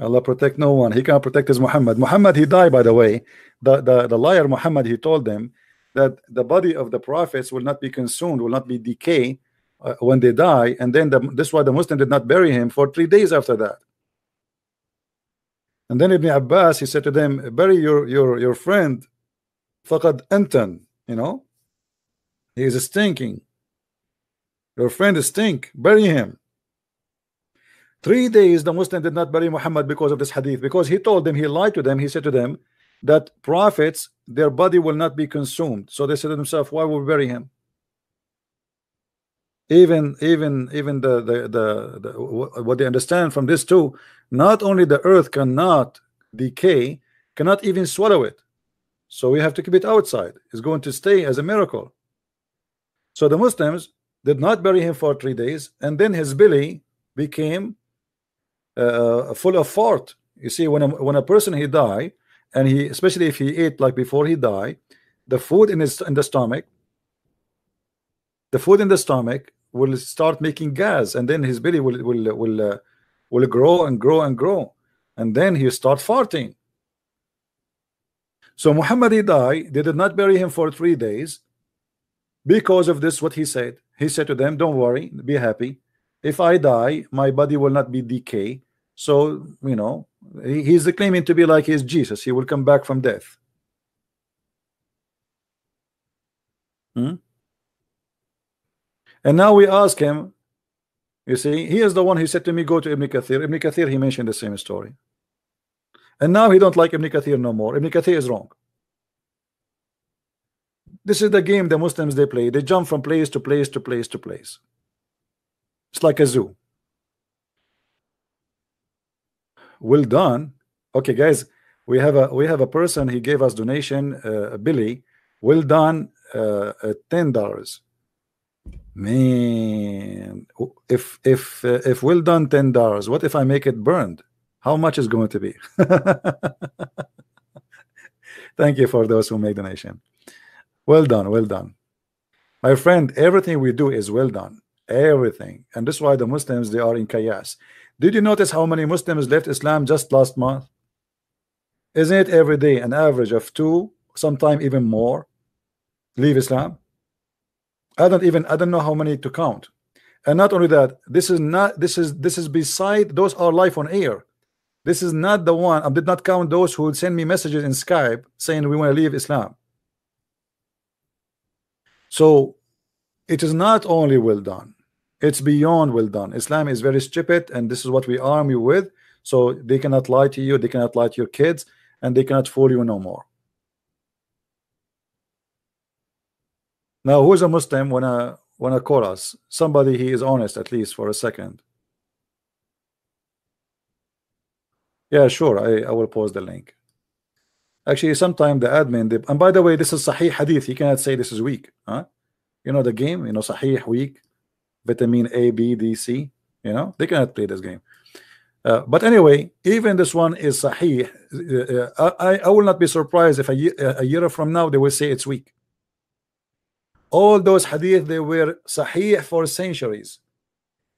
Allah protect no one. He can't protect his Muhammad. Muhammad, he died, by the way. The liar Muhammad, he told them that the body of the prophets will not be consumed, will not be decay when they die, and then that's why the Muslim did not bury him for 3 days after that. And then Ibn Abbas, he said to them, bury your friend, faqad antan, you know, he is stinking. Your friend is stink. Bury him. 3 days the Muslim did not bury Muhammad because of this hadith, because he told them, he lied to them. He said to them that prophets, their body will not be consumed. So they said to themselves, why will we bury him? Even the what they understand from this too, not only the earth cannot decay, cannot even swallow it. so we have to keep it outside. It's going to stay as a miracle. So the Muslims did not bury him for 3 days, and then his belly became full of fart. You see, when a person he die, and he, especially if he ate like before he die, the food in the stomach will start making gas, and then his belly will grow and grow and grow, and then he start farting. So Muhammad, he died, they did not bury him for 3 days because of this. What he said, he said to them, don't worry, be happy. If I die, my body will not be decay. So, you know, he's claiming to be like his Jesus. He will come back from death. And now we ask him, you see, he is the one who said to me, go to Ibn Kathir. Ibn Kathir, he mentioned the same story. And now he don't like Ibn Kathir no more. Ibn Kathir is wrong. This is the game the Muslims, they play. They jump from place to place to place to place. It's like a zoo. Well done. Okay, guys, we have a person, he gave us donation, Billy. Well done, $10. Man, if well done $10, what if I make it burned? How much is going to be? Thank you for those who make donation. Well done, well done. My friend, everything we do is well done. Everything. And this is why the Muslims, they are in chaos. Did you notice how many Muslims left Islam just last month? Isn't it every day an average of 2, sometimes even more, leave Islam? I don't know how many to count. And not only that, this is beside, those are live on air. This is not the one. I did not count those who would send me messages in Skype saying we want to leave Islam. So it is not only well done, it's beyond well done. Islam is very stupid, and this is what we arm you with. So they cannot lie to you, they cannot lie to your kids, and they cannot fool you no more. Now, who is a Muslim wanna call us? Somebody he is honest at least for a second. Yeah, sure, I will post the link. Actually, sometimes the admin, and by the way, this is Sahih Hadith. He cannot say this is weak, huh? You know the game, you know, Sahih, weak, vitamin A, B, D, C. You know, they cannot play this game. But anyway, even this one is Sahih. I will not be surprised if a year from now they will say it's weak. All those hadith, they were sahih for centuries,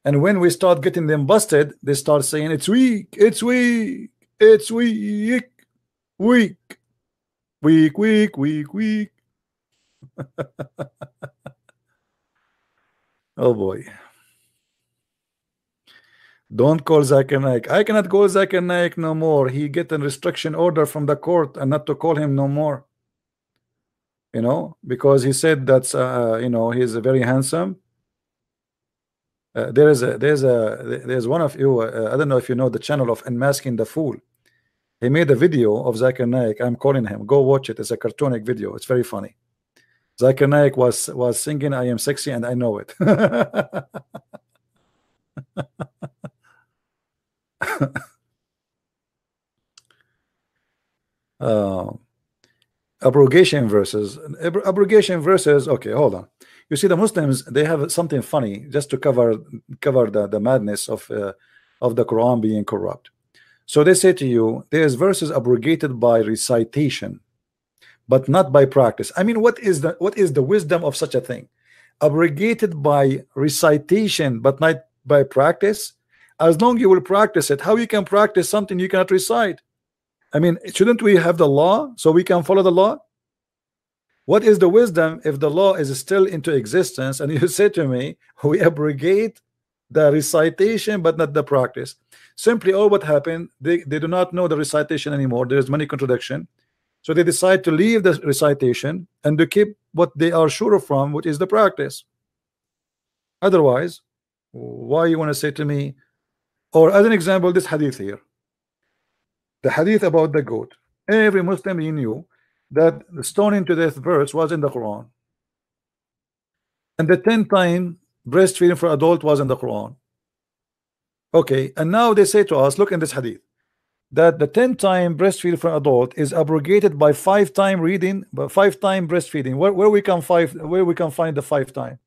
and when we start getting them busted, they start saying it's weak, it's weak, it's weak, weak, weak, weak, weak, weak. Oh boy, don't call Zakir Naik. I cannot call Zakir Naik no more. He get a restriction order from the court and not to call him no more. You know, because he said that's you know, he's very handsome. There's one of you, I don't know if you know the channel of Unmasking the Fool. He made a video of Zakir Naik. I'm calling him, go watch it. It's a cartoonic video, it's very funny. Zakir Naik was singing I am sexy and I know it. Abrogation verses. Abrogation verses. Okay, hold on. You see, the Muslims, they have something funny just to cover the madness of the Quran being corrupt. So they say to you, there's verses abrogated by recitation, but not by practice. I mean, what is the wisdom of such a thing? Abrogated by recitation, but not by practice. As long you will practice it, how you can practice something you cannot recite? I mean, shouldn't we have the law so we can follow the law? What is the wisdom if the law is still into existence? And you say to me, we abrogate the recitation but not the practice. Simply, all what happened, they do not know the recitation anymore. There is many contradiction. So they decide to leave the recitation and to keep what they are sure from, which is the practice. Otherwise, why you want to say to me, or as an example, this hadith here. The hadith about the goat. Every Muslim, he knew that the stoning to death verse was in the Quran, and the 10-time breastfeeding for adult was in the Quran. Okay, and now they say to us, look in this hadith, that the 10-time breastfeeding for an adult is abrogated by 5-time reading, but 5-time breastfeeding. Where we can find the 5-time?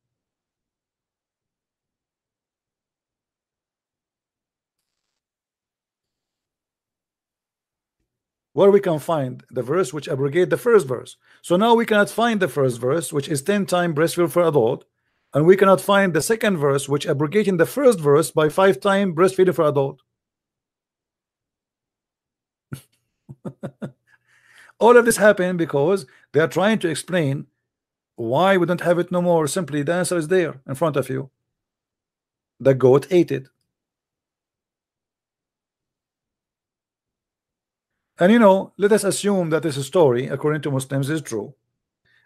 Where we can find the verse which abrogate the first verse? So now we cannot find the first verse, which is 10-time breastfeeding for adult, and we cannot find the second verse, which abrogating the first verse by 5-time breastfeeding for adult. All of this happened because they are trying to explain why we don't have it no more. Simply, the answer is there in front of you. The goat ate it. And you know, let us assume that this story, according to Muslims, is true.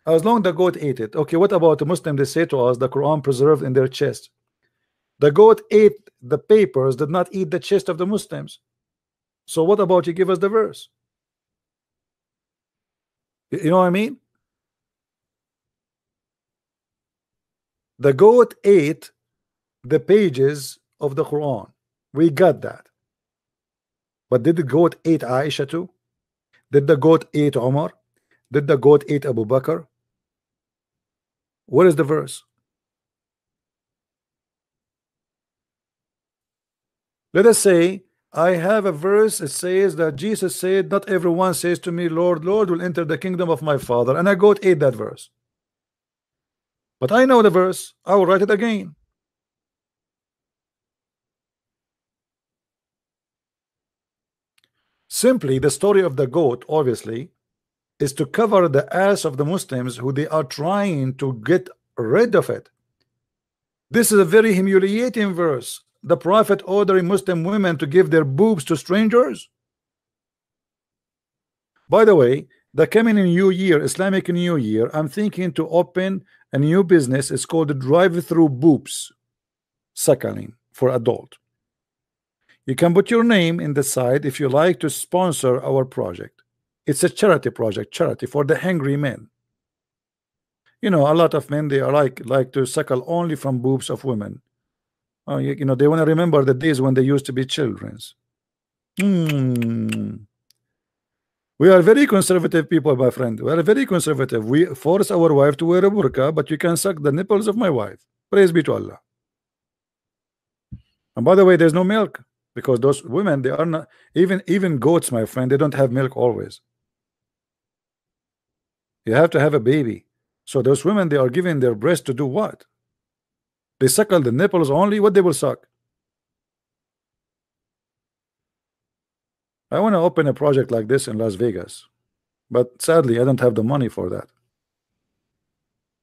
As long as the goat ate it. Okay, what about the Muslim? They say to us, the Quran preserved in their chest. The goat ate the papers, did not eat the chest of the Muslims. So what about you give us the verse? You know what I mean? The goat ate the pages of the Quran. We got that. But did the goat eat Aisha too? Did the goat eat Omar? Did the goat eat Abu Bakr? What is the verse? Let us say, I have a verse that says that Jesus said, not everyone says to me, Lord, Lord, will enter the kingdom of my Father. And a goat ate that verse. But I know the verse. I will write it again. Simply, the story of the goat, obviously, is to cover the ass of the Muslims who they are trying to get rid of it. This is a very humiliating verse. The Prophet ordering Muslim women to give their boobs to strangers. By the way, the coming new year, Islamic New Year, I'm thinking to open a new business. It's called drive-through boobs suckling for adult. You can put your name in the side if you like to sponsor our project. It's a charity project, charity for the hungry men. You know, a lot of men, they are like to suckle only from boobs of women. You know, they want to remember the days when they used to be children's. We are very conservative people, my friend. We are very conservative. We force our wife to wear a burqa, but you can suck the nipples of my wife. Praise be to Allah. And by the way, there's no milk. Because those women, they are not even goats, my friend, they don't have milk always. You have to have a baby. So those women, they are giving their breast to do what? They suckle the nipples only. What they will suck? I want to open a project like this in Las Vegas, but sadly I don't have the money for that.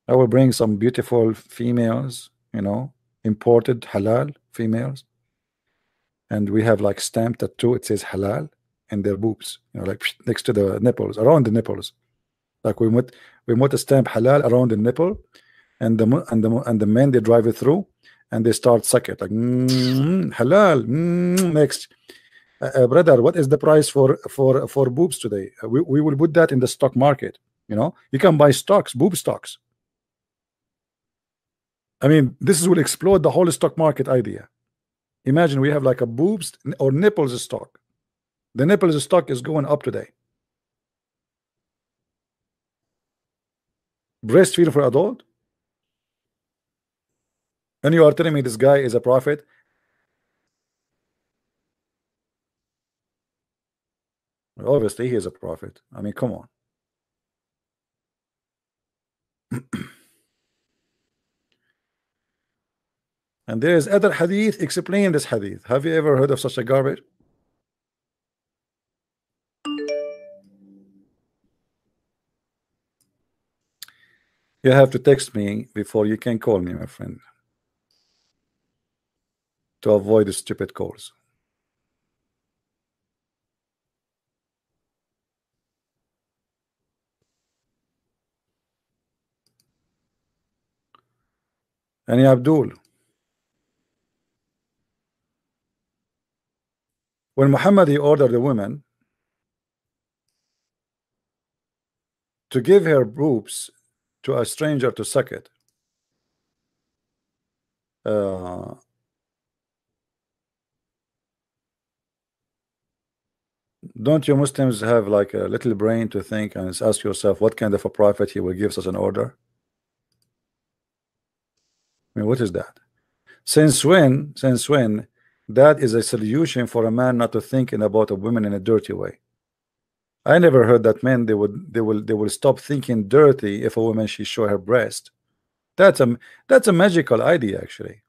I will bring some beautiful females, you know, imported halal females. And we have like stamped tattoo, it says halal in their boobs, you know, like next to the nipples, around the nipples. Like we want to stamp halal around the nipple, and the men, they drive it through and they start suck it like halal. Next, brother, what is the price for boobs today? We will put that in the stock market. You know, you can buy stocks, boob stocks. I mean, this will explode the whole stock market idea. Imagine we have like a boobs or nipples stock. The nipples stock is going up today. Breastfeeding for adult. And you are telling me this guy is a prophet? Well, obviously he is a prophet. I mean, come on. And there is other hadith explaining this hadith. Have you ever heard of such a garbage? You have to text me before you can call me, my friend, to avoid the stupid calls. Any Abdul? When Muhammad, he ordered the women to give her boobs to a stranger to suck it, Don't you Muslims have like a little brain to think and ask yourself what kind of a prophet he will give us an order? I mean, what is that? Since when that is a solution for a man not to thinking about a woman in a dirty way? I never heard that men they will stop thinking dirty if a woman she show her breast. That's a magical idea actually.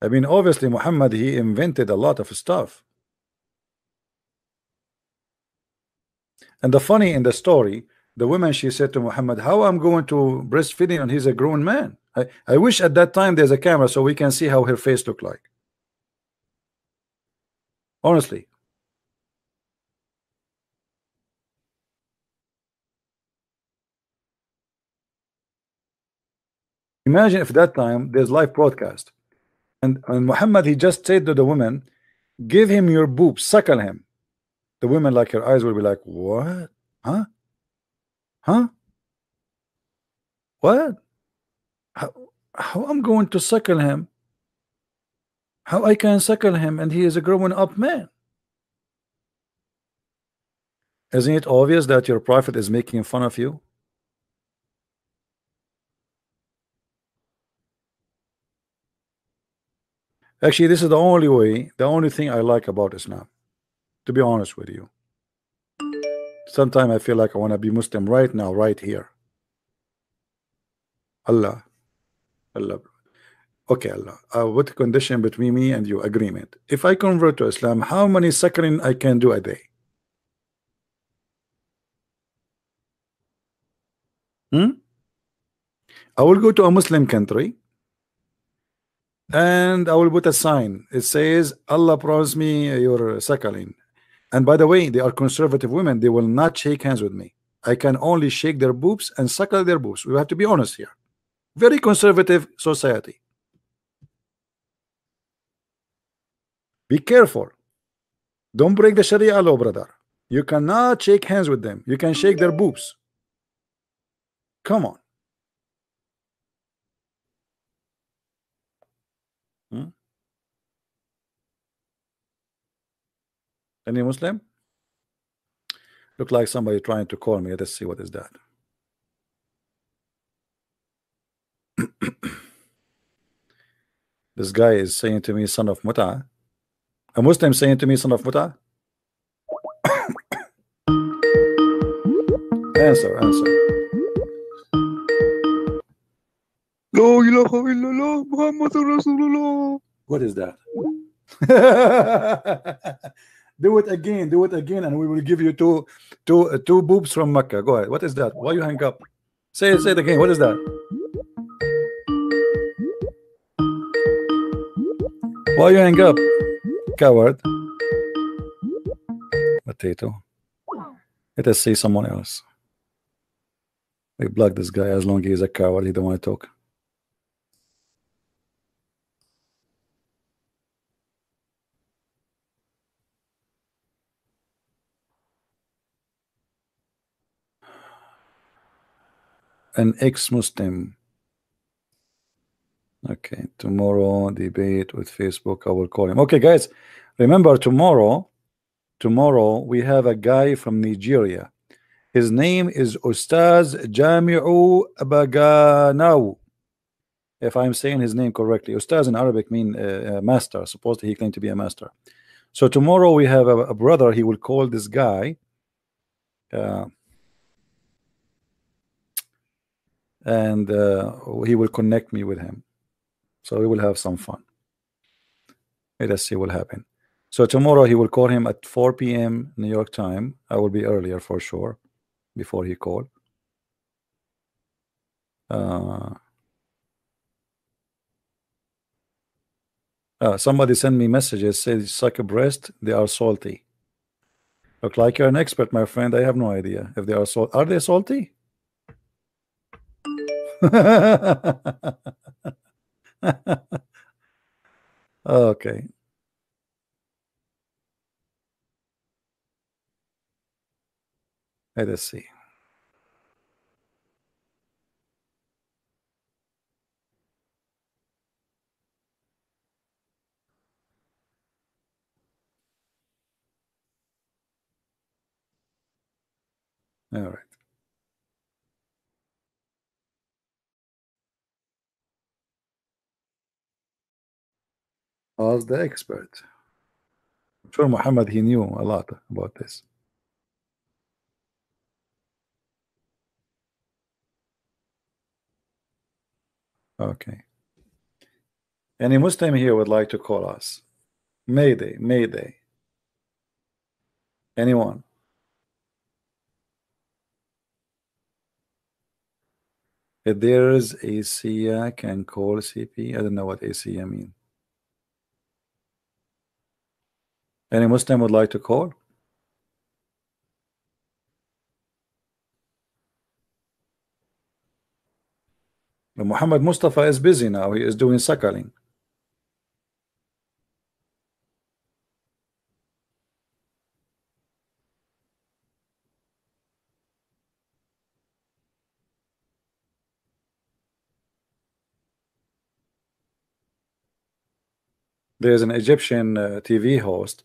I mean, obviously Muhammad, he invented a lot of stuff. And the funny in the story, the woman she said to Muhammad, how I'm going to breastfeeding and he's a grown man? I wish at that time there's a camera so we can see how her face looked like. Honestly. Imagine if that time there's live broadcast and Muhammad he just said to the woman, give him your boob, suckle him. The woman, like her eyes will be like, what? Huh? Huh? What? How I'm going to suckle him? How I can suckle him and he is a grown up man? Isn't it obvious that your prophet is making fun of you? Actually, this is the only way, the only thing I like about Islam, to be honest with you. Sometimes I feel like I want to be Muslim right now, right here. Allah. Okay, Allah. What condition between me and you? Agreement. If I convert to Islam, how many suckling I can do a day? I will go to a Muslim country and I will put a sign. It says, Allah promised me your suckling. And by the way, they are conservative women. They will not shake hands with me. I can only shake their boobs and suckle their boobs. We have to be honest here. Very conservative society. Be careful. Don't break the Sharia law, brother. You cannot shake hands with them. You can shake their boobs. Come on. Any Muslim? Look like somebody trying to call me. Let's see what is that. This guy is saying to me, son of Muta. A Muslim saying to me, son of Muta. Answer. La ilaha illallah, Muhammadur Rasulullah. What is that? Do it again, and we will give you two boobs from Mecca. Go ahead. What is that? Why you hang up? Say it again. What is that? Why you hang up? Coward. Potato. Let us see someone else. We block this guy as long as he's a coward. He don't want to talk. An ex-Muslim. Okay, tomorrow debate with Facebook. I will call him. Okay, guys, remember tomorrow we have a guy from Nigeria. His name is Ustaz Jamiu Abaganawu. If I'm saying his name correctly, Ustaz in Arabic mean master. Supposedly he claimed to be a master. So tomorrow we have a brother. He will call this guy. And he will connect me with him, so we will have some fun. Let us see what happen. So tomorrow he will call him at 4 p.m. New York time. I will be earlier for sure before he call. Somebody sent me messages, said suck a breast, they are salty. Look like you're an expert, my friend. I have no idea if they are salty. Are they salty? Okay. Let us see. All right. Ask the expert. I'm sure Muhammad, he knew a lot about this. Okay. Any Muslim here would like to call us? Mayday, mayday. Anyone? If there is ACA, can call CP. I don't know what ACA mean. Any Muslim would like to call? Muhammad Mustafa is busy now. He is doing suckling. There's an Egyptian TV host.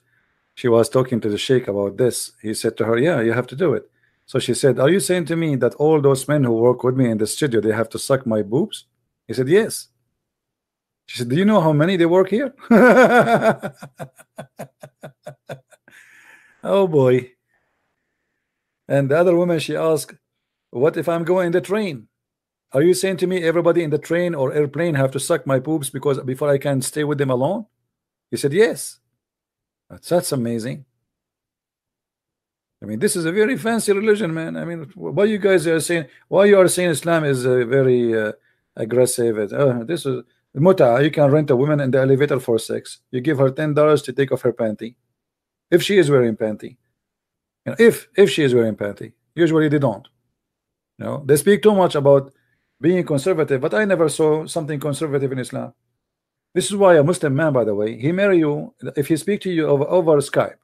She was talking to the sheikh about this. He said to her, yeah, you have to do it. So she said, are you saying to me that all those men who work with me in the studio, they have to suck my boobs? He said, yes. She said, do you know how many they work here? Oh boy. And the other woman, she asked, what if I'm going in the train? Are you saying to me everybody in the train or airplane have to suck my boobs because before I can stay with them alone? He said, yes. That's amazing. I mean, this is a very fancy religion, man. I mean, why you guys are saying, why you are saying Islam is very aggressive? This is muta. You can rent a woman in the elevator for sex. You give her $10 to take off her panty, if she is wearing panty. You know, if she is wearing panty, usually they don't. You know, they speak too much about being conservative, but I never saw something conservative in Islam. This is why a Muslim man, by the way, he marry you if he speak to you over Skype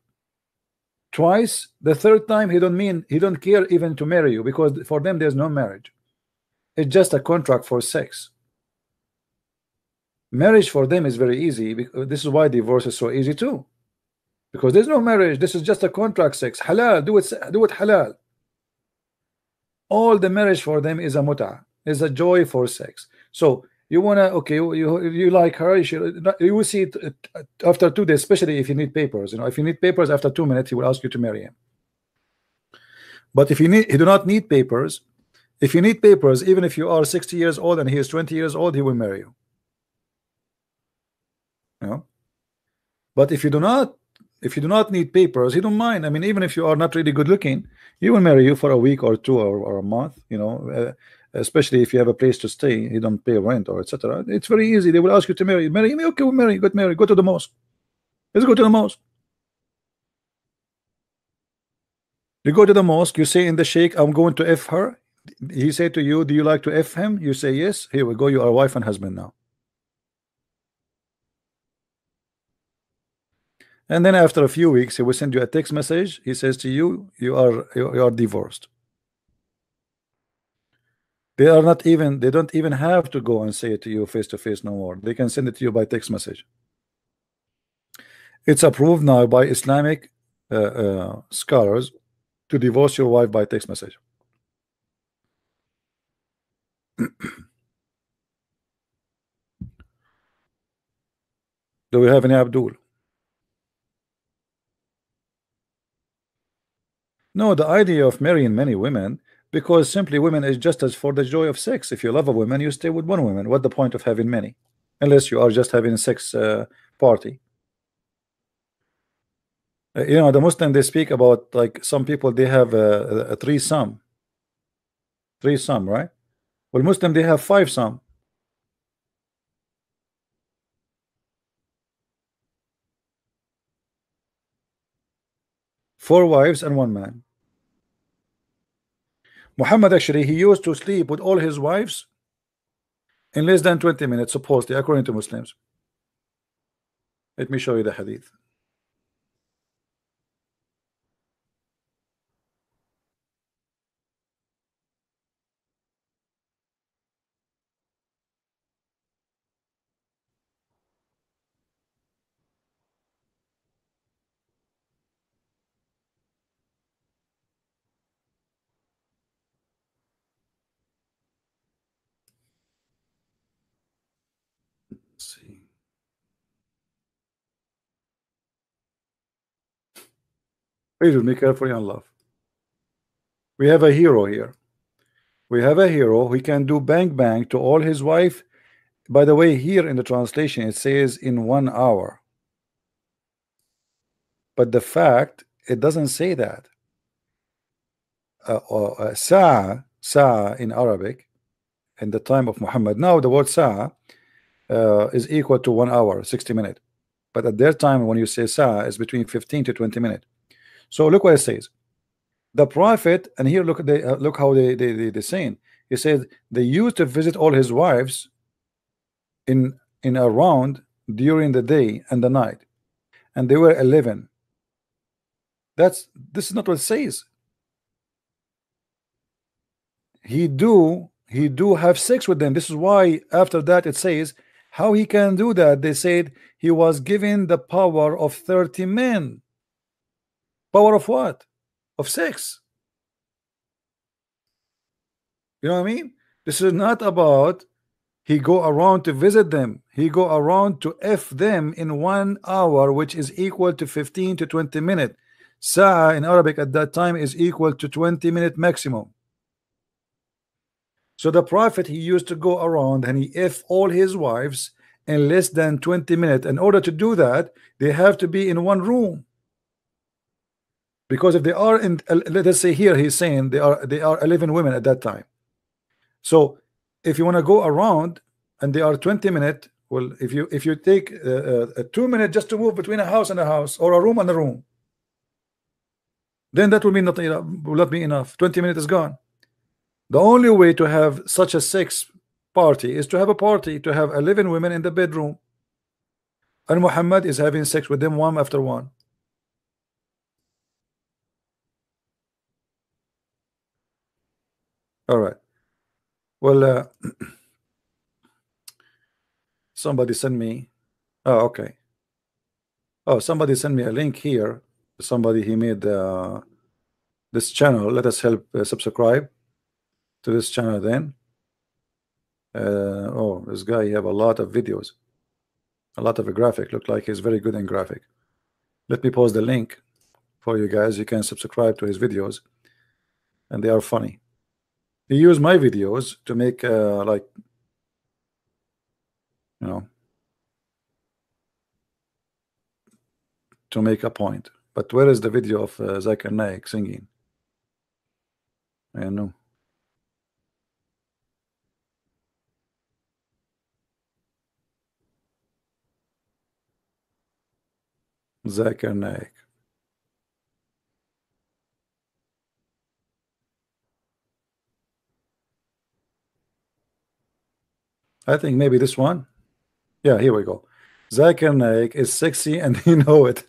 twice, the third time he don't care even to marry you, because for them there's no marriage. It's just a contract for sex. Marriage for them is very easy. This is why divorce is so easy too, because there's no marriage. This is just a contract sex. Halal, do it halal. All the marriage for them is a mut'ah, is a joy for sex. So you wanna, okay, you like her, you will see it after 2 days, especially if you need papers. You know, if you need papers after 2 minutes, he will ask you to marry him. But if you do not need papers, if you need papers, even if you are 60 years old and he is 20 years old, he will marry you. You know? But if you do not need papers, he don't mind. I mean, even if you are not really good looking, he will marry you for a week or two or a month. You know. Especially if you have a place to stay, you don't pay rent or etc. It's very easy. They will ask you to marry. Marry me, okay? We'll marry. Got married. Go to the mosque. Let's go to the mosque. You go to the mosque. You say in the sheikh, I'm going to f her. He said to you, do you like to f him? You say yes. Here we go. You are wife and husband now. And then after a few weeks, he will send you a text message. He says to you, you are divorced. They don't even have to go and say it to you face to face no more. They can send it to you by text message. It's approved now by Islamic scholars to divorce your wife by text message. Do we have any Abdul? No, the idea of marrying many women, because simply women is just as for the joy of sex. If you love a woman, you stay with one woman. What the point of having many, unless you are just having a sex party? You know, the Muslim, they speak about, like, some people, they have a threesome. Threesome, right? Well, Muslim, they have fivesome. Four wives and one man. Muhammad, actually, he used to sleep with all his wives in less than 20 minutes, supposedly, according to Muslims. Let me show you the hadith. Let's see. Please be careful in love. We have a hero here. We have a hero who can do bang bang to all his wife. By the way, here in the translation it says in 1 hour, but the fact it doesn't say that. Sa'a in Arabic in the time of Muhammad, now the word sa'a is equal to 1 hour, 60 minutes, but at their time when you say sa'a is between 15 to 20 minutes. So look what it says. The prophet, and here look at the look how they saying. He said they used to visit all his wives in a round during the day and the night, and they were 11. This is not what it says. He do have sex with them. This is why after that it says how he can do that. They said he was given the power of 30 men. Power of what? Of sex. You know what I mean? This is not about he go around to visit them. He go around to F them in 1 hour, which is equal to 15 to 20 minutes. Sa'a in Arabic at that time is equal to 20 minutes maximum. So the prophet, he used to go around and he F all his wives in less than 20 minutes. In order to do that, they have to be in one room. Because if they are in, let us say here he's saying they are 11 women at that time. So if you want to go around and they are 20 minutes, well, if you take a 2 minute just to move between a house and a house or a room and a room, then that will not be enough. 20 minutes is gone. The only way to have such a sex party is to have a party to have 11 women in the bedroom, and Muhammad is having sex with them one after one. All right. Well, somebody sent me. Oh, okay. Oh, somebody sent me a link here. Somebody he made this channel. Let us help subscribe to this channel. Then, oh, this guy he have a lot of videos, a lot of a graphic. Look like he's very good in graphic. Let me post the link for you guys. You can subscribe to his videos, and they are funny. He used my videos to make like, you know, to make a point. But where is the video of Zakir Naik singing? I don't know. Zakir Naik. I think maybe this one. Yeah, here we go. Zakir Naik is sexy and he know it.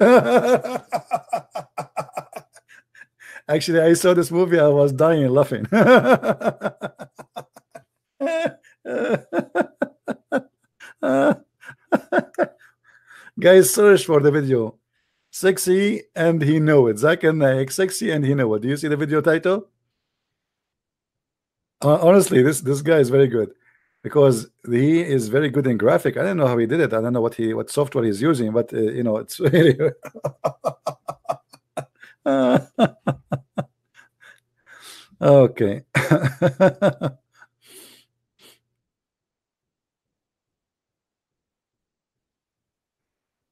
Actually, I saw this movie. I was dying laughing. Guys, search for the video. Sexy and he know it. Zakir Naik, sexy and he know it. Do you see the video title? Honestly, this guy is very good. Because he is very good in graphic. I don't know how he did it. I don't know what software he's using, but you know, it's really. Okay.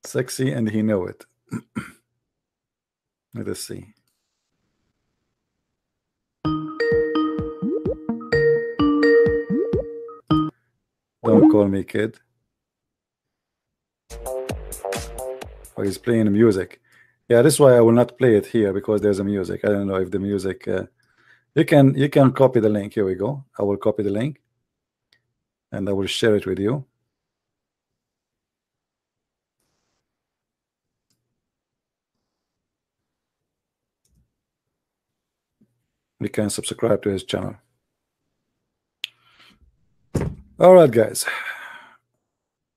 Sexy and he know it. Let us see. Don't call me kid. Oh, he's playing music. Yeah, that's why I will not play it here because there's a music. I don't know if the music. You can copy the link. Here we go. I will copy the link, and I will share it with you. You can subscribe to his channel. Alright guys,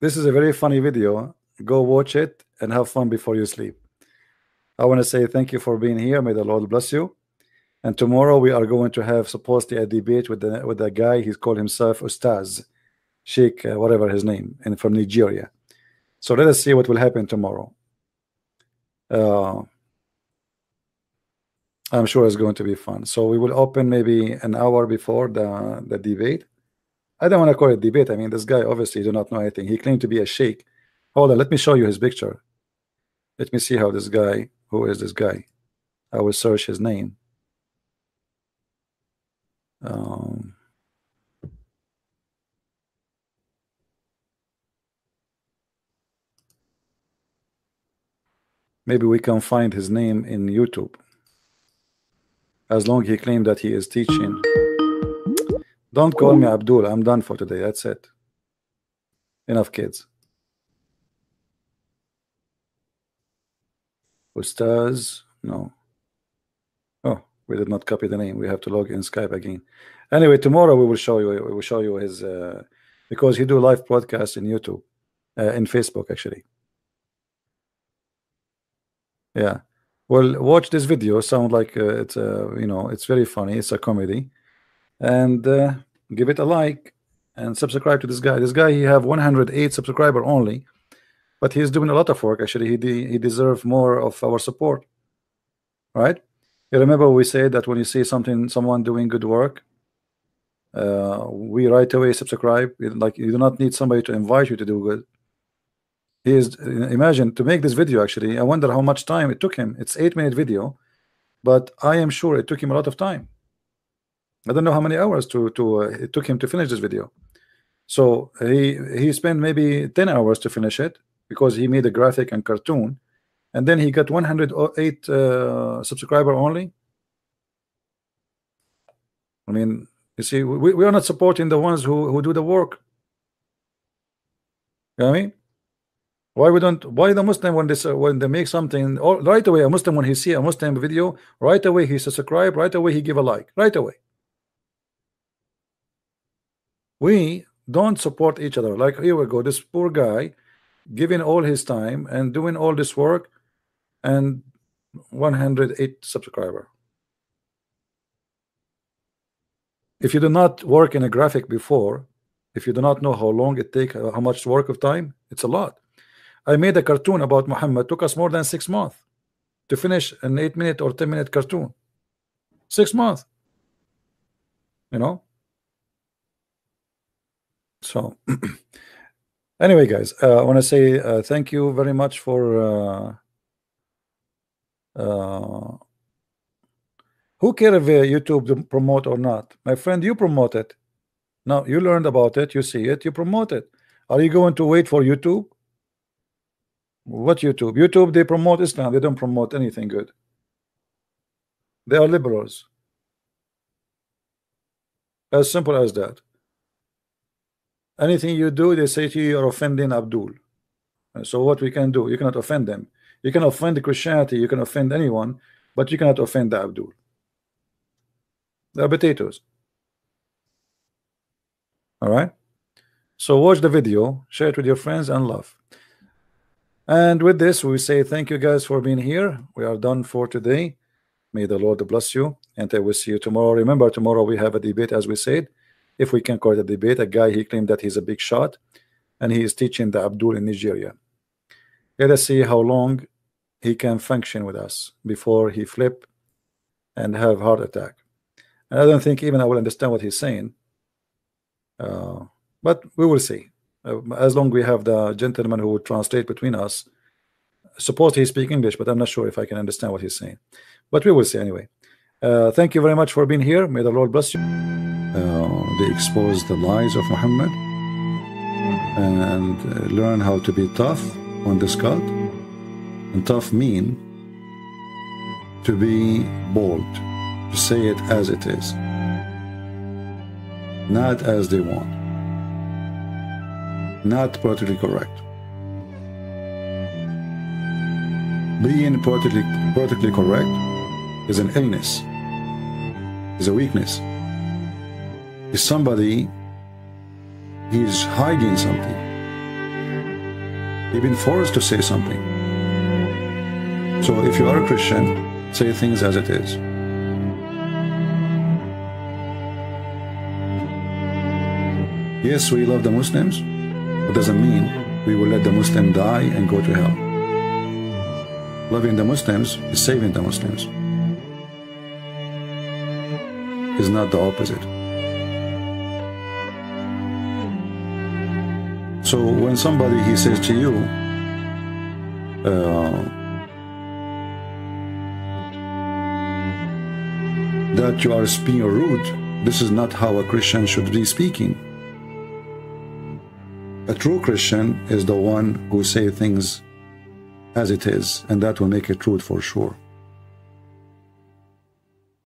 this is a very funny video. Go watch it and have fun before you sleep. I want to say thank you for being here. May the Lord bless you. And tomorrow we are going to have supposedly a debate with the guy. He's called himself Ustaz. Sheikh whatever his name, and from Nigeria. So let us see what will happen tomorrow. I'm sure it's going to be fun. So we will open maybe an hour before the debate. I don't want to call it debate. I mean, this guy obviously do not know anything. He claimed to be a sheikh. Hold on, let me show you his picture. Let me see how this guy, who is this guy? I will search his name. Maybe we can find his name in YouTube. As long as he claimed that he is teaching. Don't call me Abdul. I'm done for today. That's it. Enough kids. Ustaz? No. Oh, we did not copy the name. We have to log in Skype again. Anyway, tomorrow we will show you. We will show you his because he do live broadcasts in YouTube, in Facebook actually. Yeah. Well, watch this video. Sound like it's you know, it's very funny. It's a comedy, and give it a like and subscribe to this guy. This guy, he have 108 subscriber only, but he's doing a lot of work. Actually, he deserves more of our support, right? You remember we said that when you see something, someone doing good work, we right away subscribe. Like you do not need somebody to invite you to do good. He is, imagine, to make this video actually, I wonder how much time it took him. It's 8-minute video, but I am sure it took him a lot of time. I don't know how many hours it took him to finish this video. So he spent maybe 10 hours to finish it because he made a graphic and cartoon, and then he got 108 subscriber only. I mean, you see, we are not supporting the ones who do the work. You know what I mean? Why we don't? Why the Muslim, when they make something, or right away a Muslim, when he see a Muslim video, right away he subscribe, right away he give a like, right away. We don't support each other. Like here we go, this poor guy, giving all his time and doing all this work, and 108 subscriber. If you do not work in a graphic before, if you do not know how long it take, how much work of time, it's a lot. I made a cartoon about Muhammad. Took us more than 6 months to finish an 8-minute or 10-minute cartoon. 6 months, you know. So, anyway, guys, I want to say thank you very much for. Who cares if YouTube to promote or not, my friend? You promote it. Now you learned about it. You see it. You promote it. Are you going to wait for YouTube? What YouTube? YouTube, they promote Islam. They don't promote anything good. They are liberals. As simple as that. Anything you do, they say to you, you're offending Abdul. So what we can do? You cannot offend them. You can offend Christianity. You can offend anyone, but you cannot offend the Abdul. They are potatoes. All right. So watch the video, share it with your friends, and love. And with this, we say thank you guys for being here. We are done for today. May the Lord bless you, and I will see you tomorrow. Remember, tomorrow we have a debate, as we said. If we can call it a debate, a guy, he claimed that he's a big shot, and he is teaching the Abdul in Nigeria. Let us see how long he can function with us before he flip and have heart attack. And I don't think even I will understand what he's saying. But we will see. As long as we have the gentleman who would translate between us. Supposedly he speaks English, but I'm not sure if I can understand what he's saying. But we will see anyway. Thank you very much for being here. May the Lord bless you. They expose the lies of Muhammad and learn how to be tough on this cult. And tough mean to be bold, to say it as it is, not as they want. Not politically correct. Being politically correct is an illness, is a weakness. Is somebody, he is hiding something. He's been forced to say something. So if you are a Christian, say things as it is. Yes, we love the Muslims, but doesn't mean we will let the Muslim die and go to hell. Loving the Muslims is saving the Muslims. It's not the opposite. So when somebody, he says to you, that you are being rude, this is not how a Christian should be speaking. A true Christian is the one who says things as it is, and that will make it true for sure.